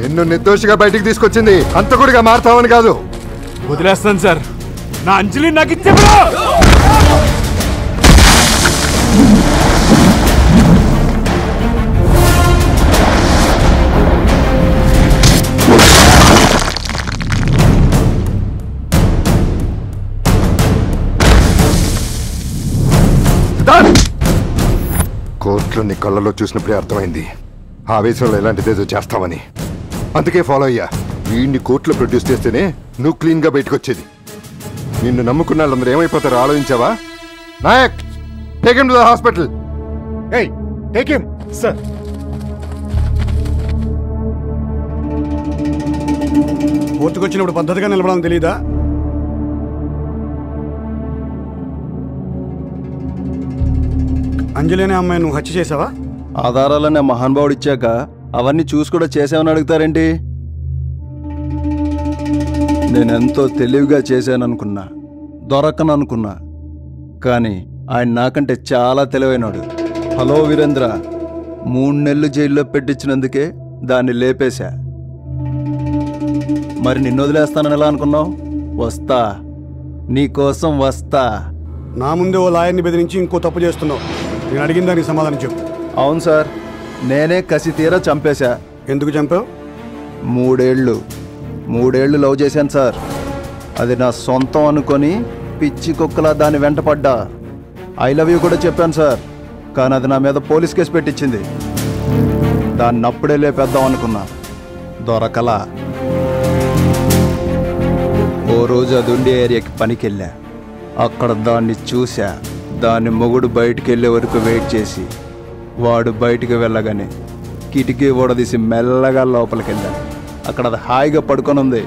నిన్ను నిర్దోషిగా బయటికి తీసుకొచ్చింది అంతకుడిగా మారుతావని కాదు. వదిలేస్తాను సార్, నా అంజలి నాకు ఇచ్చే. కోర్టులో నీ కళ్ళలో చూసినప్పుడే అర్థమైంది ఆవేశంలో ఎలాంటిదేదో చేస్తామని. అందుకే ఫాలో అయ్యా. వీడిని కోర్టులో ప్రొడ్యూస్ చేస్తేనే నువ్వు క్లీన్గా బయటకు వచ్చేది. నిన్ను నమ్ముకున్న వాళ్ళందరూ ఏమైపోతారో ఆలోచించావా? Nayak, take him to the hospital. ఏయ్, టేక్ హిమ్ సర్. కోర్టుకు వచ్చినప్పుడు పద్ధతిగా నిలబడాలని తెలీదా? అంజలి అనే అమ్మాయి నువ్వు హత్య చేసావా? ఆధారాలనే మహానుభావుడు ఇచ్చాక అవన్నీ చూసి కూడా చేసావని అడుగుతారేంటి? నేనెంతో తెలివిగా చేశాననుకున్నా, దొరకననుకున్నా, కానీ ఆయన నాకంటే చాలా తెలివైనాడు. హలో వీరేంద్ర, మూడు నెలలు జైల్లో పెట్టించినందుకే దాన్ని లేపేశా. మరి నిన్ను వదిలేస్తానని ఎలా అనుకున్నావు? వస్తా, నీకోసం వస్తా. నా ముందే ఓ లాయర్ని బెదిరించి ఇంకో తప్పు చేస్తున్నావు. నేను అడిగిన దానికి సమాధానం చెప్పు. అవును సార్, నేనే కసి తీరా చంపేశా. ఎందుకు చంపావు? మూడేళ్ళు మూడేళ్ళు లవ్ చేశాను సార్. అది నా సొంతం అనుకొని పిచ్చి కుక్కలా దాన్ని వెంటపడ్డా. ఐ లవ్ యూ కూడా చెప్పాను సార్, కానీ అది నా మీద పోలీస్ కేసు పెట్టించింది. దాన్ని అప్పుడే లేపేద్దాం అనుకున్నా, దొరకలా. ఓ రోజు అది ఉండే ఏరియాకి పనికెళ్ళా. అక్కడ దాన్ని చూసా. దాని మొగుడు బయటికి వెళ్ళే వరకు వెయిట్ చేసి, వాడు బయటికి వెళ్ళగానే కిటికీ ఓడదీసి మెల్లగా లోపలికి వెళ్ళాను. అక్కడ అది హాయిగా పడుకొని ఉంది.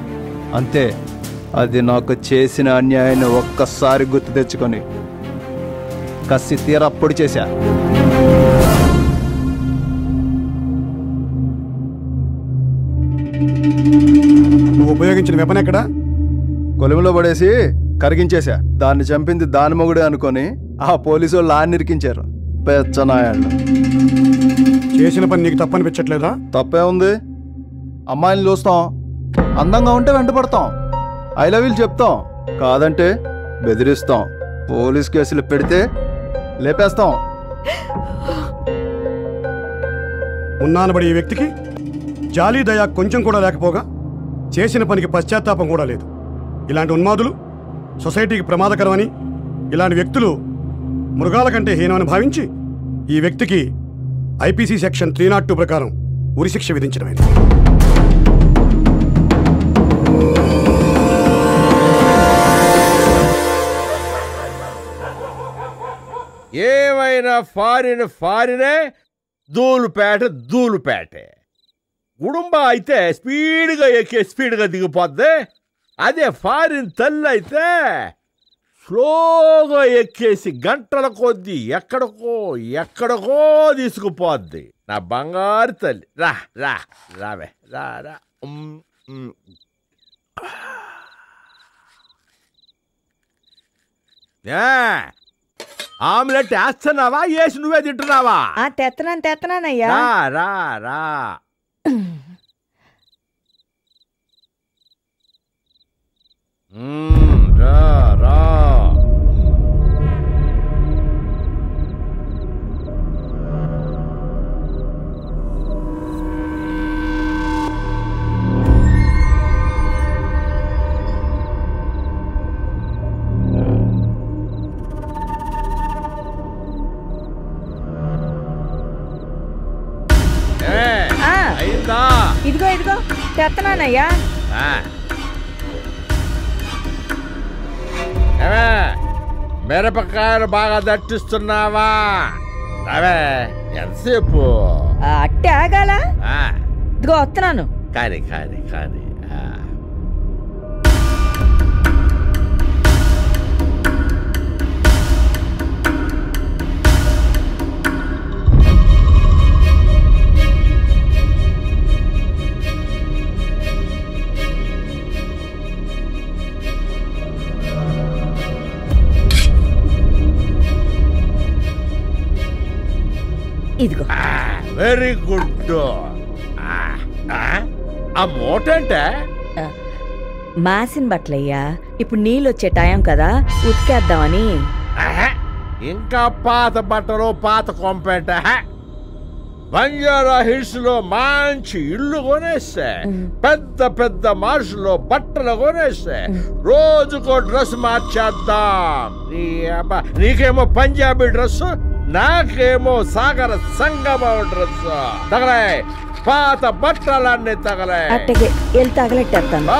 అంతే, అది నాకు చేసిన అన్యాయాన్ని ఒక్కసారి గుర్తు తెచ్చుకొని కసి తీర అప్పుడు చేశా. నువ్వు ఉపయోగించిన వెపన్ ఎక్కడ? కొలుములో పడేసి కరిగించేశా. దాన్ని చంపింది దాని మొగుడే అనుకొని ఆ పోలీసు వాళ్ళు ఆన్ని ఇరికించారు. పెచ్చనాయాళ్ళు. చేసిన పని నీకు తప్పనిపించట్లేదా? తప్పే ఉంది. అమ్మాయిని చూస్తాం, అందంగా ఉంటే వెంట పడతాం, ఐ లవ్ యూ చెప్తాం, కాదంటే బెదిరిస్తాం, పోలీస్ కేసులు పెడితే లేపేస్తాం. ఉన్నానబడి ఈ వ్యక్తికి జాలి దయా కొంచెం కూడా లేకపోగా చేసిన పనికి పశ్చాత్తాపం కూడా లేదు. ఇలాంటి ఉన్మాదులు సొసైటీకి ప్రమాదకరమని, ఇలాంటి వ్యక్తులు మృగాల కంటే హీనమని భావించి ఈ వ్యక్తికి IPC section three not two ప్రకారం ఉరిశిక్ష విధించడమైంది. ఏమైనా ఫారిన్ ఫారినే, దూలుపేట దూలుపేటే. కుటుంబ అయితే స్పీడ్గా ఎక్కే స్పీడ్గా దిగిపోద్ది. అదే ఫారిన్ తల్లి అయితే స్లోగా ఎక్కేసి గంటల కొద్దీ ఎక్కడికో ఎక్కడికో తీసుకుపోద్ది. నా బంగారు తల్లి, రా రా రావే రా రా. ఆమ్లెట్ వేస్తున్నావా? వేసి నువ్వే తింటున్నావా? తెత్తనాను తెత్తనానయ్యా. రా రా. రా రా. ఇదిగో ఇదిగో తెత్తనానయ్యా. మిరపకాయలు బాగా దట్టిస్తున్నావా? అవే ఎంతసేపు అట్టే ఆగాల? ఇదిగో వస్తున్నాను. కానీ కానీ కానీ ఇదిగో. Very good. ఆ మూట అంటే మాసిన బట్టలయ్యా. ఇప్పుడు నీళ్ళు వచ్చే టైం కదా, ఉతికేద్దామని. ఇంకా పాత బట్టలు, పాత కొంపేట. బంజారా హిల్స్ లో మంచి ఇల్లు కొనేస్తా, పెద్ద పెద్ద మార్షులో బట్టలు కొనేస్తా, రోజుకో డ్రెస్ మార్చేద్దాం. నీకేమో పంజాబీ డ్రెస్, నాకేమో సాగర సంగమ డ్రెస్. తగలే పాత బట్టలన్నీ తగలే. తగలెట్టేస్తాను.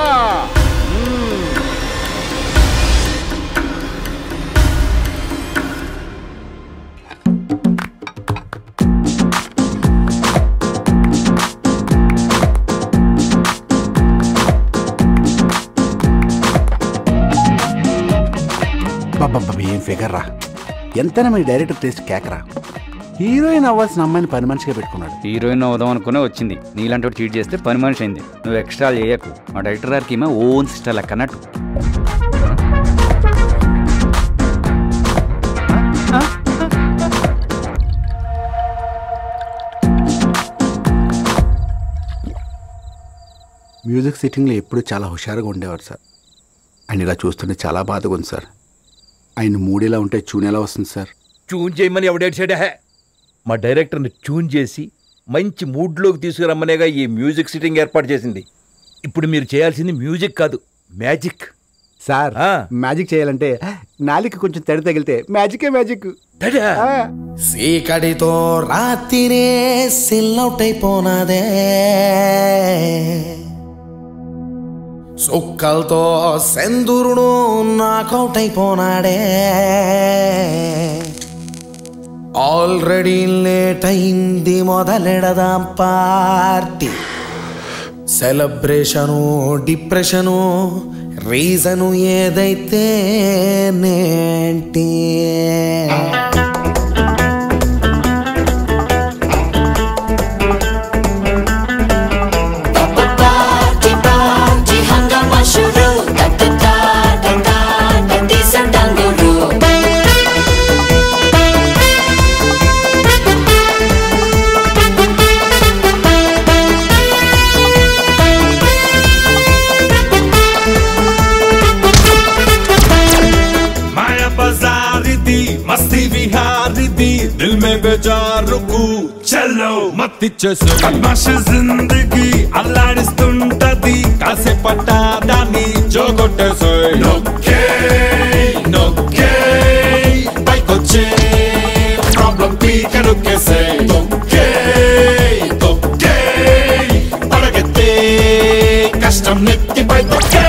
ఏం ఫిగర్ రా, ఎంతైనా మీ డైరెక్టర్ టేస్ట్ కేకరా. హీరోయిన్ అవ్వాల్సిన అమ్మాయిని పని మనిషిగా పెట్టుకున్నాడు. హీరోయిన్ అవుదాం అనుకునే వచ్చింది, నీలాంటి ట్రీట్ చేస్తే పని మనిషి అయింది. నువ్వు ఎక్స్ట్రా చేయకు. మా డైరెక్టర్ గారికి ఏమో ఓన్ సిస్టర్ లెక్కనట్టు. మ్యూజిక్ సిట్టింగ్లో ఎప్పుడూ చాలా హుషారుగా ఉండేవారు సార్, అండ్ ఇలా చూస్తుంటే చాలా బాధగా ఉంది సార్. ఆయన మూడేలా ఉంటే చూన్ ఎలా వస్తుంది సార్? చూన్ చేయమని ఎవడే సైడ్ హే. మా డైరెక్టర్ని చూన్ చేసి మంచి మూడ్లోకి తీసుకురమ్మనేగా ఈ మ్యూజిక్ సిట్టింగ్ ఏర్పాటు చేసింది. ఇప్పుడు మీరు చేయాల్సింది మ్యూజిక్ కాదు, మ్యాజిక్ సార్. మ్యాజిక్ చేయాలంటే నాలికి కొంచెం తడి తగిలితే మ్యాజికే మ్యాజిక్. సీకటితో రాత్రినే సిల్లౌట్ అయిపోనాదే, సుక్కలతో సెందురుడు నాకౌట్ అయిపోనాడే, ఆల్రెడీ లేట్ అయింది మొదలెడదాం పార్టీ. సెలబ్రేషను డిప్రెషను రీజను ఏదైతే నేంటి. జిందగీ అల్లాడిస్తుంటది, కాసే పట్టాదాన్ని జోగొట్టేసోయ్. నొక్కే నొక్కే పైకొచ్చే ప్రాబ్లం పీక నొక్కేసే, తొక్కే తొక్కే పడగెత్తే కష్టం నెత్తిపై తొక్కే.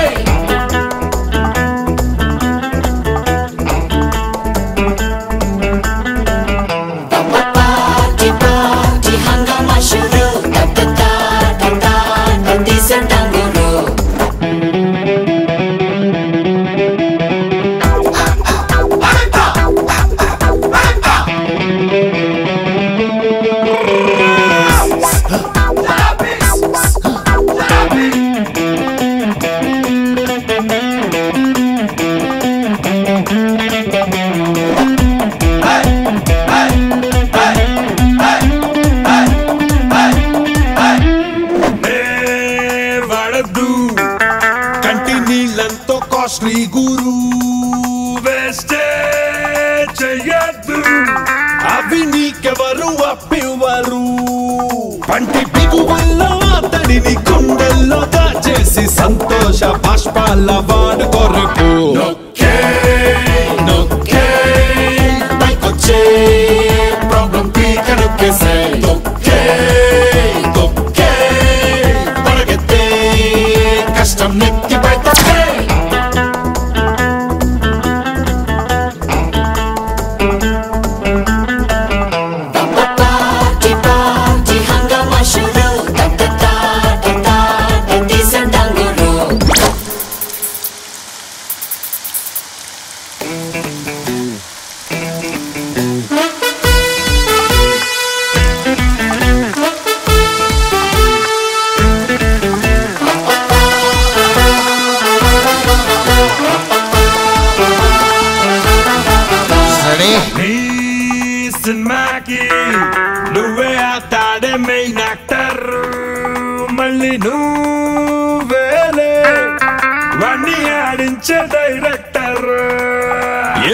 వచ్చే డైరెక్టర్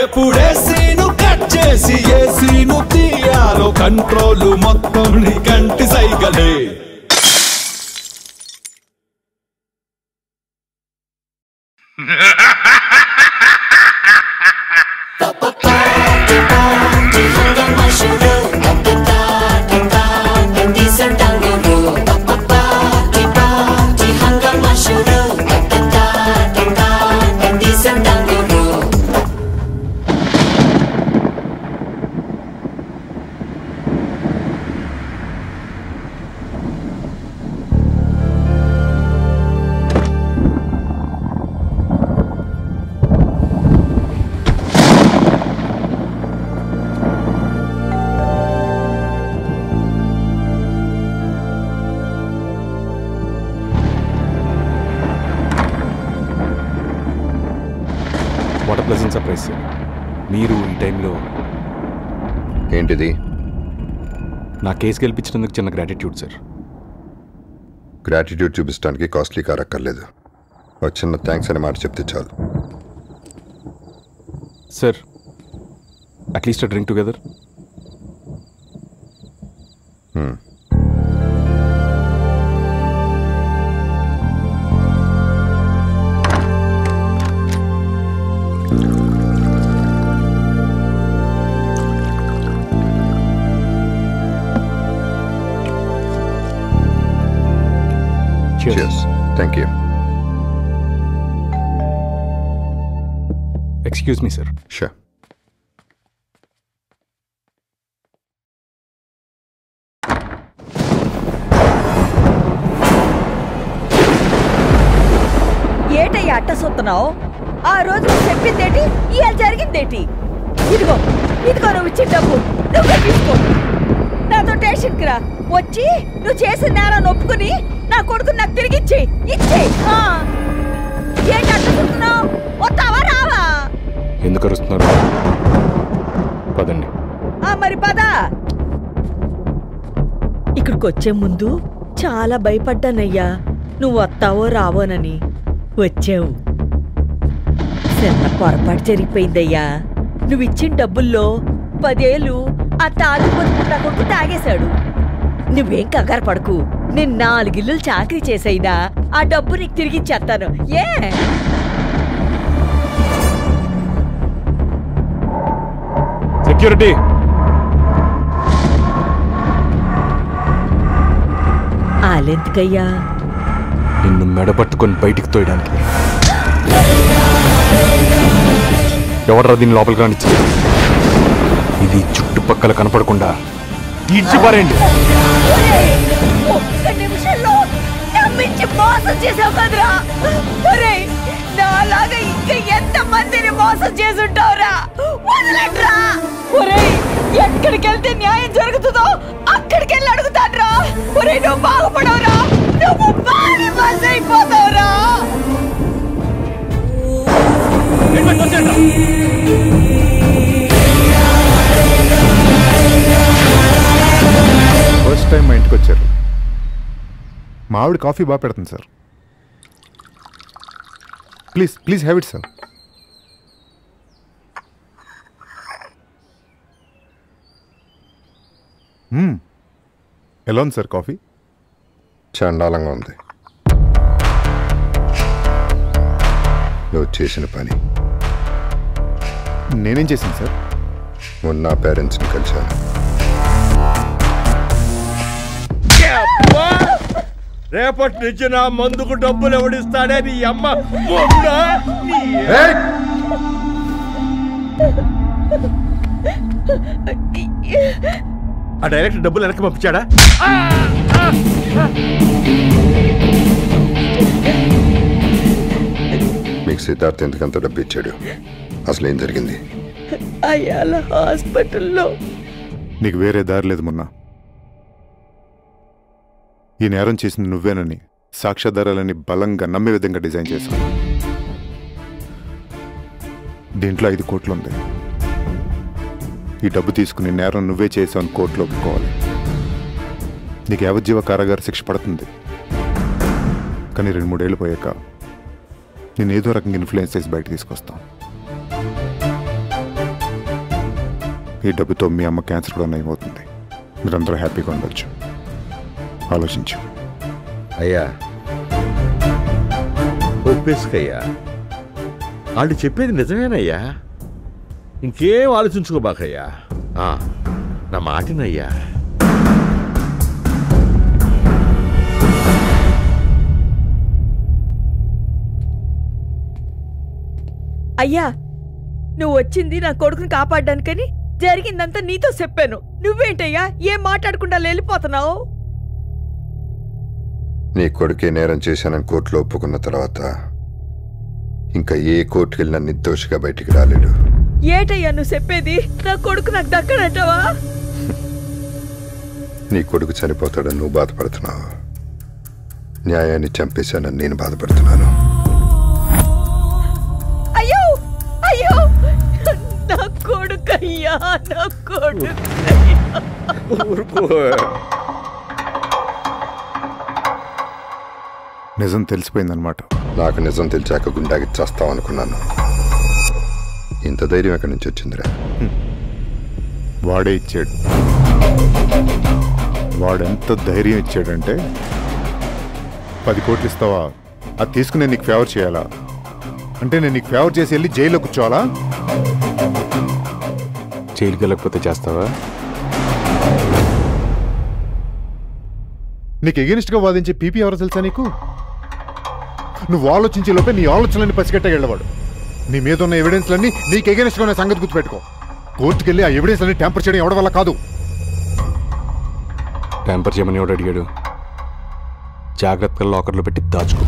ఎప్పుడే సీను కట్ చేసి ఏ సీను తీయాలో కంట్రోల్ మొత్తం నీ కంటి సైగలే. What a pleasant surprise, sir. Meeru ee time lo entidi na case gelipinchinanduku chinna gratitude, sir. Gratitude chupistaniki costly car akkaraledu. Oka chinna thanks ani maata chepte chalu. Sir, at least a drink together. Hmm. Cheers. Cheers. Thank you. Excuse me, sir. Sure. ఏటయ్య అట్ట సొత్తున్నావు? ఆ రోజు నువ్వు చెప్పిందేటి, ఇవాళ జరిగిందేటి? ఇదిగో ఇదిగో నువ్వు ఇచ్చిన డబ్బు నువ్వే తీసుకో. నాతో టేషన్కి రా, వచ్చి నువ్వు చేసిన నేరాన్ని ఒప్పుకుని నా కొడుకు నాకు తిరిగి ఇచ్చే ఇచ్చే. ఏంటి అట్టుకుంటున్నావు, వస్తావా రావా? ఎందుకు అరుస్తున్నారు? పదండి. మరి పద. ఇక్కడికి వచ్చే ముందు చాలా భయపడ్డానయ్యా, నువ్వు వస్తావో రావోనని. వచ్చావు, చిన్న పొరపాటు జరిగిపోయిందయ్యా. నువ్వు ఇచ్చిన డబ్బుల్లో పదేళ్ళు ఆ తాళి పొందుకున్న కొడుకు తాగేశాడు. నువ్వేం కంగారు పడకు, నేను నాలుగిల్లు చాకరీ చేసైనా ఆ డబ్బు నీకు తిరిగిచ్చేస్తాను. ఏ సెక్యూరిటీ, ఆలెందుకయ్యా? నిన్ను మెడపట్టుకొని బయటికి తోయడానికి. ఎవడరా దీన్ని లోపలికి రానిచ్చి ఇది చుట్టుపక్కల కనపడకుండా ఈడ్చిపారేయండి. మోసం చేసావు కదరా, నాలాగా ఇంకా ఎంత మందిని మోసం చేసుంటావురా? వదలట్రా, ఎక్కడికి వెళ్తే న్యాయం జరుగుతుందో అక్కడికి వెళ్ళి అడుగుతాడ్రా. నువ్వు బాగుపడవురా, నువ్వు బాగా మోసం అయిపోతావురా. ఫస్ట్ టైం మా ఇంటికి వచ్చారు. మా ఆవిడ కాఫీ బాగా పెడుతుంది sir. Please please have it sir. ఎలా ఉంది సార్ కాఫీ? చండాలంగా ఉంది. నువ్వు చేసిన పని. నేనేం చేశాను సార్? మొన్న నా పేరెంట్స్ని కలిశాను. రేపటి నుంచి నా మందుకు డబ్బులు ఎవడిస్తాడే నీ అమ్మ. ఆ డైరెక్టర్ డబ్బులు వెనక్కి పంపించాడా? మీకు సిద్ధార్థ ఎందుకంత డబ్బు ఇచ్చాడు? అసలు ఏం జరిగింది? అయ్యాల హాస్పిటల్లో. నీకు వేరే దారి లేదు మొన్న. ఈ నేరం చేసింది నువ్వేనని సాక్ష్యాధారాలని బలంగా నమ్మే విధంగా డిజైన్ చేశాను. దీంట్లో ఐదు కోట్లు ఉంది. ఈ డబ్బు తీసుకుని నేరం నువ్వే చేసావని కోర్టులో ఒప్పుకోవాలి. నీకు యావజ్జీవ కారాగార శిక్ష పడుతుంది. కానీ రెండు మూడేళ్ళు పోయాక నేను ఏదో రకంగా ఇన్ఫ్లుయెన్స్ చేసి బయట తీసుకొస్తాను. ఈ డబ్బుతో మీ అమ్మ క్యాన్సర్ కూడా నయం అవుతుంది. మీరందరూ హ్యాపీగా ఉండొచ్చు. ఆలోచించు అయ్యా. ఒప్పేసుకయ్యా, వాళ్ళు చెప్పేది నిజమేనయ్యా, ఇంకేం ఆలోచించుకోబాకయ్యా. నా మాటినయ్యా. అయ్యా, నువ్వు వచ్చింది నా కొడుకుని కాపాడడానికని, జరిగిందంతా నీతో చెప్పాను. నువ్వేంటయ్యా ఏం మాట్లాడకుండా వెళ్ళిపోతున్నావు? నీ కొడుకే నేరం చేశానని కోర్టులో ఒప్పుకున్న తర్వాత ఇంకా ఏ కోర్టుకి వెళ్ళినా నిర్దోషిగా బయటికి రాలేడు. ఏటయ్యా నువ్వు చెప్పేది? నా కొడుకు నాకు దక్కడంటావా? నీ కొడుకు చనిపోతాడని నువ్వు బాధపడుతున్నావు, న్యాయాన్ని చంపేశానని నేను బాధపడుతున్నాను. అయ్యో అయ్యో, నా కొడుకయ్యా, నా కొడుకు. నిజం తెలిసిపోయిందనమాట. నాకు నిజం తెలిసాక గుండాకి చేస్తావు అనుకున్నాను. ఇంత ధైర్యం ఎక్కడి నుంచి వచ్చిందిరా? వాడే ఇచ్చాడు. వాడెంత ధైర్యం ఇచ్చాడంటే, పది కోట్లు ఇస్తావా, అది తీసుకుని నేను నీకు ఫేవర్ చేయాలా అంటే, నేను నీకు ఫేవర్ చేసి వెళ్ళి జైల్లో కూర్చోవాలా? జైలుకి వెళ్ళకపోతే చేస్తావా? నీకు ఎగెనిస్ట్గా వాదించే పీపీ ఎవరో తెలుసా నీకు? నువ్వు ఆలోచించే లోపే నీ ఆలోచనలన్నీ పసిగట్టగలవాడు. నీ మీద ఉన్న ఎవిడెన్స్లన్నీ నీకు ఎగెనిస్ట్గా ఉన్న సంగతి గుర్తుపెట్టుకో. కోర్టుకెళ్ళి ఆ ఎవిడెన్స్ అన్ని ట్యాంపర్ చేయడం ఎవడ వల్ల కాదు. ట్యాంపర్ చేయమని ఎవడు అడిగాడు? జాగ్రత్తగా లాకర్లో పెట్టి దాచుకో.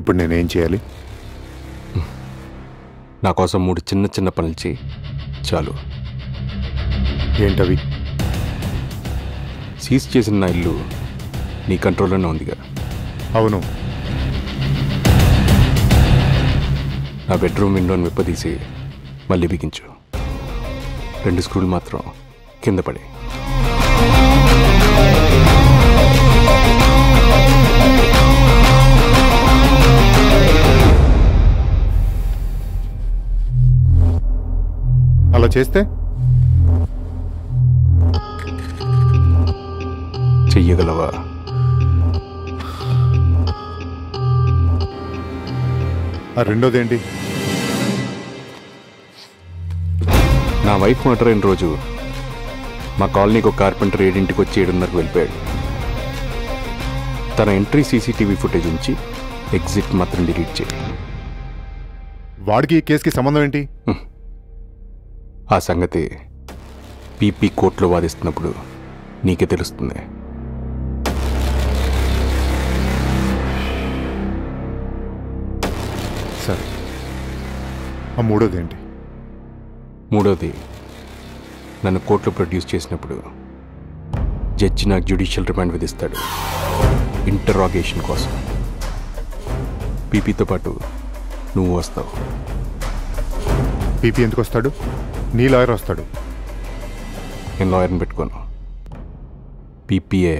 ఇప్పుడు నేనేం చేయాలి? నా కోసం మూడు చిన్న చిన్న పనులు చేయి చాలు. ఏంటవి? సీజ్ చేసిన నా ఇల్లు నీ కంట్రోల్లోనే ఉందిగా? అవును. నా బెడ్రూమ్ విండోని విప్పదీసి మళ్ళీ బిగించు. రెండు స్క్రూలు మాత్రం కింద పడే. అలా చేస్తే చెయ్యగలవా? రెండోదేంటి? నా వైఫ్ మర్డర్ అయిన రోజు మా కాలనీకి ఒక కార్పెంటర్ ఏడింటికి వచ్చి ఏడున్నరకు వెళ్ళిపోయాడు. తన ఎంట్రీ సీసీటీవీ ఫుటేజ్ ఉంచి ఎగ్జిట్ మాత్రం డిలీట్ చేయాలి. వాడికి ఈ కేసుకి సంబంధం ఏంటి? ఆ సంగతి పీపీ కోర్టులో వాదిస్తున్నప్పుడు నీకే తెలుస్తుంది. సరే, ఆ మూడోది ఏంటి? మూడోది, నన్ను కోర్టులో ప్రొడ్యూస్ చేసినప్పుడు జడ్జి నాకు జ్యుడిషియల్ రిమాండ్ విధిస్తాడు ఇంటరాగేషన్ కోసం. పీపీతో పాటు నువ్వు వస్తావు. పీపీ ఎందుకు వస్తాడు? నీ లాయర్ వస్తాడు. నేను లాయర్ని పెట్టుకోను. పీపీఏ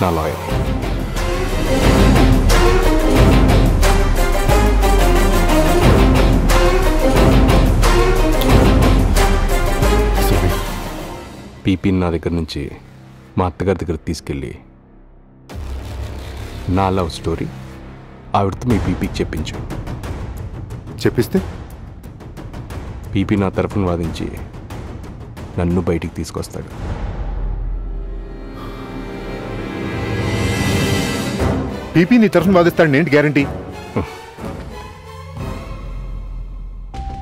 నా లాయర్. పీపీని నా దగ్గర నుంచి మా అత్తగారి దగ్గర తీసుకెళ్ళి నా లవ్ స్టోరీ ఆవిడతో మీ పీపీకి చెప్పించు. చెప్పిస్తే పీపీ నా తరఫున వాదించి నన్ను బయటికి తీసుకొస్తాడు. పీపీ నీ తరఫున వాదిస్తాడు ఏంటి గ్యారంటీ?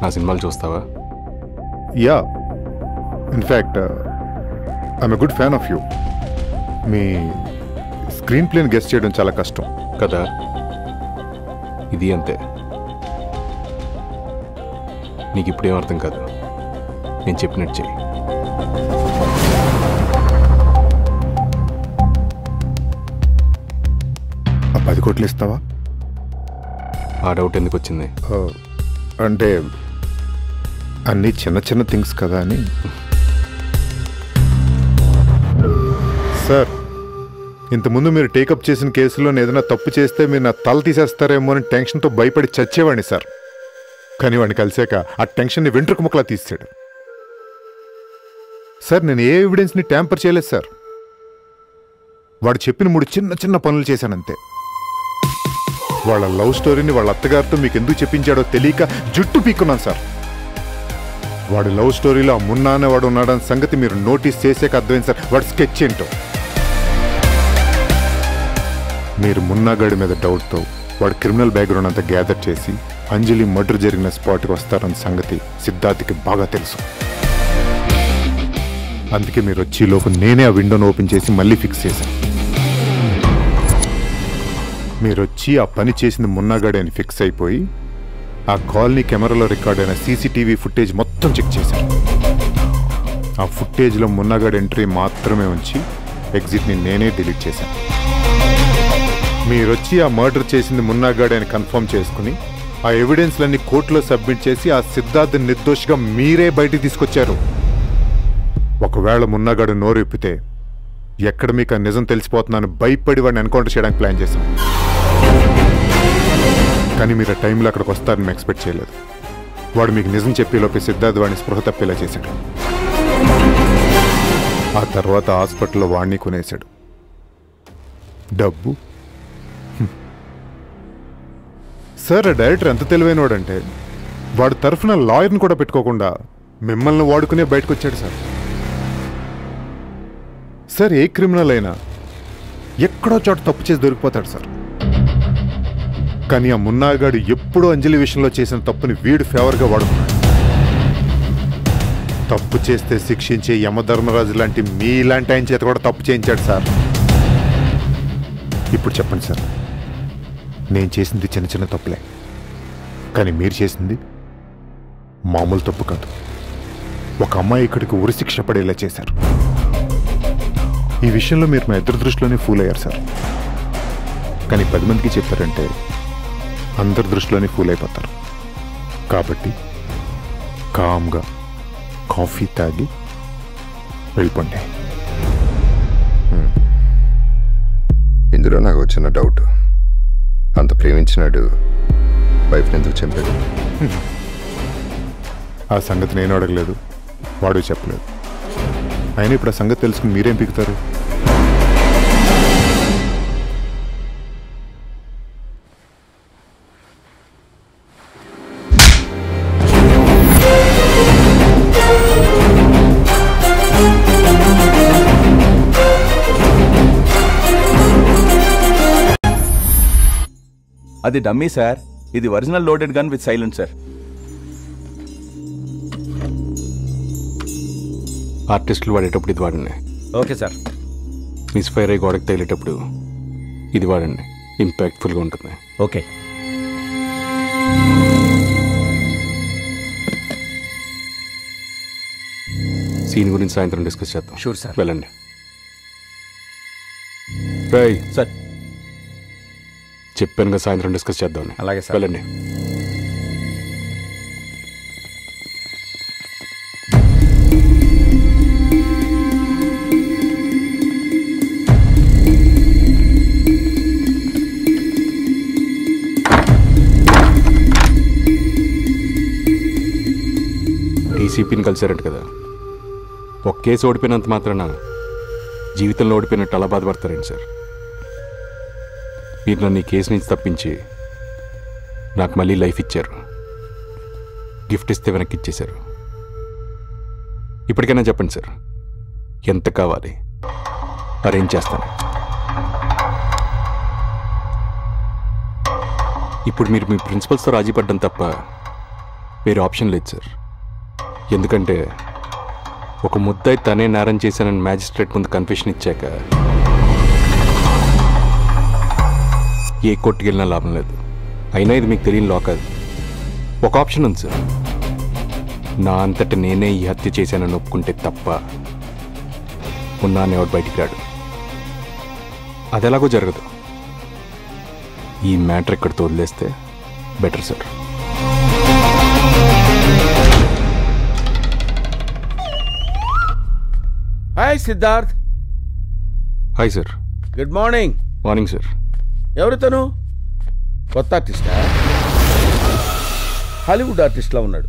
నా సినిమాలు చూస్తావా? Yeah, in fact I'm a good fan of you. మీ స్క్రీన్ ప్లేని గెస్ట్ చేయడం చాలా కష్టం కదా? ఇది అంతే. నీకు ఇప్పుడేం అర్థం కాదు, నేను చెప్పినట్టు చెయ్యి. ఆ పది కోట్లు ఇస్తావా? ఆ డౌట్ ఎందుకు వచ్చింది అంటే, అన్నీ చిన్న చిన్న థింగ్స్ కదా అని. సార్, ఇంతకుముందు మీరు టేకప్ చేసిన కేసులో ఏదైనా తప్పు చేస్తే మీరు నా తల తీసేస్తారేమో అని టెన్షన్తో భయపడి చచ్చేవాడిని సార్. కానీ వాడిని కలిసాక ఆ టెన్షన్ని వెంట్రుకు ముక్కలా తీసాడు సార్. నేను ఏ ఎవిడెన్స్ని ట్యాంపర్ చేయలేదు సార్. వాడు చెప్పిన మూడు చిన్న చిన్న పనులు చేశానంతే. వాళ్ళ లవ్ స్టోరీని వాళ్ళ అత్తగారితో మీకు ఎందుకు చెప్పించాడో తెలియక జుట్టు పీక్కున్నాను సార్. వాడి లవ్ స్టోరీలో ఆ మున్నా అనేవాడు ఉన్నాడని సంగతి మీరు నోటీస్ చేసాక అర్థమైంది సార్. వాడు స్కెచ్ ఏంటో మీరు మున్నాగాడి మీద డౌట్తో వాడు క్రిమినల్ బ్యాక్గ్రౌండ్ అంతా గ్యాదర్ చేసి అంజలి మర్డర్ జరిగిన స్పాట్కి వస్తారన్న సంగతి సిద్ధార్థకి బాగా తెలుసు. అందుకే మీరు వచ్చి లోపు నేనే ఆ విండోను ఓపెన్ చేసి మళ్ళీ ఫిక్స్ చేశాను. మీరు వచ్చి ఆ పని చేసింది మున్నాగాడే అని ఫిక్స్ అయిపోయి ఆ కాలనీ కెమెరాలో రికార్డ్ అయిన సీసీటీవీ ఫుటేజ్ మొత్తం చెక్ చేశారు. ఆ ఫుటేజ్లో మున్నాగాడి ఎంట్రీ మాత్రమే ఉంచి ఎగ్జిట్ని నేనే డిలీట్ చేశాను. మీరు వచ్చి ఆ మర్డర్ చేసింది మున్నాగాడే అని కన్ఫర్మ్ చేసుకుని ఆ ఎవిడెన్స్లన్నీ కోర్టులో సబ్మిట్ చేసి ఆ సిద్ధార్థ నిర్దోషిగా మీరే బయటికి తీసుకొచ్చారు. ఒకవేళ మున్నాగాడు నోరు ఇప్పితే ఎక్కడ మీకు ఆ నిజం తెలిసిపోతున్నాను భయపడి వాడిని ఎన్కౌంటర్ చేయడానికి ప్లాన్ చేశాం. కానీ మీరు ఆ టైంలో అక్కడికి వస్తారని ఎక్స్పెక్ట్ చేయలేదు. వాడు మీకు నిజం చెప్పేలోపే సిద్ధార్థ వాడిని స్పృహ తప్పేలా చేశాడు. ఆ తర్వాత హాస్పిటల్లో వాడిని కొనేశాడు. డబ్బు సార్, ఆ డైరెక్టర్ ఎంత తెలివైన వాడంటే వాడి తరఫున లాయర్ని కూడా పెట్టుకోకుండా మిమ్మల్ని వాడుకునే బయటకు వచ్చాడు సార్. సార్, ఏ క్రిమినల్ అయినా ఎక్కడో చోట తప్పు చేసి దొరికిపోతాడు సార్. కానీ ఆ మున్నాగాడు ఎప్పుడూ అంజలి విషయంలో చేసిన తప్పుని వీడు ఫేవర్గా వాడుకున్నాడు. తప్పు చేస్తే శిక్షించే యమధర్మరాజు లాంటి మీలాంటి ఆయన చేత కూడా తప్పు చేయించాడు సార్. ఇప్పుడు చెప్పండి సార్, నేను చేసింది చిన్న చిన్న తప్పులే, కానీ మీరు చేసింది మామూలు తప్పు కాదు. ఒక అమ్మాయి ఇక్కడికి ఉరి శిక్ష పడేలా చేశారు. ఈ విషయంలో మీరు మా ఇద్దరు దృష్టిలోనే ఫూల్ అయ్యారు సార్. కానీ పది మందికి చెప్పారంటే అందరి దృష్టిలోనే ఫూల్ అయిపోతారు. కాబట్టి కామ్గా కాఫీ తాగి వెళ్ళిపోండి. ఇందులో నాకు వచ్చిన డౌట్, అంత ప్రేమించినాడు వైఫ్ని ఎందుకు చంపాడు? ఆ సంగతి నేను అడగలేదు, వాడు చెప్పలేదు. అయినా ఇప్పుడు ఆ సంగతి తెలుసుకుని మీరేం పీకుతారు? అది డమ్మీ సార్. ఇది original loaded gun with silencer. ఆర్టిస్టులు వాడేటప్పుడు ఇది వాడండి. Okay sir. మిస్ ఫైర్ అయ్యి గోడకు తగిలేటప్పుడు ఇది వాడండి, ఇంపాక్ట్ఫుల్గా ఉంటుంది. ఓకే. సీన్ గురించి సాయంత్రం డిస్కస్ చేద్దాం. షూర్ సార్, వెళ్ళండి. రై సార్ చెప్పాను కదా సాయంత్రం డిస్కస్ చేద్దాం. అలాగే సార్, వెళ్ళండి. టీసీపీని కలిసారంట కదా, ఒక కేసు ఓడిపోయినంత మాత్రాన జీవితంలో ఓడిపోయినట్టు అలా బాధపడతారండి సార్. మీరు నన్ను ఈ కేసు నుంచి తప్పించి నాకు మళ్ళీ లైఫ్ ఇచ్చారు. గిఫ్ట్ ఇస్తే వెనక్కి ఇచ్చేశారు. ఇప్పటికైనా చెప్పండి సార్, ఎంత కావాలి అరేంజ్ చేస్తాను. ఇప్పుడు మీరు మీ ప్రిన్సిపల్స్తో రాజీ పడ్డం తప్ప వేరే ఆప్షన్ లేదు సార్. ఎందుకంటే ఒక ముద్దాయి తనే నేరం చేశానని మ్యాజిస్ట్రేట్ ముందు కన్ఫెషన్ ఇచ్చాక ఏ కోర్టుకి వెళ్ళినా లాభం లేదు. అయినా ఇది మీకు తెలియని లా కాదు. ఒక ఆప్షన్ ఉంది సార్, నా అంతటా నేనే ఈ హత్య చేశానని ఒప్పుకుంటే తప్ప ఉన్నాను ఎవరు బయటికి రాడు. అది ఎలాగో జరగదు. ఈ మ్యాటర్ ఇక్కడితో వదిలేస్తే better sir. Hi Siddharth. Hi sir. Good morning. Morning sir. ఎవరు తను? కొత్త ఆర్టిస్టా? హాలీవుడ్ ఆర్టిస్ట్లా ఉన్నాడు.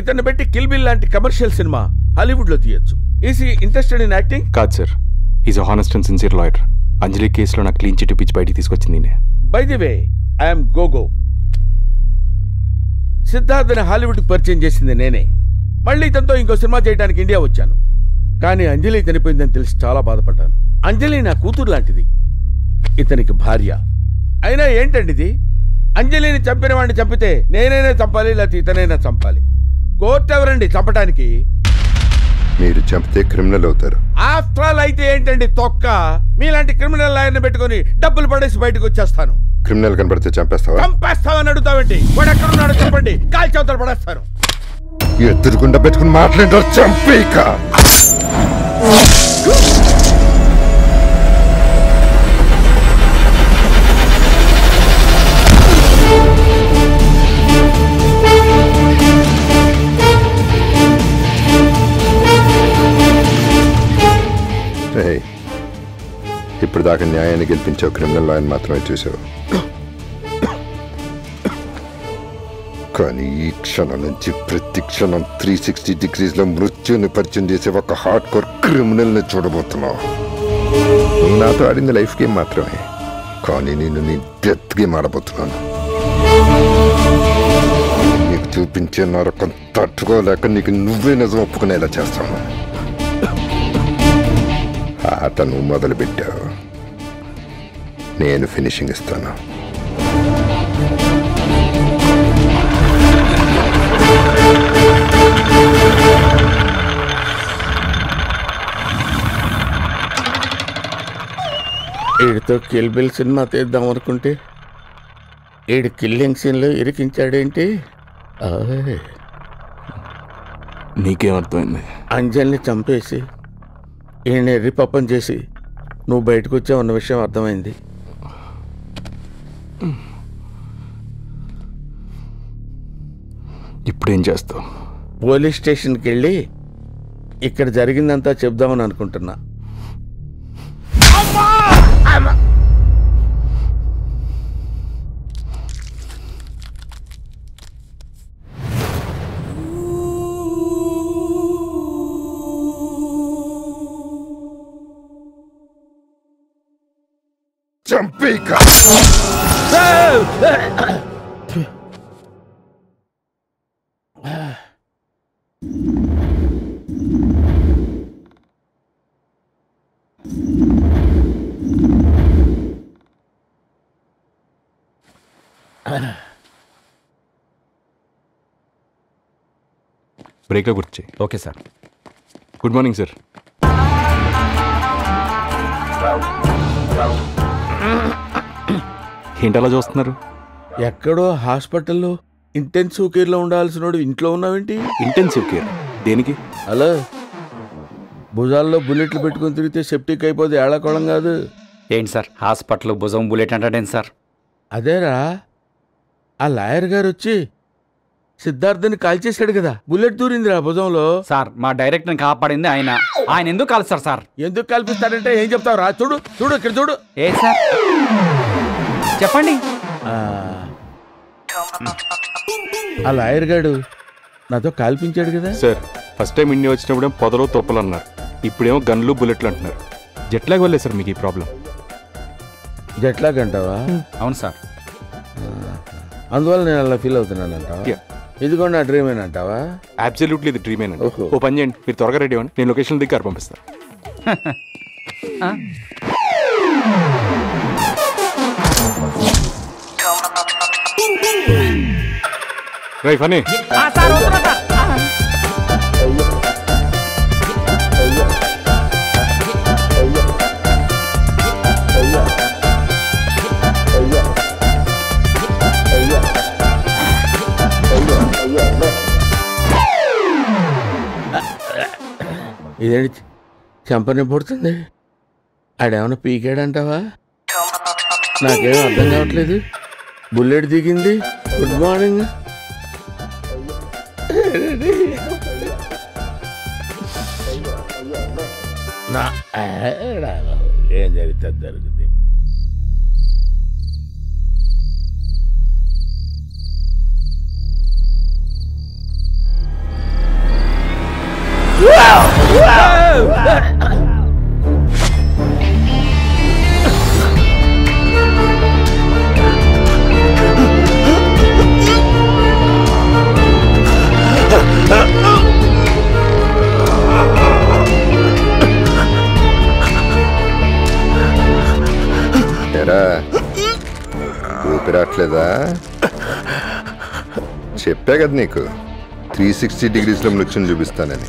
ఇతన్ని పెట్టి కిల్ బిల్ లాంటి కమర్షియల్ సినిమా హాలీవుడ్లో తీయొచ్చు. Is he interested in acting? కాదు sir. He's a honest and sincere lawyer. Anjali కేసులో నా క్లీన్ చిట్ పిచ్చి బయటికి తీసుకొచ్చింది నేనే. By the way I'm Gogo. సిద్ధార్థని హాలీవుడ్కి పరిచయం చేసింది నేనే. మళ్ళీ ఇతనితో ఇంకో సినిమా చేయడానికి ఇండియా వచ్చాను. కానీ అంజలి చనిపోయిందని తెలిసి చాలా బాధపడ్డాను. అంజలి నా కూతురు లాంటిది, ఇతనికి భార్య. అయినా ఏంటండి ఇది? అంజలిని చంపిన వాడిని చంపితే నేనైనా చంపాలి, లేకపోతే ఇతనైనా చంపాలి. కోర్టు ఎవరండి చంపడానికి? మీరు చంపితే క్రిమినల్ అవుతారు. ఆఫ్టర్ ఆల్ అయితే ఏంటండి తొక్క? మీలాంటి క్రిమినల్ లాయర్ని పెట్టుకుని డబ్బులు పడేసి బయటకు వచ్చేస్తాను. క్రిమినల్ కనబడితే చంపేస్తావా? చంపేస్తావని అడుగుతావేంటి? వాడు ఎక్కడున్నాడో చెప్పండి, కాల్ చేతులు పడేస్తాను. ఎదురుగుండా పెట్టుకుని మాట్లాడారు చంపేక. ఇప్పుడు దాకా న్యాయాన్ని గెలిపించావు, క్రిమినల్ లాయన్ మాత్రమే చూసావు. కానీ ఈ క్షణం నుంచి ప్రతి క్షణం త్రీ సిక్స్టీ డిగ్రీస్లో మృత్యుని పరిచయం చేసే ఒక హార్డ్ కోర్ క్రిమినల్ని చూడబోతున్నావు. నువ్వు నాతో ఆడింది లైఫ్ గేమ్ మాత్రమే, కానీ నేను నీ డెత్ గేమ్ ఆడబోతున్నాను. నీకు చూపించే నరకం తట్టుకోలేక నీకు నువ్వే నిజం ఒప్పుకునేలా చేస్తాను. ఆట నువ్వు మొదలుపెట్టావు, నేను ఫినిషింగ్ ఇస్తాను. వీడితో కిల్ బిల్ సినిమా తీద్దాం అనుకుంటే వీడి కిల్లింగ్ సీన్లో ఇరికించాడేంటి? నీకేమర్థమైంది? అంజలిని చంపేసి ఈయన ఎర్రి పాపం చేసి నువ్వు బయటకు వచ్చావు అన్న విషయం అర్థమైంది. ఇప్పుడేం చేస్తావు? పోలీస్ స్టేషన్కి వెళ్ళి ఇక్కడ జరిగిందంతా చెప్దామని అనుకుంటున్నా. చంపేక. బ్రేక్లో గుర్తు. Okay sir. Good morning sir. ఏంటి అలా చూస్తున్నారు? ఎక్కడో హాస్పిటల్లో ఇంటెన్సివ్ కేర్లో ఉండాల్సిన ఇంట్లో ఉన్నావేంటి? ఇంటెన్సివ్ కేర్ దేనికి? అలా భుజాల్లో బుల్లెట్లు పెట్టుకుని తిరిగితే సెప్టిక్ అయిపోతే ఏళ్ళకోళం కాదు. ఏంటి సార్ హాస్పిటల్లో భుజం బుల్లెట్ అంటాడేంటి సార్? అదేరా ఆ లాయర్ గారు వచ్చి సిద్ధార్థని కాల్చేశాడు కదా, బుల్లెట్ దూరిందిరా భుజంలో. సార్ మా డైరెక్టర్ కాపాడింది ఆయన. ఆయన ఎందుకు కాల్స్తారు సార్? ఎందుకు కాల్పిస్తారంటే ఏం చెప్తావు రా? చూడు చూడు ఇక్కడ చూడు. ఏ సార్ చెప్పండి. ఆ లాయర్ గారు నాతో కాల్పించాడు కదా సార్. ఫస్ట్ టైం ఇండియా వచ్చినప్పుడేమో పొదలు తొప్పలు అన్నారు, ఇప్పుడేమో గన్లు బుల్లెట్లు అంటున్నారు. జెట్లాగ్ వల్లే సార్ మీకు ఈ ప్రాబ్లం. జెట్లాగ్ అంటావా? అవును సార్. అందువల్ల నేను అలా ఫీల్ అవుతున్నానంట. ఇదిగో నా డ్రీమ్ అంటావా? అబ్సల్యూట్లీ ఇది డ్రీమ్ అండి. ఓ పని చేయండి, మీరు త్వరగా రెడీ అవ్వండి, నేను లొకేషన్ దగ్గర పంపిస్తాను. రై ఫనీ. ఇదేంటి చెంపని పుడుతుంది? ఆడేమన్నా పీకాడంటావా? నాకేం అర్థం కావట్లేదు. బుల్లెట్ దిగింది. Good morning. நான் ஏன் சரித்தத்தை இருக்குது. ఊపిరాట్లేదా? చెప్పా కదా నీకు త్రీ సిక్స్టీ డిగ్రీస్లో ములుక్షన్ చూపిస్తానని.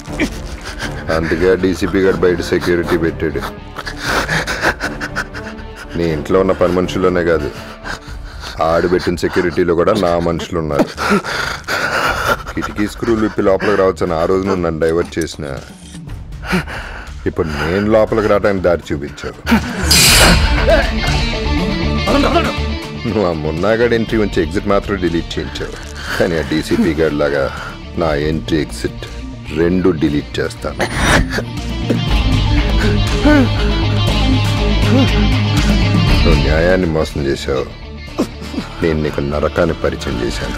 అందుకే డీసీపీ గారు బయట సెక్యూరిటీ పెట్టాడు. నీ ఇంట్లో ఉన్న పని మనుషుల్లోనే కాదు, ఆడు పెట్టిన సెక్యూరిటీలో కూడా నా మనుషులు ఉన్నారు. కిటికీ స్క్రూలు విప్పి లోపలికి రావచ్చని ఆ రోజు నువ్వు నన్ను డైవర్ట్ చేసిన, ఇప్పుడు నేను లోపలికి రావడానికి దారి చూపించావు. నువ్వు ఆ మున్నాగాడి ఎంట్రీ ఉంచి ఎగ్జిట్ మాత్రం డిలీట్ చేయించావు, కానీ ఆ డీసీపీ గారి లాగా నా ఎంట్రీ ఎగ్జిట్ రెండు డిలీట్ చేస్తాను. నువ్వు న్యాయాన్ని మోసం చేశావు, నేను నీకు నరకాన్ని పరిచయం చేశాను.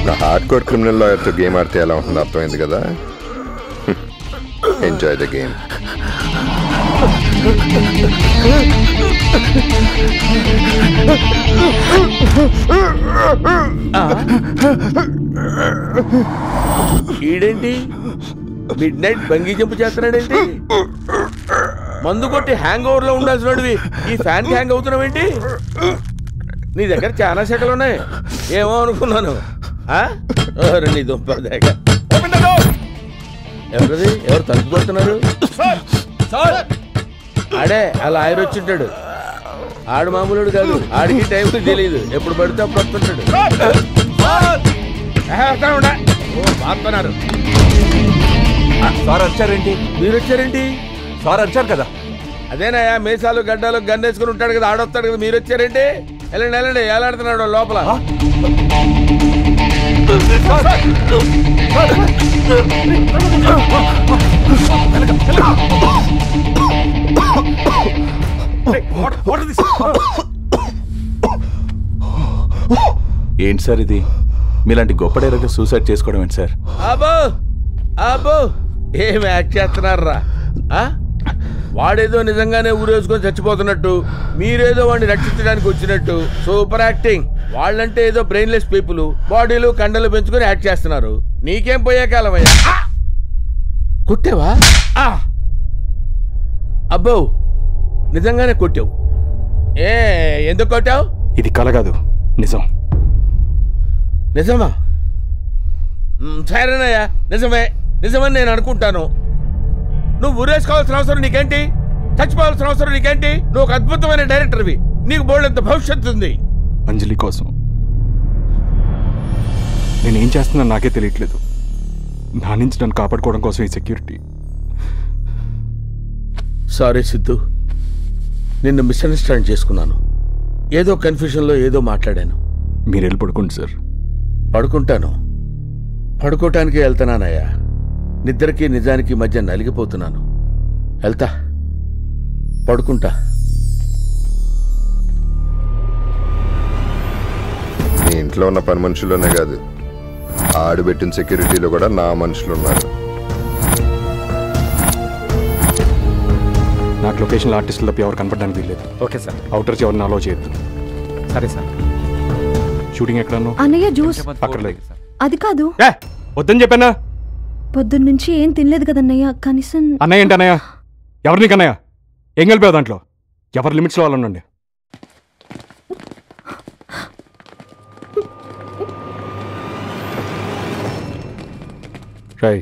ఒక హార్డ్ కోర్ క్రిమినల్ లాయర్తో గేమ్ ఆడితే ఎలా ఉంటుందో అర్థమైంది కదా. Enjoy the game. ఈడేంటి మిడ్ నైట్ బంగీ జంప్ చేస్తున్నాడేంటి? మందు కొట్టి హ్యాంగ్ ఓవర్లో ఉండాల్సినవి ఈ ఫ్యాన్ హ్యాంగ్ అవుతున్నావేంటి? నీ దగ్గర చాలా శాఖలు ఉన్నాయి ఏమో అనుకున్నాను. నీ దుంప దగ్గర ఎవరిది? ఎవరు తలుపు కొడుతున్నారు? ఆడే అలా ఆయన వచ్చింటాడు. ఆడు మామూలుడు కాదు, ఆడికి టైం తెలియదు, ఎప్పుడు పడితే అప్పుడు వస్తుంటాడు. బాగున్నారు సార్. వచ్చారేంటి మీరు? వచ్చారేంటి సార్? వచ్చారు కదా. అదేనాయా మీసాలు గడ్డాలు గన్నేసుకుని ఉంటాడు కదా ఆడొస్తాడు కదా, మీరు వచ్చారేంటి? వెళ్ళండి వెళ్ళండి, ఎలాడుతున్నాడు లోపల. ఏంటి సార్ ఇది? మీలాంటి గొప్ప డైరెక్టర్ సూసైడ్ చేసుకోవడం ఏంటి సార్? అబ్బో అబ్బో ఏం యాక్ట్ చేస్తున్నారా? వాడేదో నిజంగానే ఊరేసుకొని చచ్చిపోతున్నట్టు, మీరేదో వాడిని రక్షించడానికి వచ్చినట్టు. Super acting. వాళ్ళంటే ఏదో బ్రెయిన్లెస్ పీపుల్, బాడీలు కండలు పెంచుకొని యాక్ట్ చేస్తున్నారు. నీకేం పోయే కాలం అయ్యా? కొట్టావా? అబ్బో నిజంగానే కొట్టావు. ఏ ఎందుకు కొట్టావు? ఇది కల కాదు, నిజం. నిజమా? సరేనయ్యా, నిజమే, నిజమని నేను అనుకుంటాను. నువ్వు ఉరేసుకోవాల్సిన అవసరం నీకేంటి? చచ్చిపోవాల్సిన అవసరం నీకేంటి? నువ్వు ఒక అద్భుతమైన డైరెక్టర్వి, నీకు బోల్డంత భవిష్యత్తు ఉంది. అంజలి కోసం నేనేం చేస్తున్నా నాకే తెలియట్లేదు. నా నుంచి నన్ను కాపాడుకోవడం కోసం ఈ సెక్యూరిటీ. సారీ సిద్ధు, నిన్ను మిస్అండర్స్టాండ్ చేసుకున్నాను. ఏదో కన్ఫ్యూషన్లో ఏదో మాట్లాడాను. మీరు వెళ్ళి పడుకోండి సార్. పడుకుంటాను, పడుకోవటానికి వెళ్తున్నానయ్యా. నిద్రకి నిజానికి మధ్య నలిగిపోతున్నాను. వెళ్తా, పడుకుంటా. నీ ఇంట్లో ఉన్న పని మనుషుల్లోనే కాదు, ఆడు పెట్టిన సెక్యూరిటీలో కూడా నా మనుషులు ఉన్నారు. నాకు లొకేషన్లో ఆర్టిస్టులు తప్ప ఎవరు కనపడడానికి వీల్లేదు. Okay sir. అవుటర్స్ ఎవరిని అలో చేయొద్దు. సరే సార్. షూటింగ్ ఎక్కడన్నా? అన్నయ్య జ్యూస్ పక్కర్లేదు. అది కాదు వద్దని చెప్పానా? పొద్దున్న నుంచి ఏం తినలేదు కదన్నయ్య, కనీసం. అన్నయ్య ఏంటి అన్నయ్య? ఎవరు నీకు అన్నయ్య? ఏం కలిపావు దాంట్లో? ఎవరు లిమిట్స్లో వాళ్ళు ఉండండి. రై,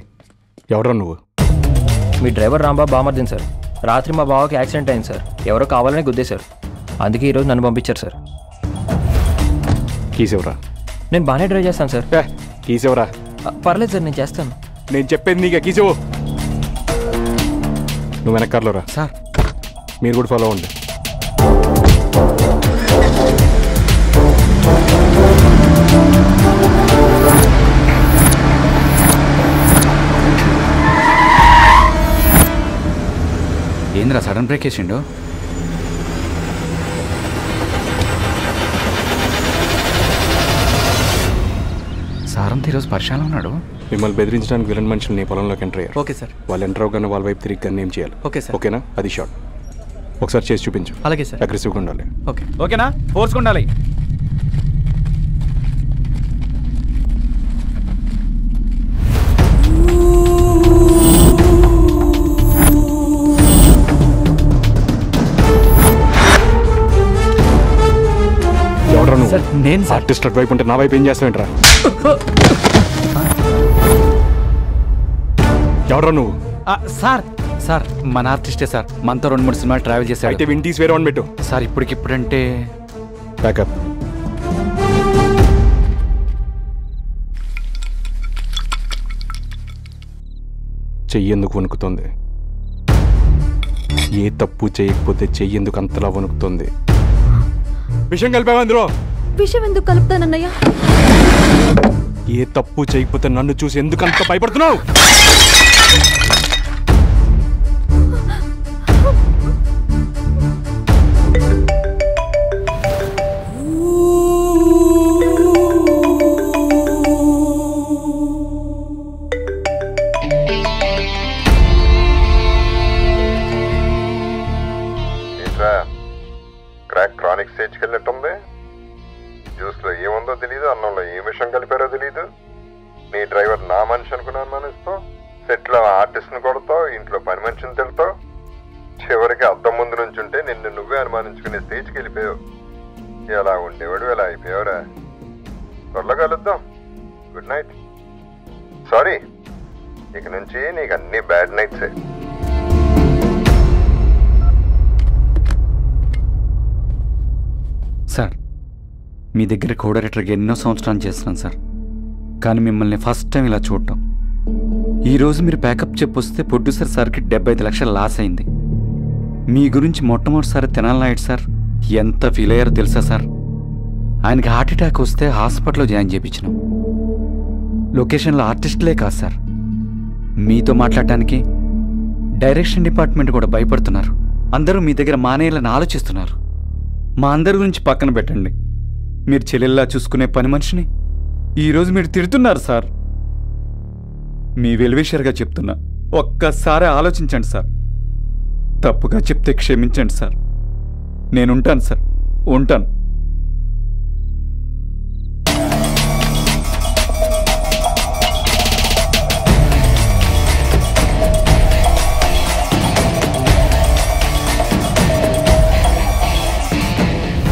ఎవరా నువ్వు? మీ డ్రైవర్ రాంబాబు బామర్దిన్ సార్. రాత్రి మా బావకి యాక్సిడెంట్ అయింది సార్. ఎవరో కావాలని గుద్దేశారు, అందుకే ఈరోజు నన్ను పంపించారు సార్. కీసేవరా? నేను బాగానే డ్రైవ్ చేస్తాను సార్. కీసేవరా? పర్లేదు సార్, నేను చేస్తాను. నేను చెప్పేది నీకే. కీసేవు, నువ్వు వెనక్కారులోరా. సార్ మీరు కూడా ఫాలో అవ్వండి. ఏంద్రా సడన్ బ్రేక్ వేసిండు? సారంత ఈరోజు పరిశాల ఉన్నాడు. మిమ్మల్ని బెదిరించడానికి విలన్ మనుషులు నీ పొలంలోకి ఎంటర్ అయ్యారు. Okay sir. వాళ్ళు ఎంటర్ అవగానే వాళ్ళ వైపు తిరిగి గన్నేం చేయాలి. Okay sir. ఓకేనా? అది షాట్. ఒకసారి చేసి చూపించు. అలాగే సార్. అగ్రెసివ్గా ఉండాలి. ఓకే ఓకేనా? ఫోర్స్గా ఉండాలి. ఆర్టిస్ట్ అటు వైపు ఉంటే నా వైపు ఏం చేస్తావేంట్రా? ఎవడరా నువ్వు? సార్ సార్ మన ఆర్టిస్టే సార్. మనతో రెండు మూడు సినిమాలు ట్రావెల్ చేశాడు. అయితే వింటీస్ వేరే వన్ పెట్టు సార్. ఇప్పటికిప్పుడంటే బ్యాకప్ చెయ్యేందుకు వణుకుతుంది. ఏ తప్పు చేయకపోతే చెయ్యేందుకు అంతలా వణుకుతుంది. విషయం కలిపావందులో విషయం ఎందుకు కలుపుతానన్నయ్య? ఏ తప్పు చేయకపోతే నన్ను చూసి ఎందుకు అంత భయపడుతున్నావు? సార్ మీ దగ్గర కో డైరెక్టర్గా ఎన్నో సంవత్సరాలు చేస్తున్నాను సార్. కానీ మిమ్మల్ని ఫస్ట్ టైం ఇలా చూడటం. ఈరోజు మీరు ప్యాకప్ చెప్పొస్తే ప్రొడ్యూసర్ సార్కి డెబ్బై ఐదు లక్షలు లాస్ అయింది. మీ గురించి మొట్టమొదటిసారి తెనాలి నాయుడు సార్ ఎంత ఫీల్ అయ్యారో తెలుసా సార్? ఆయనకి హార్ట్అటాక్ వస్తే హాస్పిటల్లో జాయిన్ చేయించినాం. లొకేషన్లో ఆర్టిస్టులే కాదు సార్, మీతో మాట్లాడటానికి డైరెక్షన్ డిపార్ట్మెంట్ కూడా భయపడుతున్నారు. అందరూ మీ దగ్గర మానేయాలని ఆలోచిస్తున్నారు. మా అందరి గురించి పక్కన పెట్టండి, మీరు చెల్లెల్లా చూసుకునే పని మనిషిని ఈరోజు మీరు తిడుతున్నారు సార్. మీ వెల్విషర్గా చెప్తున్నా, ఒక్కసారి ఆలోచించండి సార్. తప్పుగా చెప్తే క్షమించండి సార్. నేనుంటాను సార్, ఉంటాను.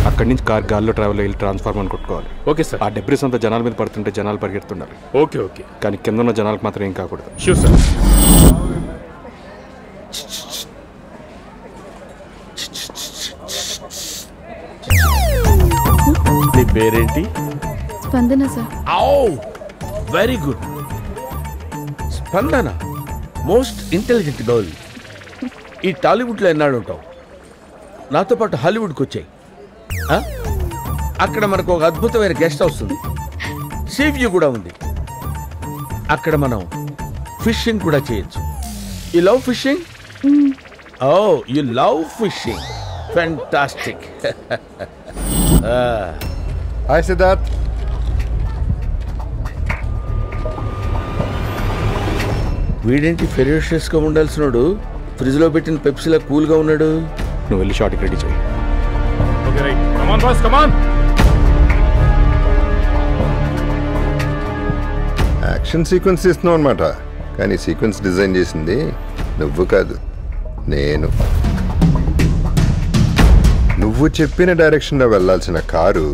అక్కడి నుంచి కార్ గాల్లో ట్రావెల్ అయ్యి ట్రాన్స్ఫార్మర్ కొట్టుకోవాలి. Okay sir. ఆ డెబ్రిస్ అంతా జనాల మీద పడుతుంటే జనాలు పరిగెడుతున్నారు. Okay okay. కానీ కింద ఉన్న జనాలకు మాత్రం ఏం కాకూడదు. Sure sir. నీ పేరేంటి? Spandana sir. Very good. Spandana most intelligent girl. ఈ టాలీవుడ్లో ఎన్నాడు ఉంటావు? నాతో పాటు హాలీవుడ్కి వచ్చాయి. అక్కడ మనకు ఒక అద్భుతమైన గెస్ట్ హౌస్ ఉంది, సీ వ్యూ కూడా ఉంది. అక్కడ మనం ఫిషింగ్ కూడా చేయొచ్చు. You love fishing? Oh you love fishing, fantastic. Hi Siddharth. వీడేంటి ఫెరిషియస్గా ఉండాల్సినోడు ఫ్రిడ్జ్లో పెట్టిన పెప్సీలా కూల్గా ఉన్నాడు? నువ్వు వెళ్ళి షార్ట్ రెడీ చేయి. Right. Come on, boss. Come on. Action sequence is no matter. Kani sequence design chesindi nuvvu kadu. Nenu. Nuvvu cheppina direction lo vellalsina karu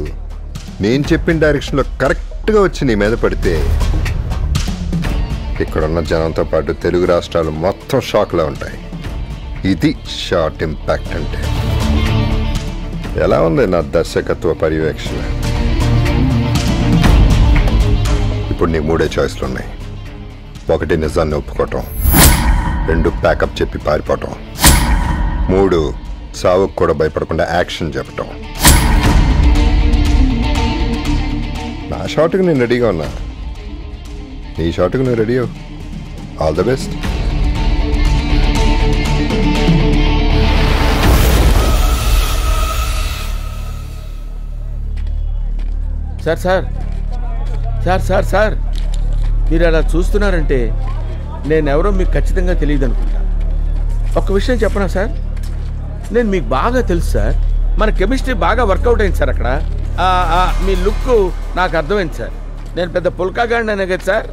nenu cheppina direction lo correct ga vachi nee meeda padithe ikkadunna janantho paatu Telugu rashtralu motham shock la untayi. Idi short impact ante. ఎలా ఉంది నా దర్శకత్వ పర్యవేక్షణ? ఇప్పుడు నీ మూడే చాయిస్లు ఉన్నాయి. ఒకటి నిజాన్ని ఒప్పుకోవటం, రెండు ప్యాకప్ చెప్పి పారిపోవటం, మూడు సావుకు కూడా భయపడకుండా యాక్షన్ చెప్పటం. నా షాట్కి నేను రెడీగా ఉన్నా, నీ షాట్కి నువ్వు రెడీ అవు. All the best. Sir sir sir sir sir మీరు అలా చూస్తున్నారంటే నేనెవరో మీకు ఖచ్చితంగా తెలియదు అనుకుంటా. ఒక్క విషయం చెప్పనా సార్, నేను మీకు బాగా తెలుసు సార్. మన కెమిస్ట్రీ బాగా వర్కౌట్ అయింది సార్. అక్కడ మీ లుక్ నాకు అర్థమైంది సార్. నేను పెద్ద పుల్కాగాడిని అనే కదా సార్.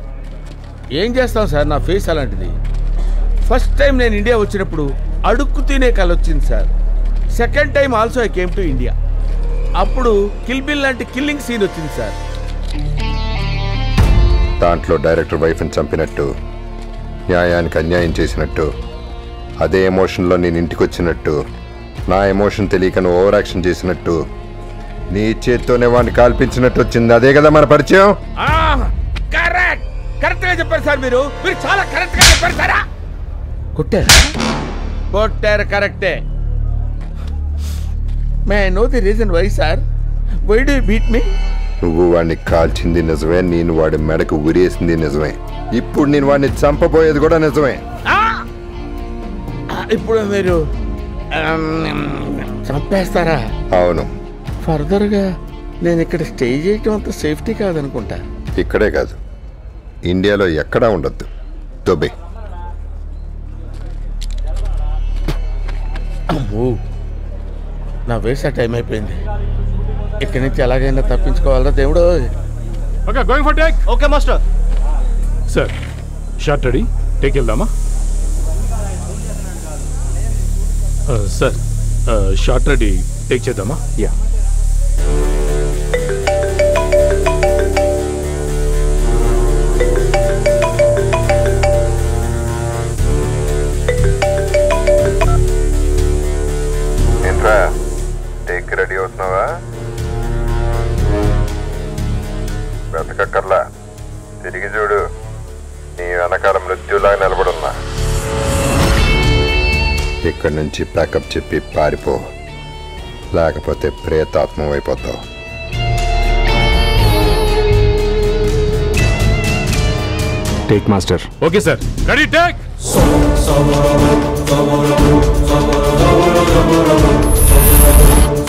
ఏం చేస్తాం సార్, నా ఫేస్ అలాంటిది. ఫస్ట్ టైం నేను ఇండియా వచ్చినప్పుడు అడుక్కు తినే కళ వచ్చింది sir. Second time also I came to India, అప్పుడు కిల్ బిల్ లాంటి కిల్లింగ్ సీన్ వచ్చింది సార్. దాంట్లో డైరెక్టర్ వైఫ్ని చంపినట్టు, న్యాయానికి అన్యాయం చేసినట్టు, అదే ఎమోషన్లో నేను ఇంటికి వచ్చినట్టు, నా ఎమోషన్ తెలియకను ఓవర్ యాక్షన్ చేసినట్టు, నీ చేత్తోనే వాడిని కాల్పించినట్టు వచ్చింది. అదే కదా మన పరిచయం. కరెక్ట్ కరెక్ట్ గా చెప్పారు సార్. మీరు మీరు చాలా కరెక్ట్ గా చెప్పారు సార్. కొట్టారా? కొట్టారు కరెక్టే. May I know the reason why sir. Why do you beat me? నువ్వు వాడిని కాల్చింది నిజమే, నేను వాడి మెడకు ఉరేసింది నిజమే, ఇప్పుడు నేను వాడిని చంపబోయేది కూడా నిజమే. ఇప్పుడు మీరు చంపేస్తారా? అవును. ఫర్దర్గా నేను ఇక్కడ స్టే చేయటం అంత సేఫ్టీ కాదనుకుంటా. ఇక్కడే కాదు, ఇండియాలో ఎక్కడా ఉండద్దు. దుబాయ్. అమ్మో, నా వేసా టైం అయిపోయింది. ఇక్కడి నుంచి ఎలాగైనా తప్పించుకోవాలరా దేవుడు. Okay, going for take. Okay master. Sir, shot ready, take వెళ్దామా? సార్, షార్ట్ రెడీ టేక్ చేద్దామా? యా. ఏంట్రా, టేక్ రెడీ అవుతున్నావా? బ్రతకక్కర్లా, తిరిగి చూడు, నీ వెనకాల మృత్యులా నిలబడున్నా. ఇక్కడి నుంచి ప్యాకప్ చెప్పి పారిపో, లేకపోతే ప్రేతాత్మ అయిపోతావు. Take master. Okay sir, ready take.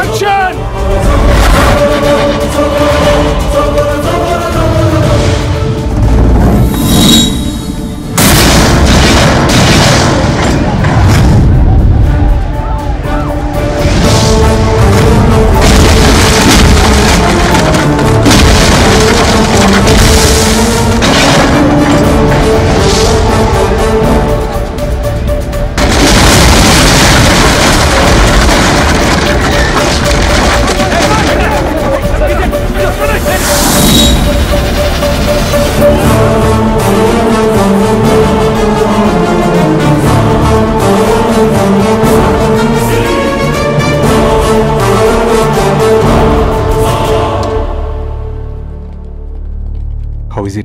Action!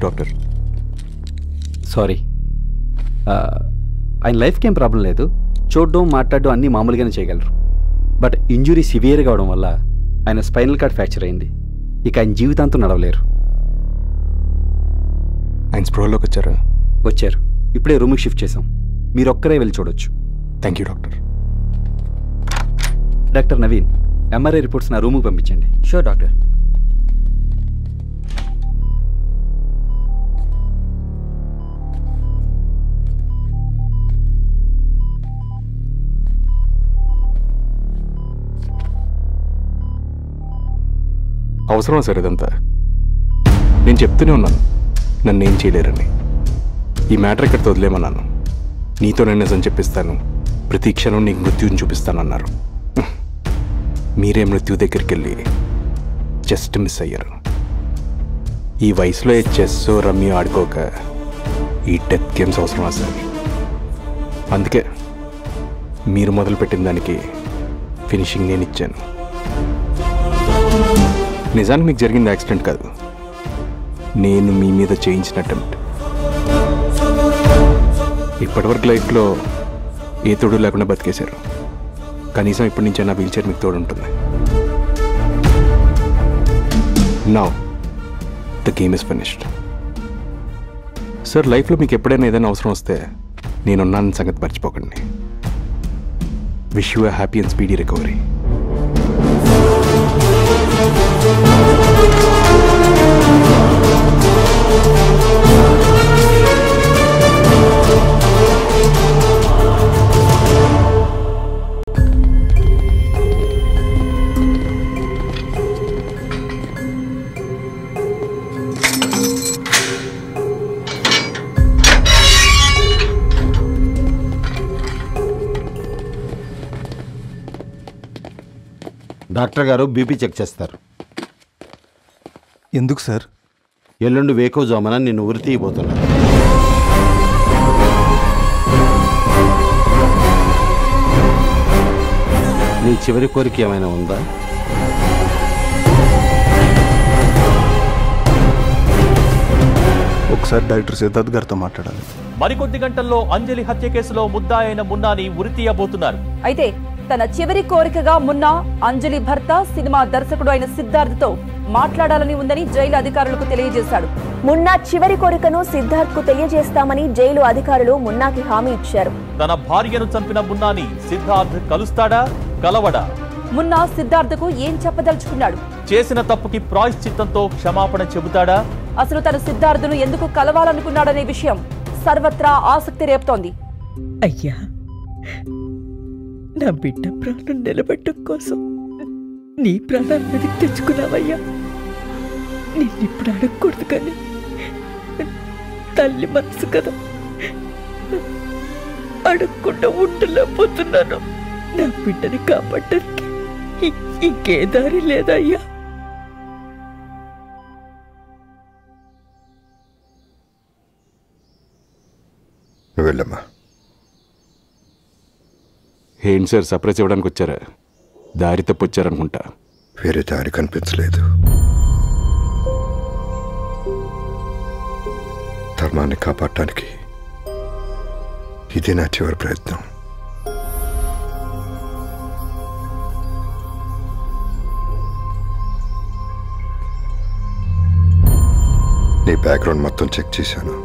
Doctor sorry, ఆయన లైఫ్కి ఏం ప్రాబ్లం లేదు. చూడడం మాట్లాడడం అన్నీ మామూలుగానే చేయగలరు. బట్ ఇంజురీ సివియర్గా అవడం వల్ల ఆయన స్పైనల్ కార్డ్ ఫ్రాక్చర్ అయింది. ఇక ఆయన జీవితాంతం నడవలేరు. ఆయన స్ప్రోలోకి వచ్చారు వచ్చారు ఇప్పుడే రూమ్కి షిఫ్ట్ చేశాం. మీరు ఒక్కరే వెళ్ళి చూడొచ్చు. Thank you doctor. Doctor Naveen, MRI reports నా రూమ్కి పంపించండి. Sure doctor. అవసరం సార్ ఇదంతా. నేను చెప్తూనే ఉన్నాను నన్ను ఏం చేయలేరని. ఈ మ్యాటర్ ఇక్కడ వదిలేమన్నాను. నీతో నేను నిజం చెప్పిస్తాను, ప్రతి క్షణం నీకు మృత్యుని చూపిస్తానన్నారు. మీరే మృత్యు దగ్గరికి వెళ్ళి చెస్ట్ మిస్ అయ్యారు. ఈ వయసులో ఏ చెస్ రమ్మి ఆడుకోక ఈ డెత్ గేమ్స్ అవసరమా సార్? అందుకే మీరు మొదలుపెట్టిన దానికి ఫినిషింగ్ నేను ఇచ్చాను. నిజానికి మీకు జరిగింది యాక్సిడెంట్ కాదు, నేను మీ మీద చేయించిన అటెంప్ట్. ఇప్పటివరకు లైఫ్లో ఏ తోడు లేకుండా బతికేశారు. కనీసం ఇప్పటి నుంచే నా వీల్చైర్ మీకు తోడు ఉంటుంది. Now the game is finished. Sir, లైఫ్లో మీకు ఎప్పుడైనా ఏదైనా అవసరం వస్తే నేనున్నాను సంగతి మర్చిపోకండి. Wish you a happy and speedy recovery. Doctor గారు బీపీ చెక్ చేస్తారు. ఎందుకు సార్? ఎల్లుండి వేకోజామన నిన్ను ఉరి తీయబోతున్నా. నీ చివరి కోరిక ఏమైనా ఉందా? ఒకసారి డాక్టర్ సిద్ధార్థ్ గారితో మాట్లాడాలి. మరికొద్ది గంటల్లో అంజలి హత్య కేసులో ముద్దా అయిన మున్నాని ఉరి తీయబోతున్నారు. అయితే తన చివరి కోరికగా మున్నా, అంజలి భర్త సినిమా దర్శకుడు అయిన సిద్ధార్థ్తో మాట్లాడాలని ఉందని జైలు అధికారులకు తెలియజేశాడు. మున్నా చివరి కోరికను సిద్ధార్థ్ కు తెలియజేస్తామని జైలు అధికారులు మున్నాకి హామీ ఇచ్చారు. తన భార్యను చంపిన మున్నాని సిద్ధార్థ్ కలుస్తాడా కలవడా? మున్నా సిద్ధార్థ్ కు ఏం చెప్పదలుచుకున్నాడు? చేసిన తప్పుకి ప్రాయశ్చిత్తంతో క్షమాపణ చెబుతాడా? అసలు తన సిద్ధార్థును ఎందుకు కలవాలనుకున్నాడనే విషయం సర్వత్రా ఆసక్తి రేపుతోంది. అయ్యా, నా బిడ్డ ప్రాణం నిలబెట్టడం కోసం నీ ప్రాణాన్ని వెతికి తెచ్చుకున్నావయ్యా. నిన్నిప్పుడు అడగకూడదు, కానీ తల్లి మనసు కదా, అడగకుండా ఉండలేకపోతున్నాను. నా బిడ్డని కాపాడడానికి ఇంకే దారి లేదయ్యా. వెళ్ళమ్మా. ఏంటి సార్, సర్ప్రైజ్ ఇవ్వడానికి వచ్చారా? దారి తప్పొచ్చారనుకుంటా. వేరే దారి కనిపించలేదు. ధర్మాన్ని కాపాడటానికి ఇదే నా చివరి ప్రయత్నం. నీ బ్యాక్గ్రౌండ్ మొత్తం చెక్ చేశాను.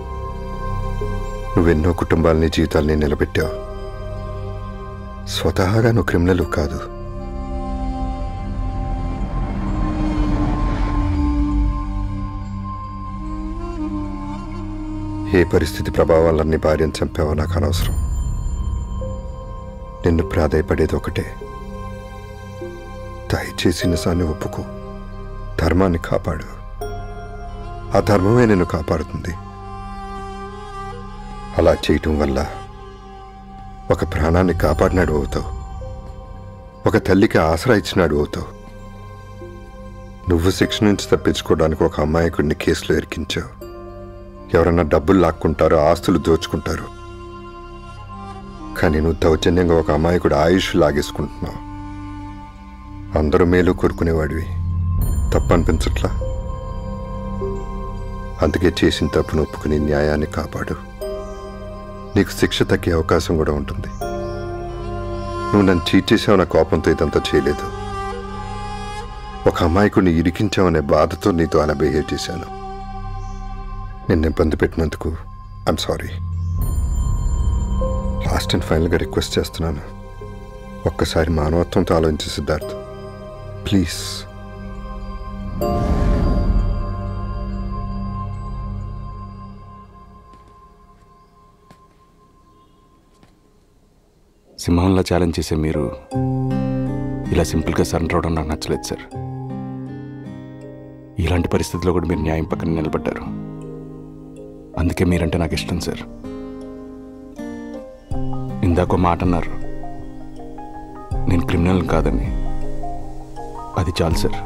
నువ్వెన్నో కుటుంబాలని, జీవితాల్ని నిలబెట్టావు. స్వతహాగా నువ్వు క్రిమినల్ కాదు. ఏ పరిస్థితి ప్రభావాల నీ భార్యను చంపావో నాకు అనవసరం. నిన్ను ప్రాధాయపడేది ఒకటే, దయచేసి నిజాన్ని ఒప్పుకో, ధర్మాన్ని కాపాడు. ఆ ధర్మమే నిన్ను కాపాడుతుంది. అలా చేయటం వల్ల ఒక ప్రాణాన్ని కాపాడినాడు అవుతావు, ఒక తల్లికి ఆసరా ఇచ్చినాడు అవుతావు. నువ్వు శిక్ష నుంచి తప్పించుకోవడానికి ఒక అమాయకుడిని కేసులో ఇరికించావు. ఎవరన్నా డబ్బులు లాక్కుంటారు, ఆస్తులు దోచుకుంటారు, కానీ నువ్వు దౌర్జన్యంగా ఒక అమాయకుడు ఆయుష్ లాగేసుకుంటున్నావు. అందరూ మేలు కోరుకునేవాడివి, తప్పనిపించట్లా. అందుకే చేసిన తప్పును ఒప్పుకుని న్యాయాన్ని కాపాడు. నీకు శిక్ష తగ్గే అవకాశం కూడా ఉంటుంది. నువ్వు నన్ను చీట్ చేసావు నా కోపంతో ఇదంతా చేయలేదు. ఒక అమాయకుడిని ఇరికించావనే బాధతో నీతో అలా బిహేవ్ చేశాను. నిన్ను ఇబ్బంది పెట్టినందుకు ఐఎమ్ సారీ. లాస్ట్ అండ్ ఫైనల్గా రిక్వెస్ట్ చేస్తున్నాను, ఒక్కసారి మానవత్వంతో ఆలోచించే సిద్ధార్థ్, ప్లీజ్. సింహంలా ఛాలెంజ్ చేసే మీరు ఇలా సింపుల్గా సరెండర్ అవడం నాకు నచ్చలేదు సార్. ఇలాంటి పరిస్థితుల్లో కూడా మీరు న్యాయం పక్కన నిలబడ్డారు. అందుకే మీరంటే నాకు ఇష్టం సార్. ఇందాక మాట అన్నారు, నేను క్రిమినల్ కాదని. అది చాలు సార్,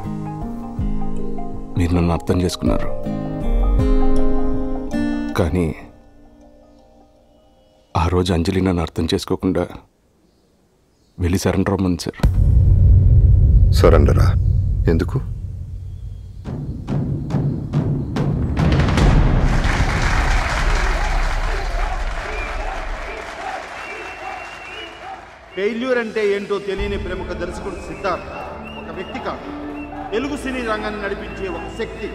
మీరు నన్ను అర్థం చేసుకున్నారు. కానీ ఆ రోజు అంజలి నన్ను అర్థం చేసుకోకుండా వెళ్ళి సరెండర్ అవ్వమని సార్. సరెండరా? ఎందుకు? ఫెయిల్యూర్ అంటే ఏంటో తెలియని ప్రముఖ దర్శకుడు సిద్ధార్థ్ ఒక వ్యక్తి కాదు, తెలుగు సినీ రంగాన్ని నడిపించే ఒక శక్తి.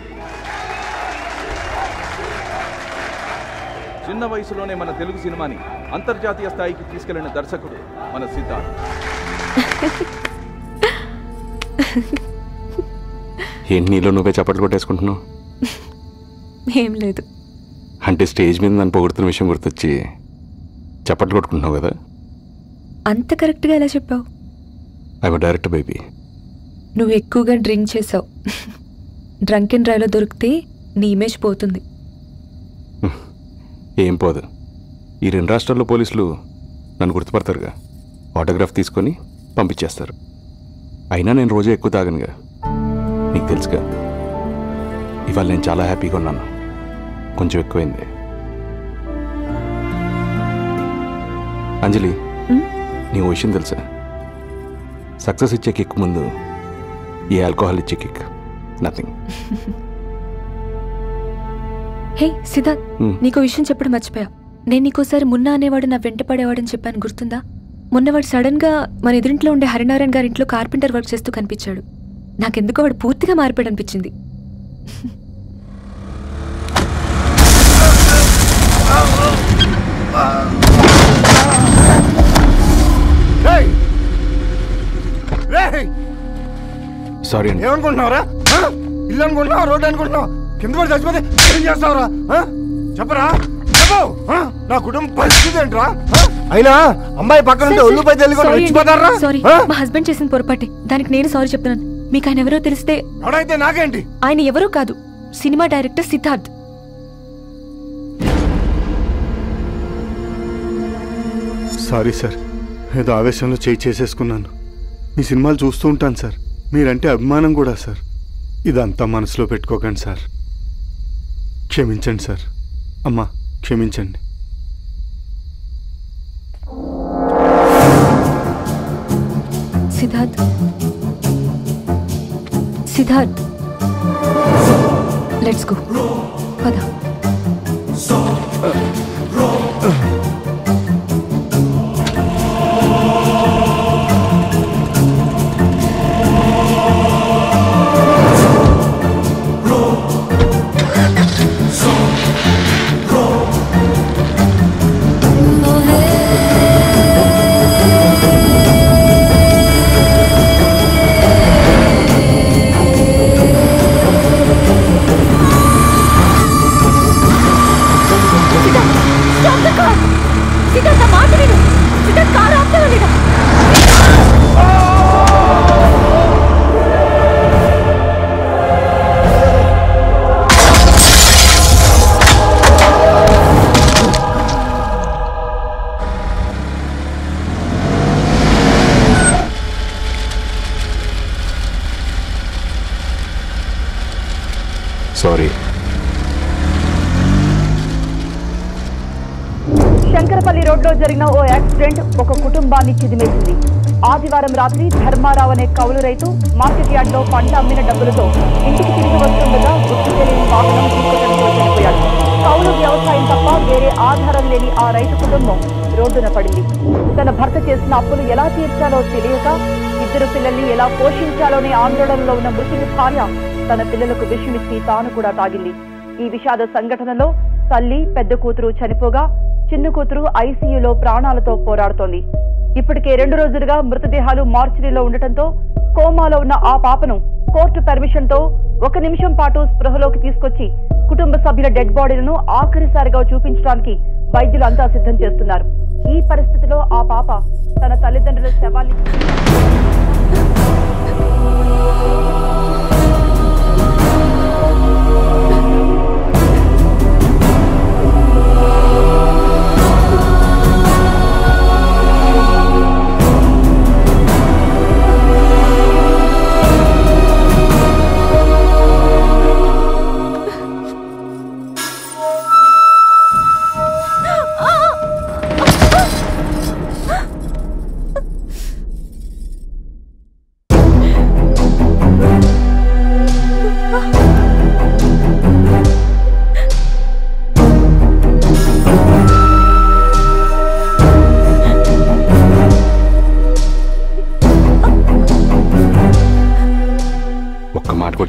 చిన్న వయసులోనే మన తెలుగు సినిమాని అంతర్జాతీయ స్థాయికి తీసుకెళ్లిన దర్శకుడు మన సిద్ధార్థ్. ఎన్నిలో నువ్వే చప్పట్లు కొట్టేసుకుంటున్నావు? ఏం లేదు. అంటే స్టేజ్ మీద నన్ను పొగుడుతున్న విషయం గుర్తొచ్చి చప్పట్లు కొట్టుకుంటున్నావు కదా? అంత కరెక్ట్గా ఎలా చెప్పావు? I was direct baby. నువ్వు ఎక్కువగా డ్రింక్ చేసావు. డ్రంక్ అండ్ డ్రైవ్లో దొరికితే నీ ఇమేజ్ పోతుంది. ఏం పోదు. ఈ రెండు రాష్ట్రాల్లో పోలీసులు నన్ను గుర్తుపడతారుగా, ఆటోగ్రాఫ్ తీసుకొని పంపించేస్తారు. అయినా నేను రోజే ఎక్కువ తాగనుగా, నీకు తెలుసుగా. ఇవాళ నేను చాలా హ్యాపీగా ఉన్నాను, కొంచెం ఎక్కువైంది. అంజలి, నీ విషయం తెలుసా? సక్సెస్ ఇచ్చే కిక్ ముందు ఈ ఆల్కహాల్ ఇచ్చే కిక్ నథింగ్. హే సిద్ధార్థ్, నీకు విషయం చెప్పడం మర్చిపోయా. నేను నీకోసారి మున్నా అనేవాడు నా వెంట పడేవాడని చెప్పాను, గుర్తుందా? మొన్నవాడు సడన్గా మన ఎదురింట్లో ఉండే హరినారాయణ గారి ఇంట్లో కార్పెంటర్ వర్క్ చేస్తూ కనిపించాడు. నాకెందుకో వాడు పూర్తిగా మారిపోయాడు అనిపించింది. సారీ అండి. ఏమనుకుంటున్నావురా? ఇల్లు అనుకుంటున్నావు, రోడ్డు అనుకుంటున్నావు, కింద పడి చచ్చిపోతే ఏం చేస్తావురా? చెప్పరా చెప్పు, నా కుటుంబ పరిస్థితి ఏంట్రా? అయినా అమ్మాయి పక్కన ఒళ్ళుపై తెలియపోతారా? మా హస్బెండ్ చేసిన పొరపాటే, దానికి నేను సారీ చెప్తున్నాను. మీకు ఆయన ఎవరో తెలిస్తే? ఎవరైతే నాకేంటి? ఆయన ఎవరో కాదు, cinema director Siddharth. Sorry sir, ఏదో ఆవేశంలో చేయి చేసేసుకున్నాను. మీ సినిమాలు చూస్తూ ఉంటాను సార్, మీరంటే అభిమానం కూడా సార్. ఇదంతా మనసులో పెట్టుకోకండి సార్, క్షమించండి సార్. అమ్మా క్షమించండి. Siddharth, Siddharth, let's go. పద. జరిగిన ఓ యాక్సిడెంట్ ఒక కుటుంబాన్ని చిదిమేసింది. ఆదివారం రాత్రి ధర్మారావు అనే కౌలు రైతు మార్కెట్ యార్డ్లో పంట అమ్మిన డబ్బులతో ఇంటికి తిరిగి వస్తుండగా గుర్తు తెలియని వాహనం ఢీకొనడంతో చనిపోయాడు. కౌలు వ్యవసాయం తప్ప వేరే ఆధారం లేని ఆ రైతు కుటుంబం రోడ్డున పడింది. తన భర్త చేసిన అప్పులు ఎలా తీర్చాలో తెలియక, ఇద్దరు పిల్లల్ని ఎలా పోషించాలోనే ఆందోళనలో ఉన్న మృతుడి భార్య తన పిల్లలకు విషమిచ్చి తాను కూడా తాగింది. ఈ విషాద సంఘటనలో తల్లి, పెద్ద కూతురు చనిపోగా చిన్న కూతురు ఐసీయూలో ప్రాణాలతో పోరాడుతోంది. ఇప్పటికే రెండు రోజులుగా మృతదేహాలు మార్చురీలో ఉండటంతో కోమాలో ఉన్న ఆ పాపను కోర్టు పర్మిషన్తో ఒక నిమిషం పాటు స్పృహలోకి తీసుకొచ్చి కుటుంబ సభ్యుల డెడ్ బాడీలను ఆఖరిసారిగా చూపించడానికి వైద్యులు అంతా సిద్ధం చేస్తున్నారు. ఈ పరిస్థితిలో ఆ పాప తన తల్లిదండ్రుల శవాన్ని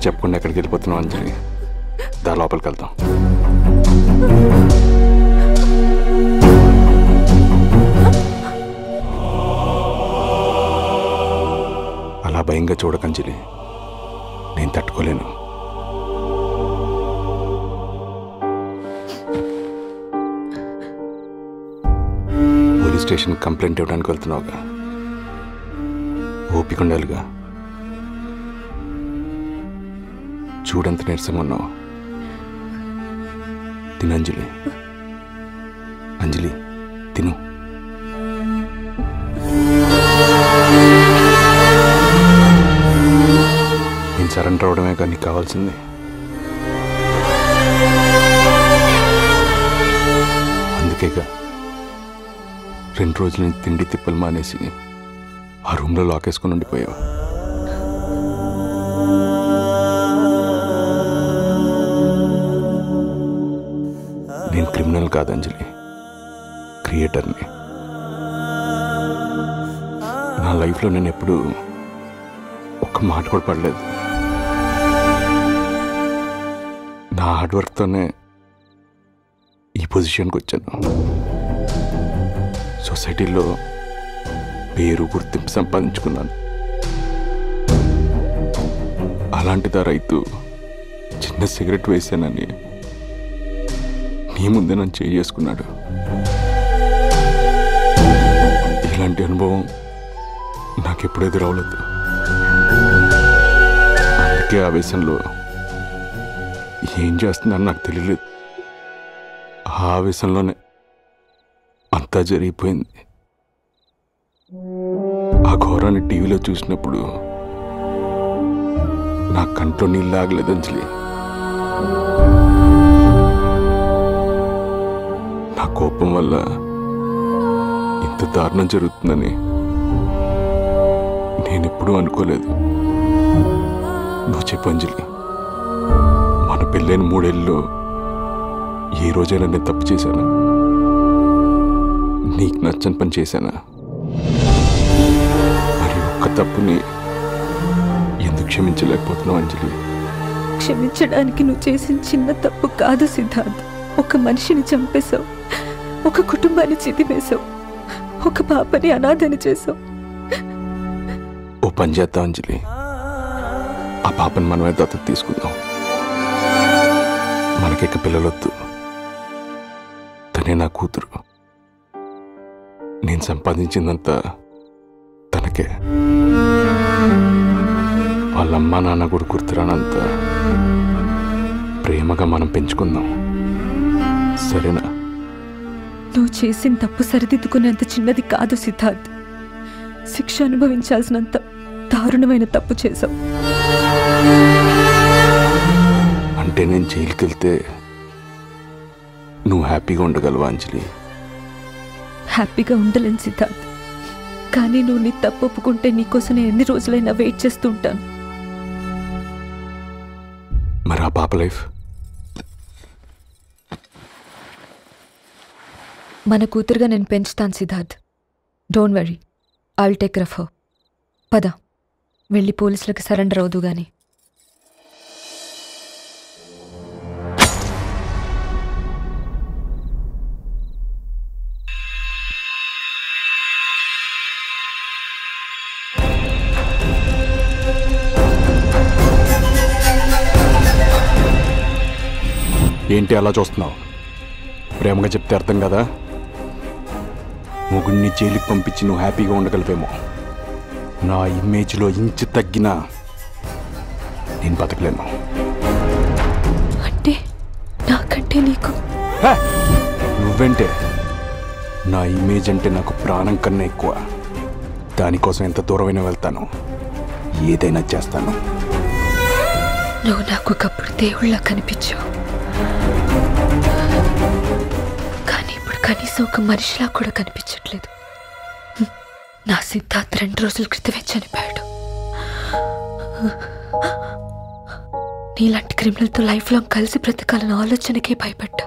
చెప్పకుండా ఎక్కడికి వెళ్ళిపోతున్నావు అంజలి? దా లోపలికి వెళ్తాం. భయంగా చూడకంజిని, నేను తట్టుకోలేను. పోలీస్ స్టేషన్ కంప్లైంట్ ఇవ్వడానికి వెళ్తున్నావుగా, ఓపిక ఉండాలిగా. చూడంత నీరసంగా ఉన్నావు. తిను అంజలి, అంజలి తిను. నేను సరెండర్ అవడమే కానీ నీకు కావాల్సింది. అందుకేగా రెండు రోజులు నేను తిండి తిప్పలు మానేసి ఆ రూమ్లో లాకేసుకుని ఉండిపోయావు. నేను క్రిమినల్ కాదు అంజలి, క్రియేటర్ని. నా లైఫ్లో నేను ఎప్పుడు ఒక్క మాట కూడా పడలేదు. నా హార్డ్ వర్క్తోనే ఈ పొజిషన్కి వచ్చాను. సొసైటీలో పేరు గుర్తింపు సంపాదించుకున్నాను. అలాంటిదా రైతు చిన్న సిగరెట్ వేసానని నీ ముందే నన్ను చేసుకున్నాడు. ఇలాంటి అనుభవం నాకెప్పుడు ఎదురవలేదు. అందుకే ఆవేశంలో ఏం చేస్తున్నాను నాకు తెలియలేదు. ఆ ఆవేశంలోనే అంతా జరిగిపోయింది. ఆ ఘోరాన్ని టీవీలో చూసినప్పుడు నా కంట్లో నీళ్ళు ఆగలేదు అంజలి. నా కోపం వల్ల ఇంత దారుణం జరుగుతుందని నేనెప్పుడూ అనుకోలేదు. నువ్వు చెప్పు అంజలి, మన పెళ్ళైన మూడేళ్ళలో ఏ రోజైనా నేను తప్పు చేశానా? నీకు నచ్చని పని చేశానా? ఒక తప్పుని ఎందుకు క్షమించలేకపోతున్నావు అంజలి? క్షమించడానికి నువ్వు చేసిన చిన్న తప్పు కాదు సిద్ధార్థ్. ఒక మనిషిని చంపేశావు, ఒక కుటుంబాన్ని చితిమేశావు, ఒక పాపని అనాథని చేశావు. ఓ పని చేద్దాం అంజలి, ఆ పాపని మనమే దత్తత తీసుకుందాం. మనకిక పిల్లలొద్దు, తనే నా కూతురు. నేను సంపాదించిందంతా తనకే. వాళ్ళమ్మ నాన్న కూడా గుర్తురానంత ప్రేమగా మనం పెంచుకుందాం, సరేనా? నువ్వు చేసిన తప్పు సరిదిద్దుకునేంత చిన్నది కాదు సిద్ధార్థ్. శిక్ష అనుభవించాల్సినంత దారుణమైన తప్పు చేశావు. అంటే నేను జైలుకి వెళ్తే నువ్వు హ్యాపీగా ఉండగలవా అంజలి? హ్యాపీగా ఉండలేను సిద్ధార్థ్, కానీ నువ్వు నీ తప్పు ఒప్పుకుంటే నీకోసం నేను ఎన్ని రోజులైనా వెయిట్ చేస్తూ ఉంటాను. మరి ఆ పాప లైఫ్? మన కూతురుగా నేను పెంచుతాను Siddharth. Don't worry, I will take care of her. పద వెళ్ళి పోలీసులకు సరెండర్ అవుదు గాని. ఏంటి అలా చూస్తున్నావు? ప్రేమగా చెప్తే అర్థం కదా. మొగుడిని జైలుకి పంపించి నువ్వు హ్యాపీగా ఉండగలివేమో. నా ఇమేజ్లో ఇంచు తగ్గినా నేను బతకలేను. అంటే నాకంటే నీకు? నువ్వంటే నా ఇమేజ్ అంటే నాకు ప్రాణం కన్నా ఎక్కువ. దానికోసం ఎంత దూరమైనా వెళ్తాను, ఏదైనా చేస్తాను. నువ్వు నాకు ఒకప్పుడు దేవుళ్ళ కనిపించావు, కానీ ఇప్పుడు కనీసం ఒక మనిషిలా కూడా కనిపించట్లేదు. నా సిద్ధార్థ్ రెండు రోజుల క్రితమే చనిపోయాడు. నీలాంటి క్రిమినల్తో లైఫ్ లాంగ్ కలిసి బ్రతకాలన్న ఆలోచనకే భయపడ్డా.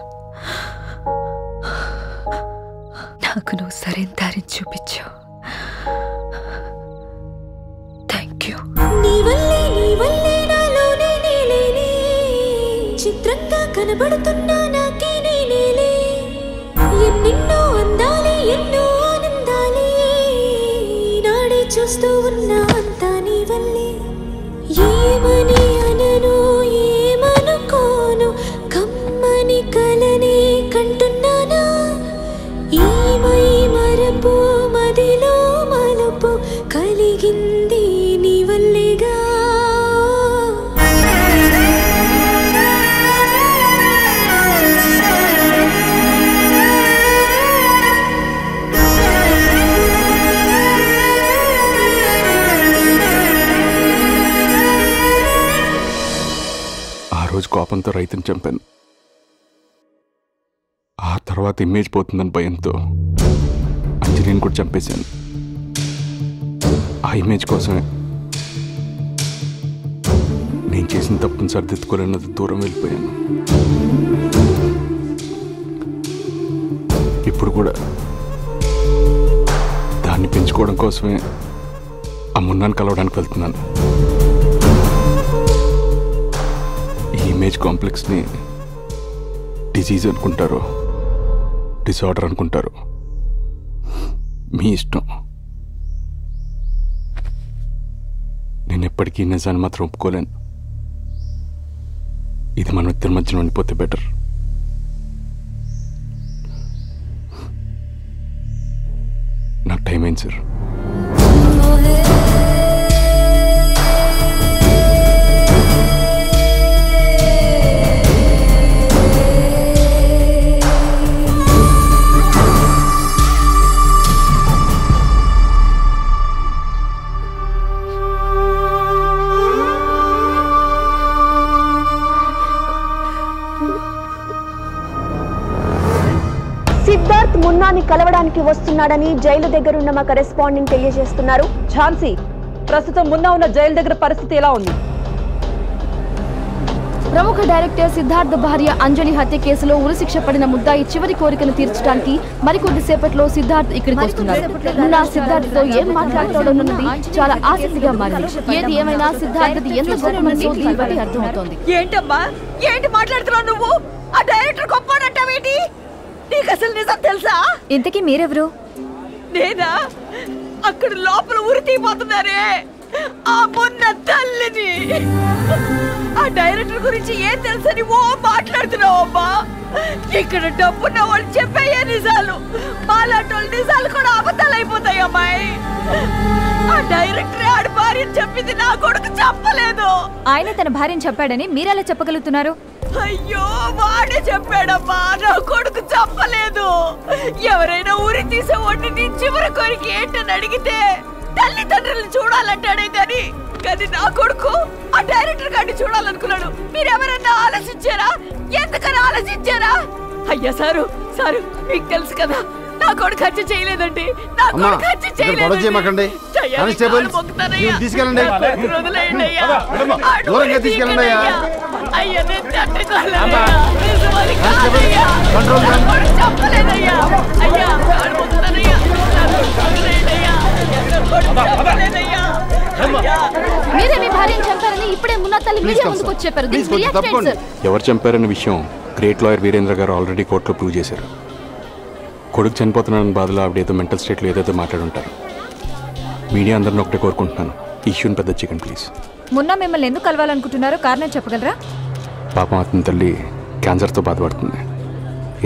నాకు నువ్వు సరైన దారిని చూపించావు. Thank you. చిత్రంగా కనబడుతున్నా నాకే నేనేలే, ఎన్నెన్నో అందాలే, ఎన్నో ఆనందాలే, నాడే చూస్తూ ఉన్నా అంతా నీ వల్లే. పాపంతో రైతుని చంపాను. ఆ తర్వాత ఇమేజ్ పోతుందని భయంతో అంజలిని కూడా చంపేశాను. ఆ ఇమేజ్ కోసమే నేను చేసిన తప్పును సరిదిద్దుకోలేనంత దూరం వెళ్ళిపోయాను. ఇప్పుడు కూడా దాన్ని పెంచుకోవడం కోసమే ఆ మున్నాను కలవడానికి వెళ్తున్నాను. ఈ ఇమేజ్ కాంప్లెక్స్ని డిజీజ్ అనుకుంటారో డిసార్డర్ అనుకుంటారో మీ ఇష్టం. నేను ఎప్పటికీ నిజాన్ని మాత్రం ఒప్పుకోలేను. ఇది మనం ఇద్దరి మధ్యన ఉండిపోతే బెటర్. నాకు టైం అయింది సార్. సిద్ధార్థ్ మున్నాని కలవడానికి వస్తున్నాడని జైలు దగ్గరున్న మా కరెస్పాండెంట్ తెలియజేస్తున్నారు. ఝాన్సీ, ప్రస్తుతం మున్నా ఉన్న జైలు దగ్గర పరిస్థితి ఎలా ఉంది? ప్రముఖ డైరెక్టర్ సిద్ధార్థ్ భార్య అంజలి హత్య కేసులో ఉరిశిక్ష పడిన ముద్దాయి చివరి కోరికను తీర్చడానికి మరికొద్దిసేపట్లో సిద్ధార్థ్ ఇక్కడికి వస్తున్నారు. మున్నా సిద్ధార్థ్తో ఏం మాట్లాడుతాడోనన్నది చాలా ఆసక్తిగా మారింది. ఏది ఏమైనా సిద్ధార్థ్ ఎంత గొప్పమని ఇవన్నీ అర్థమవుతోంది. ఏంటమ్మా ఏంటి మాట్లాడుతున్నావు నువ్వు? ఆ డైరెక్టర్ గొప్పడంటావేంటి? నీకు అసలు నిజం తెలుసా? ఇంతకీ మీరెవరు? నేనా అక్కడ లోపల ఉరి తీపోతున్నారే ఆ మొన్న తల్లిని. ఆ డైరెక్టర్ గురించి ఏం తెలుసని ఓ మాట్లాడుతున్నావు అమ్మా? ఇక్కడ డబ్బున్న వాళ్ళు చెప్పేయే నిజాలు మాలాటోళ్ళ నిజాలు కూడా అబద్ధాలు అయిపోతాయి అమ్మాయి. ఆ డైరెక్టర్ ఆడ భార్యను చెప్పింది, నా కొడుకు చెప్పలేదు. ఆయన తన భార్యను చెప్పాడని మీరెలా చెప్పగలుగుతున్నారు? అయ్యో వాడే చెప్పాడమ్మా, నా కొడుకు చెప్పలేదు. ఎవరైనా ఊరి తీసే వాడిని చివరి కోరిక ఏంటని అడిగితే తల్లిదండ్రులను చూడాలంటాడే గాని కానీ నా కొడుకు ఆ డైరెక్టర్ గారిని చూడాలనుకున్నాడు. మీరెవరన్నా ఆలోచించారా? ఎందుకని ఆలోచించారా? అయ్యా సారు సారు మీకు తెలుసు కదా నా కొడుకు హత్య చేయలేదండి. నా కొడుకు హత్య చేయలేదండి. ఎవరు చంపారనే విషయం గ్రేట్ లాయర్ వీరేంద్ర గారు ఆల్రెడీ కోర్టులో ప్రూవ్ చేశారు. కొడుకు చనిపోతున్నాడని బాధలో ఆవిడేదో మెంటల్ స్టేట్లో ఏదైతే మాట్లాడుంటారు. మీడియా అందరిని ఒకటే కోరుకుంటున్నాను, ఈ ఇష్యూని పెద్ద చికెన్ ప్లీజ్. మున్నా మిమ్మల్ని ఎందుకు కలవాలనుకుంటున్నారో కారణం చెప్పగలరా? పాపం అతని తల్లి క్యాన్సర్తో బాధపడుతుంది.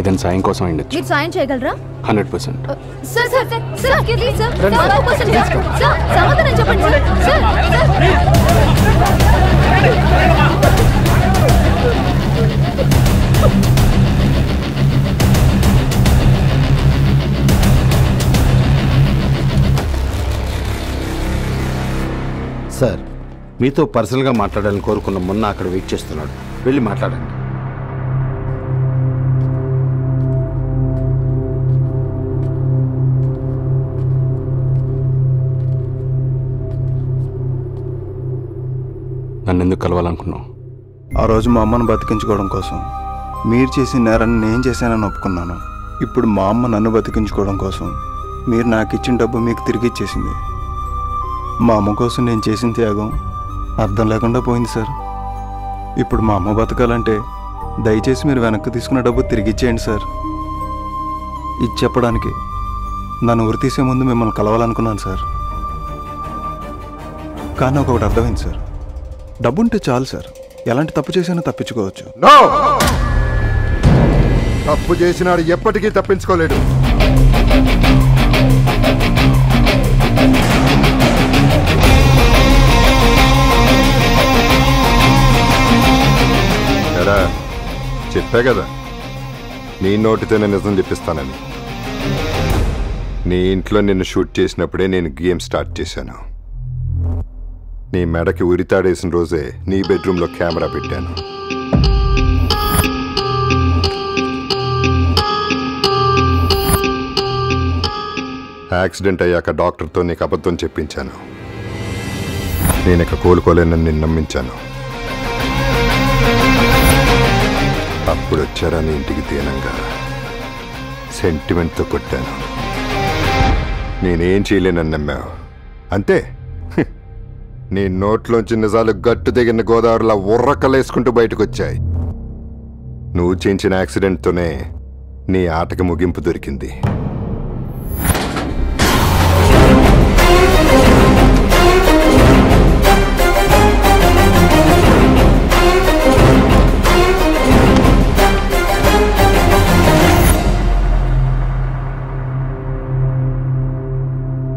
ఏదైనా సాయం కోసం అయిండొచ్చు. మీరు సాయం చేయగలరా? Hundred percent sir. Sir sir please sir sir సమాధానం చెప్పండి సార్. సార్, మీతో పర్సనల్గా మాట్లాడాలని కోరుకున్న మొన్న అక్కడ వెయిట్ చేస్తున్నాడు. వెళ్ళి మాట్లాడండి. నన్ను ఎందుకు కలవాలనుకున్నావు? ఆ రోజు మా అమ్మను బతికించుకోవడం కోసం. మీరు చేసిన నేరాన్ని నేను చేశానని ఒప్పుకున్నాను. ఇప్పుడు మా అమ్మ నన్ను బతికించుకోవడం కోసం మీరు నాకు ఇచ్చిన డబ్బు మీకు తిరిగి ఇచ్చేసింది. మా అమ్మ కోసం నేను చేసిన త్యాగం అర్థం లేకుండా పోయింది సార్. ఇప్పుడు మా అమ్మ బతకాలంటే దయచేసి మీరు వెనక్కి తీసుకున్న డబ్బు తిరిగి ఇచ్చేయండి సార్. ఇది చెప్పడానికి నన్ను ఉరి తీసే ముందు మిమ్మల్ని కలవాలనుకున్నాను సార్. కానీ ఒకటి అర్థమైంది సార్, డబ్బు ఉంటే చాలు సార్, ఎలాంటి తప్పు చేసినా తప్పించుకోవచ్చు. తప్పు చేసినాడు ఎప్పటికీ తప్పించుకోలేడు. చెప్పా కదా నీ నోటితోనే నిజం చెప్పిస్తానని. నీ ఇంట్లో నిన్ను షూట్ చేసినప్పుడే నేను గేమ్ స్టార్ట్ చేశాను. నీ మెడకి ఉరితాడేసిన రోజే నీ బెడ్రూమ్లో కెమెరా పెట్టాను. యాక్సిడెంట్ అయ్యాక డాక్టర్తో నీకు అబద్ధం చెప్పించాను. నేను ఇక కోలుకోలేనని నిన్ను నమ్మించాను. అప్పుడు వచ్చారా నీ ఇంటికి దీనంగా సెంటిమెంట్తో కొట్టాను. నేనేం చేయలేనని నమ్మావు అంతే. నీ నోట్లోంచి నిజాలు గట్టు దిగిన గోదావరిలా ఉర్రకలేసుకుంటూ బయటకు వచ్చాయి. నువ్వు చేయించిన యాక్సిడెంట్తోనే నీ ఆటకి ముగింపు దొరికింది.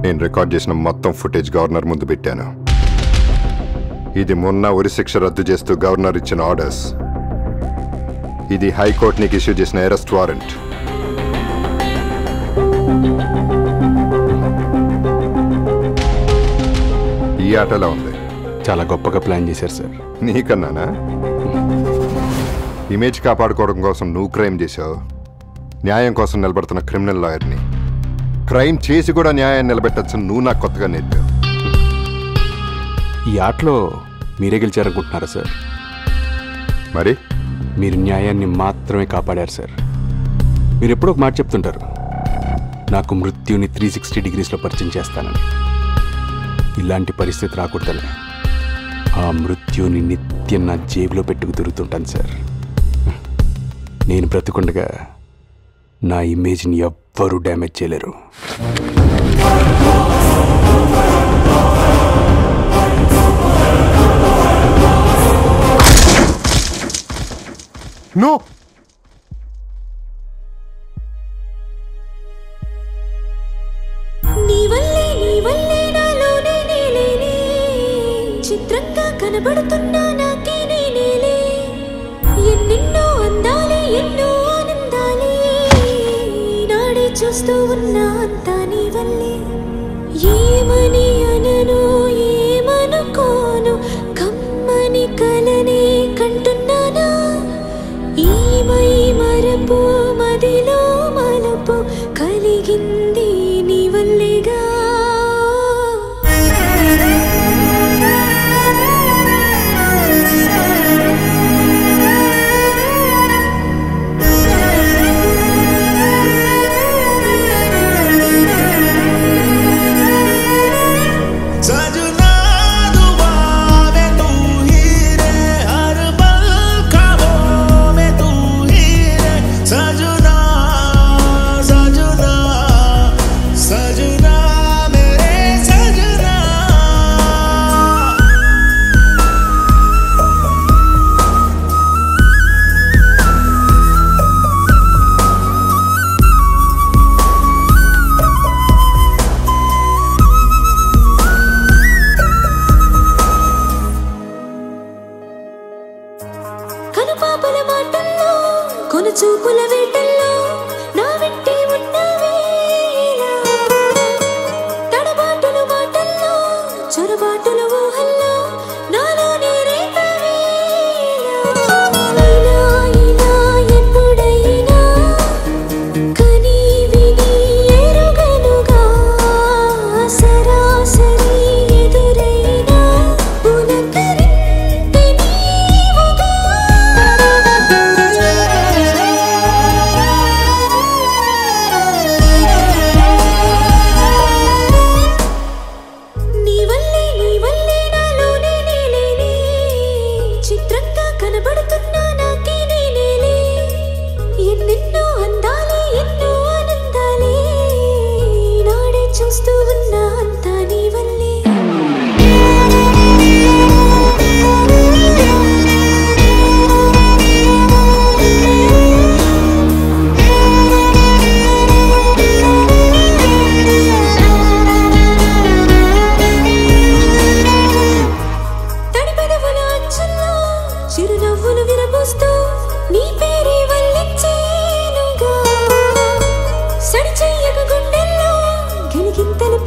నేను రికార్డ్ చేసిన మొత్తం ఫుటేజ్ గవర్నర్ ముందు పెట్టాను. ఇది మొన్న ఉరి శిక్ష రద్దు చేస్తూ గవర్నర్ ఇచ్చిన ఆర్డర్స్. ఇది హైకోర్టు నీకు ఇష్యూ చేసిన అరెస్ట్ వారెంట్. ఈ ఆటలా ఉంది. చాలా గొప్పగా ప్లాన్ చేశారు సార్. నీకన్నానా? ఇమేజ్ కాపాడుకోవడం కోసం నువ్వు క్రైమ్ చేశావు. న్యాయం కోసం నిలబడుతున్న క్రిమినల్ లాయర్ని క్రైమ్ చేసి కూడా న్యాయాన్ని నిలబెట్టచ్చు నువ్వు నాకు కొత్తగా నేర్పావు. ఈ ఆటలో మీరే గెలిచారనుకుంటున్నారా సార్? మరి మీరు న్యాయాన్ని మాత్రమే కాపాడారు సార్. మీరు ఎప్పుడో ఒక మాట చెప్తుంటారు, నాకు మృత్యుని త్రీ సిక్స్టీ డిగ్రీస్లో పరిచయం చేస్తానని. ఇలాంటి పరిస్థితి రాకూడదలే ఆ మృత్యుని నిత్యం నా జేబులో పెట్టుకు తిరుగుతుంటాను సార్. నేను బ్రతుకుండగా నా ఇమేజ్ని ఎవ్వరూ డ్యామేజ్ చేయలేరు. No! నీ వల్లే నీ వల్లే నాలోనే నేలేనే చిత్రంగా కనబడుతున్నా నాకే నేనేలే ఎన్నెన్నో అందాలే ఎన్నో ఆనందాలే నాడే చూస్తూ ఉన్నా అంతా నీ వల్లే. ఏమని అనను ఏమనుకోను కమ్మని కలనే కంటున్నానా మై మరపు మదిలో మలపు కలిగింది నీ వల్లేగా.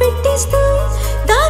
పెట్టేస్తా